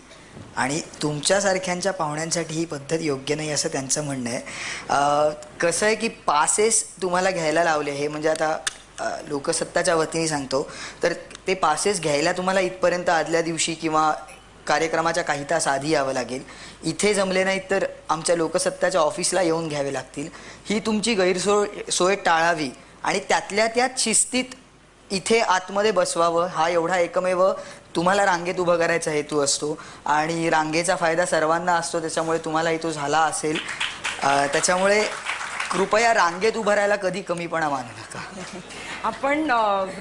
आणि तुमच्यासारख्यांच्या पाहुण्यांसाठी ही पद्धत योग्य नाही असं त्यांचं म्हणणं आहे कसं आहे की पासेस तुम्हाला घ्यायला लावले हे म्हणजे आता लोकसत्ताच्या वतीने सांगतो तर ते पासेस घ्यायला तुम्हाला इतपर्यंत आदल्या दिवशी किंवा कार्यक्रमाच्या काही तास आधी यावं लागेल इथे जमले नाही तर आमच्या लोकसत्ताच्या ऑफिसला येऊन घ्यावे लागतील ही तुमची गैरसोय टाळावी आणि त्यातल्या त्यात शिस्तीत इथे आतमध्ये बसवावं हा एवढा एकमेव तुम्हाला रांगेत उभं करायचा हेतू असतो आणि रांगेचा फायदा सर्वांना असतो त्याच्यामुळे तुम्हालाही तो झाला असेल त्याच्यामुळे कृपया रांगेत उभं राहायला कधी कमीपणा मानू नका आपण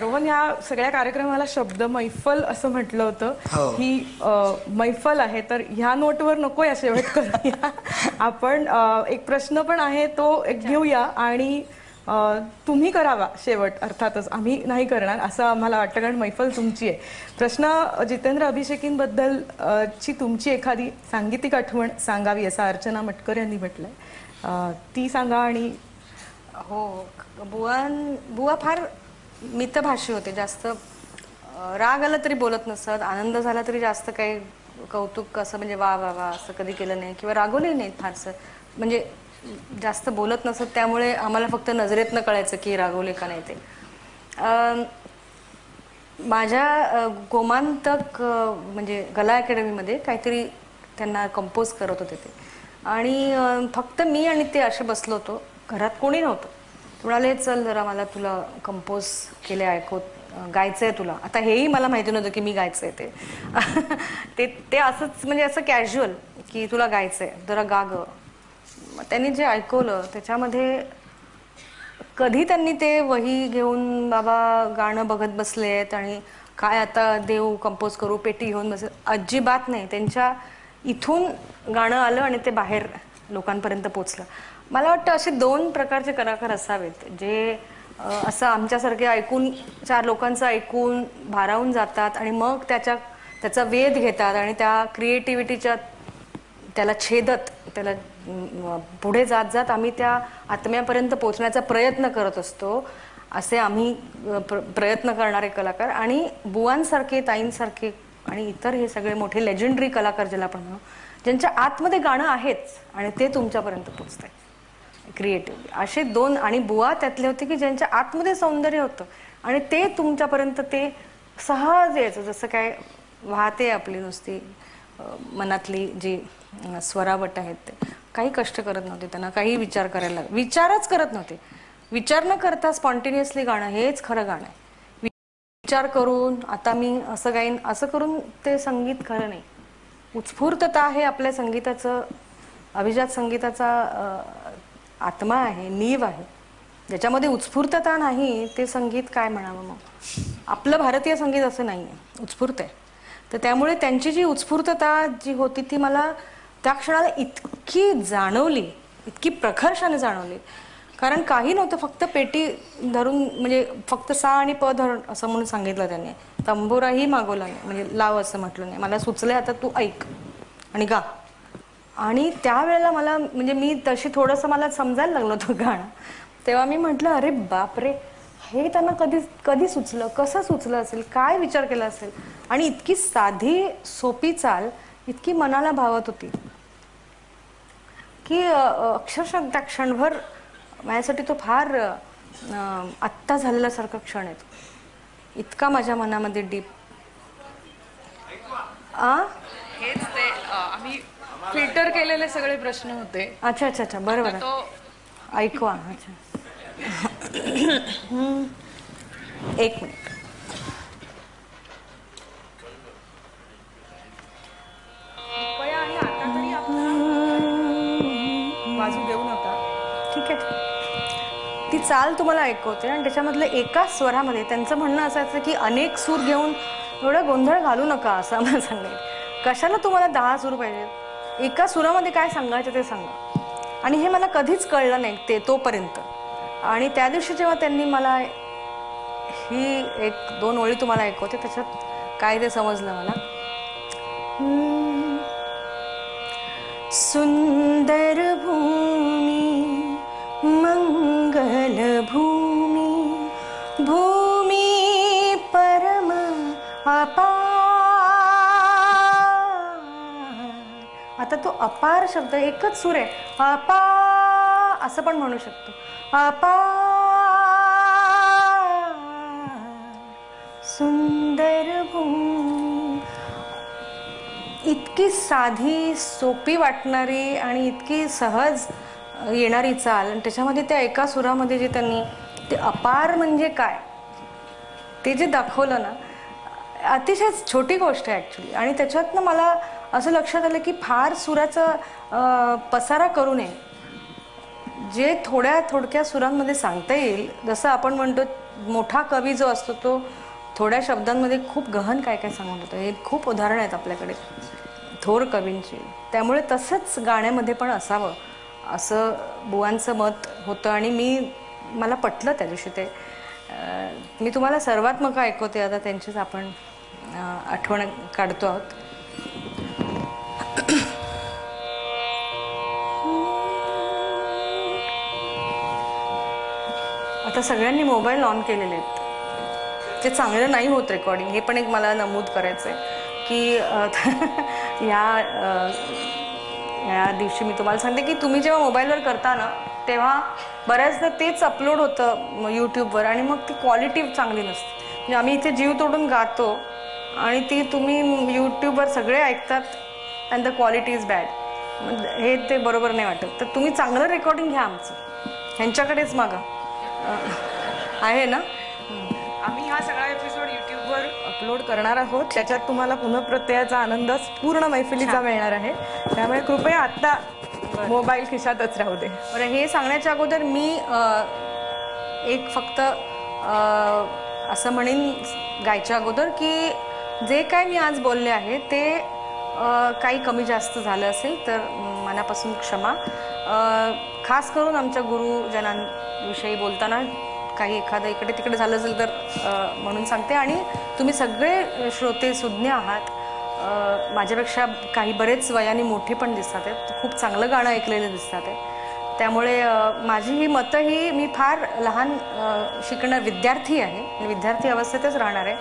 रोहन या सगळ्या कार्यक्रमाला शब्द मैफल असं म्हटलं होतं ही मैफल आहे तर ह्या नोटवर नको या शेवट करूया आपण एक प्रश्न पण आहे तो एक घेऊया आणि तुम्ही करावा शेवट अर्थातच आम्ही नाही करणार असं आम्हाला वाटतं कारण मैफल तुमची आहे प्रश्न जितेंद्र अभिषेकींबद्दलची तुमची एखादी सांगीतिक आठवण सांगावी असं अर्चना मटकर यांनी म्हटलं ती सांगा आणि हो बुवा फार मितभाषी होते जास्त राग आला तरी बोलत नसत आनंद झाला तरी जास्त काही कौतुक असं म्हणजे वा वा वा असं कधी केलं नाही किंवा रागवले नाहीत फारसं म्हणजे जास्त बोलत नसत त्यामुळे आम्हाला फक्त नजरेतनं कळायचं की रागवले का नाही ते माझ्या गोमांतक म्हणजे कला अकॅडमीमध्ये काहीतरी त्यांना कंपोज करत होते ते आणि फक्त मी आणि ते असे बसलो होतो घरात कोणी नव्हतं म्हणाले चल जरा मला तुला कंपोज केले ऐकवत गायचं आहे तुला आता हेही मला माहिती नव्हतं की मी गायचं आहे ते ते असंच म्हणजे असं कॅज्युअल की तुला गायचं आहे जरा गागं त्यांनी जे ऐकवलं त्याच्यामध्ये कधी त्यांनी ते वही घेऊन बाबा गाणं बघत बसले आहेत आणि काय आता देऊ कंपोज करू पेटी घेऊन बसले अजिबात नाही त्यांच्या इथून गाणं आलं आणि ते बाहेर लोकांपर्यंत पोचला. मला वाटतं असे दोन प्रकारचे कलाकार असावेत जे असं आमच्यासारखे ऐकून चार लोकांचं ऐकून भारावून जातात आणि मग त्याचा वेध घेतात आणि त्या क्रिएटिव्हिटीच्या त्याला छेदत त्याला पुढे जात जात आम्ही त्या आत्म्यापर्यंत पोहोचण्याचा प्रयत्न करत असतो. असे आम्ही प्रयत्न करणारे कलाकार आणि बुवांसारखे ताईंसारखे आणि इतर हे सगळे मोठे लेजेंडरी कलाकार ज्याला आपण म्हणू ज्यांच्या आतमध्ये गाणं आहेच आणि ते तुमच्यापर्यंत पोहोचतंय क्रिएटिव्हली. असे दोन आणि बुवा त्यातले होते की ज्यांच्या आतमध्ये सौंदर्य होतं आणि ते तुमच्यापर्यंत ते सहज यायचं जसं काय वाहते आपली नुसती मनातली जी स्वरावट आहेत काही कष्ट करत नव्हते त्यांना काही विचार करायला विचारच करत नव्हते. विचार न करता स्पॉन्टेनियसली गाणं हेच खरं गाणं आहे. विचार करून आता मी असं गाईन असं करून ते संगीत खरं नाही. उत्स्फूर्तता आहे आपल्या संगीताचं अभिजात संगीताचा आत्मा आहे नीव आहे ज्याच्यामध्ये उत्स्फूर्तता नाही ते संगीत काय म्हणावं. मग आपलं भारतीय संगीत असं नाही आहे उत्स्फूर्त आहे. तर त्यामुळे त्यांची जी उत्स्फूर्तता जी होती ती मला त्या क्षणाला इतकी जाणवली इतकी प्रखर्षाने जाणवली कारण काही नव्हतं फक्त पेटी धरून म्हणजे फक्त सा आणि प धरून असं म्हणून सांगितलं त्यांनी. तंबोराही मागवला नाही म्हणजे लाव असं म्हटलं नाही. मला सुचलं आता तू ऐक आणि गा आणि त्यावेळेला मला म्हणजे मी तशी थोडंसं मला समजायला लागलं होतं गाणं. तेव्हा मी म्हटलं अरे बापरे हे त्यांना कधी सुचलं कसं सुचलं असेल काय विचार केला असेल. आणि इतकी साधी सोपी चाल इतकी मनाला भावत होती की अक्षरशः त्या क्षणभर माझ्यासाठी तो फार आत्ता झालेल्यासारखा क्षण आहे तो इतका माझ्या मनामध्ये डीप. हेच ते आम्ही फिल्टर केलेले सगळे प्रश्न होते. अच्छा अच्छा अच्छा बरोबर ऐकवा. अच्छा एक मिनिट. आणि आता तरी आपण बाजू देऊ नका ठीक आहे. ती चाल तुम्हाला ऐकवते आणि त्याच्यामधलं एका स्वरामध्ये त्यांचं म्हणणं असायचं की अनेक सूर घेऊन थोडं गोंधळ घालू नका असं आम्हाला सांगायचं. कशाला तुम्हाला 10 सूर पाहिजे एका सुरामध्ये काय सांगायचं ते सांगा. आणि हे मला कधीच कळलं नाही ते तोपर्यंत. आणि त्या दिवशी जेव्हा त्यांनी मला ही एक दोन ओळी तुम्हाला ऐकवते त्याच्यात काय ते समजलं मला. सुंदर भूमी मंगल भूमी भूमी परम अपार. आता तो अपार शब्द एकच सूर आहे अपार असं पण म्हणू शकतो. अपार सुंदर भूमी इतकी साधी सोपी वाटणारी आणि इतकी सहज येणारी चाल आणि त्याच्यामध्ये त्या एका सुरामध्ये जे त्यांनी ते अपार म्हणजे काय ते जे दाखवलं ना अतिशय छोटी गोष्ट आहे ॲक्च्युली. आणि त्याच्यातनं मला असं लक्षात आलं की फार सुराचा पसारा करू नये जे थोडक्या सुरांमध्ये सांगता येईल. जसं आपण म्हणतो मोठा कवी जो असतो तो थोड्या शब्दांमध्ये खूप गहन काय काय सांगत होतं हे खूप उदाहरण आहेत आपल्याकडे थोर कवींची. त्यामुळे तसंच गाण्यामध्ये पण असावं असं बुवांचं मत होतं आणि मला पटलं त्या दिवशी ते. मी तुम्हाला सर्वात मग ऐकवते आता त्यांचीच आपण आठवण काढतो आहोत. आता सगळ्यांनी मोबाईल ऑन केलेले आहेत ते चांगलं नाही होत रेकॉर्डिंग हे पण एक मला नमूद करायचं आहे की या दिवशी मी तुम्हाला सांगते की तुम्ही जेव्हा मोबाईलवर करता ना तेव्हा बऱ्याचदा तेच अपलोड होतं यूट्यूबवर आणि मग ती क्वालिटी चांगली नसते. म्हणजे आम्ही इथे जीव तोडून गातो आणि ती तुम्ही यूट्यूबवर सगळे ऐकतात and the quality is bad हे ते बरोबर नाही वाटत. तर तुम्ही चांगलं रेकॉर्डिंग घ्या आमचं ह्यांच्याकडेच मागा आहे ना. आम्ही हा सगळा एपिसोड यूट्यूबवर अपलोड करणार आहोत त्याच्यात तुम्हाला पुनःप्रत्ययाचा आनंद पूर्ण मैफिलीचा मिळणार आहे त्यामुळे कृपया आत्ता मोबाईल खिशातच राहू दे. बरं हे सांगण्याच्या अगोदर मी एक फक्त असं म्हणेन गायच्या अगोदर की जे काय मी आज बोलले आहे ते काही कमी जास्त झालं असेल तर मनापासून क्षमा. खास करून आमच्या गुरुजनांविषयी बोलताना काही एखादं इकडे तिकडे झालं असेल तर म्हणून सांगते. आणि तुम्ही सगळे श्रोते सुज्ञ आहात, माझ्यापेक्षा काही बरेच वयाने मोठे पण दिसतात, खूप चांगलं गाणं ऐकलेले दिसतात. त्यामुळे माझी ही मतं ही, मी फार लहान शिकणारा विद्यार्थी आहे आणि विद्यार्थी अवस्थेतच राहणार आहे,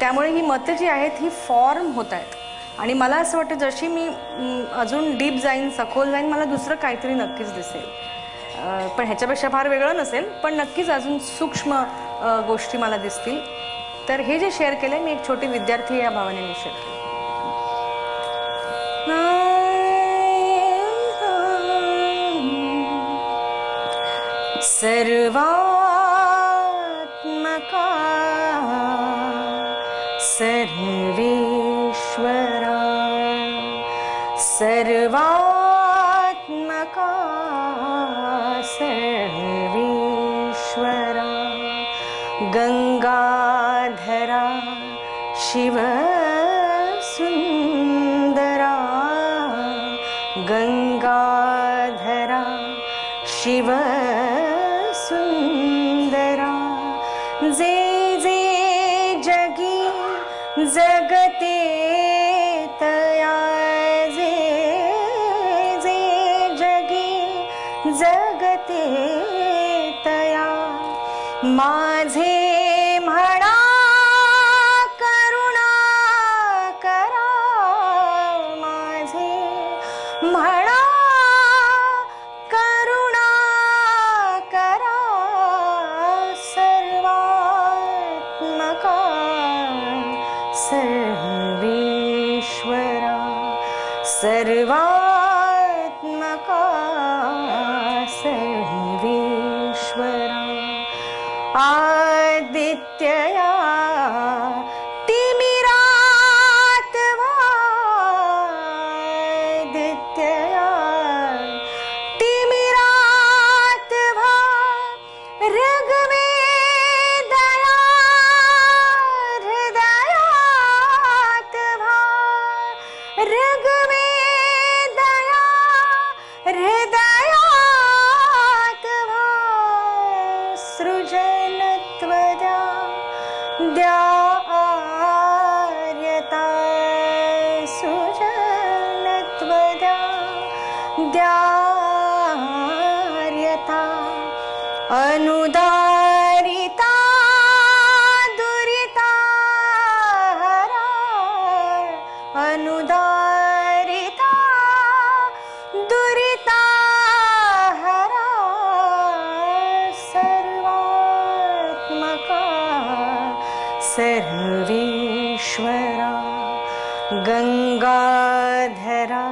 त्यामुळे ही मतं जी आहेत ही फॉर्म होत आहेत. आणि मला असं वाटतं जशी मी अजून डीप जाईन, सखोल जाईन, मला दुसरं काहीतरी नक्कीच दिसेल, पण ह्याच्यापेक्षा फार वेगळं नसेल, पण नक्कीच अजून सूक्ष्म गोष्टी मला दिसतील. तर हे जे शेअर केलं मी एक छोटी विद्यार्थी या भावनेने शेअर केलं. सर्वात्मका सर्वेश्वरा सर्वात्मका सर्वेश्वरा गंगाधरा शिव सुंदरा गंगाधरा शिव सुंदरा जे जे जगी जगते तया जे जे जगी जगते तया माझे म्हणा करुणा करा माझे म्हणा सर्वेश्वरा सर्वात्मका सर्वेश्वरा आदित्यया तिमिरात्मा आदित्यया तिमिरात्मा ऋग्वेद ऋग्वेदया हृदयात्वा सृजनत्वदा द्यार्यता सृजनत्वदा द्यार्यता अनुदारिता अनुदारिता दुरिता हरा सर्वात्मका सर्वेश्वरा गंगाधरा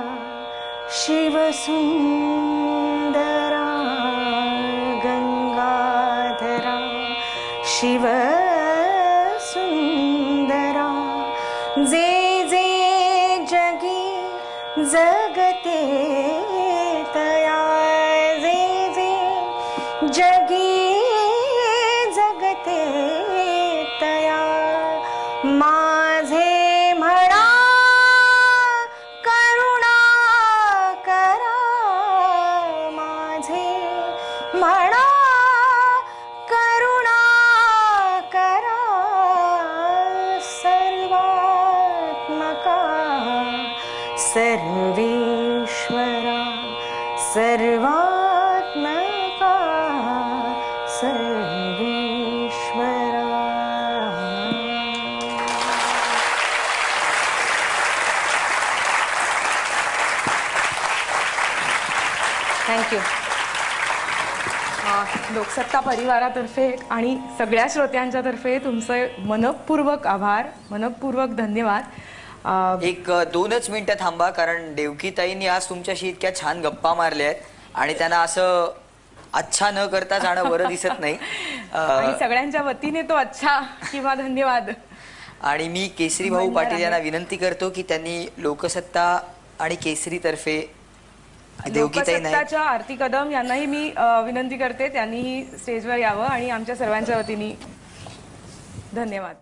शिवसुंदरा गंगाधरा शिव सुंदरा जे जे जगी जगते तया जे जे जगी जगते तया माझे म्हणा करुणा करा माझे म्हणा करुणा करा सर्वात्मका सर्वेश्वरा सर्वात्मका सर्वेश्वरा. थँक्यू. लोकसत्ता परिवारातर्फे आणि सगळ्या श्रोत्यांच्यातर्फे तुमचे मनपूर्वक आभार, मनपूर्वक धन्यवाद. एक दोनच मिनटं थांबा, कारण देवकीताईंनी आज तुमच्याशी इतक्या छान गप्पा मारल्या आहेत आणि त्यांना असं अच्छा न करता जाणं बरं दिसत नाही. सगळ्यांच्या वतीने तो अच्छा किंवा धन्यवाद. आणि मी केसरी भाऊ पाटील यांना विनंती करतो की त्यांनी लोकसत्ता आणि केसरी तर्फे लोकसत्ताच्या आरती कदम यांनाही मी विनंती करते त्यांनीही स्टेजवर यावं आणि आमच्या सर्वांच्या वतीने धन्यवाद.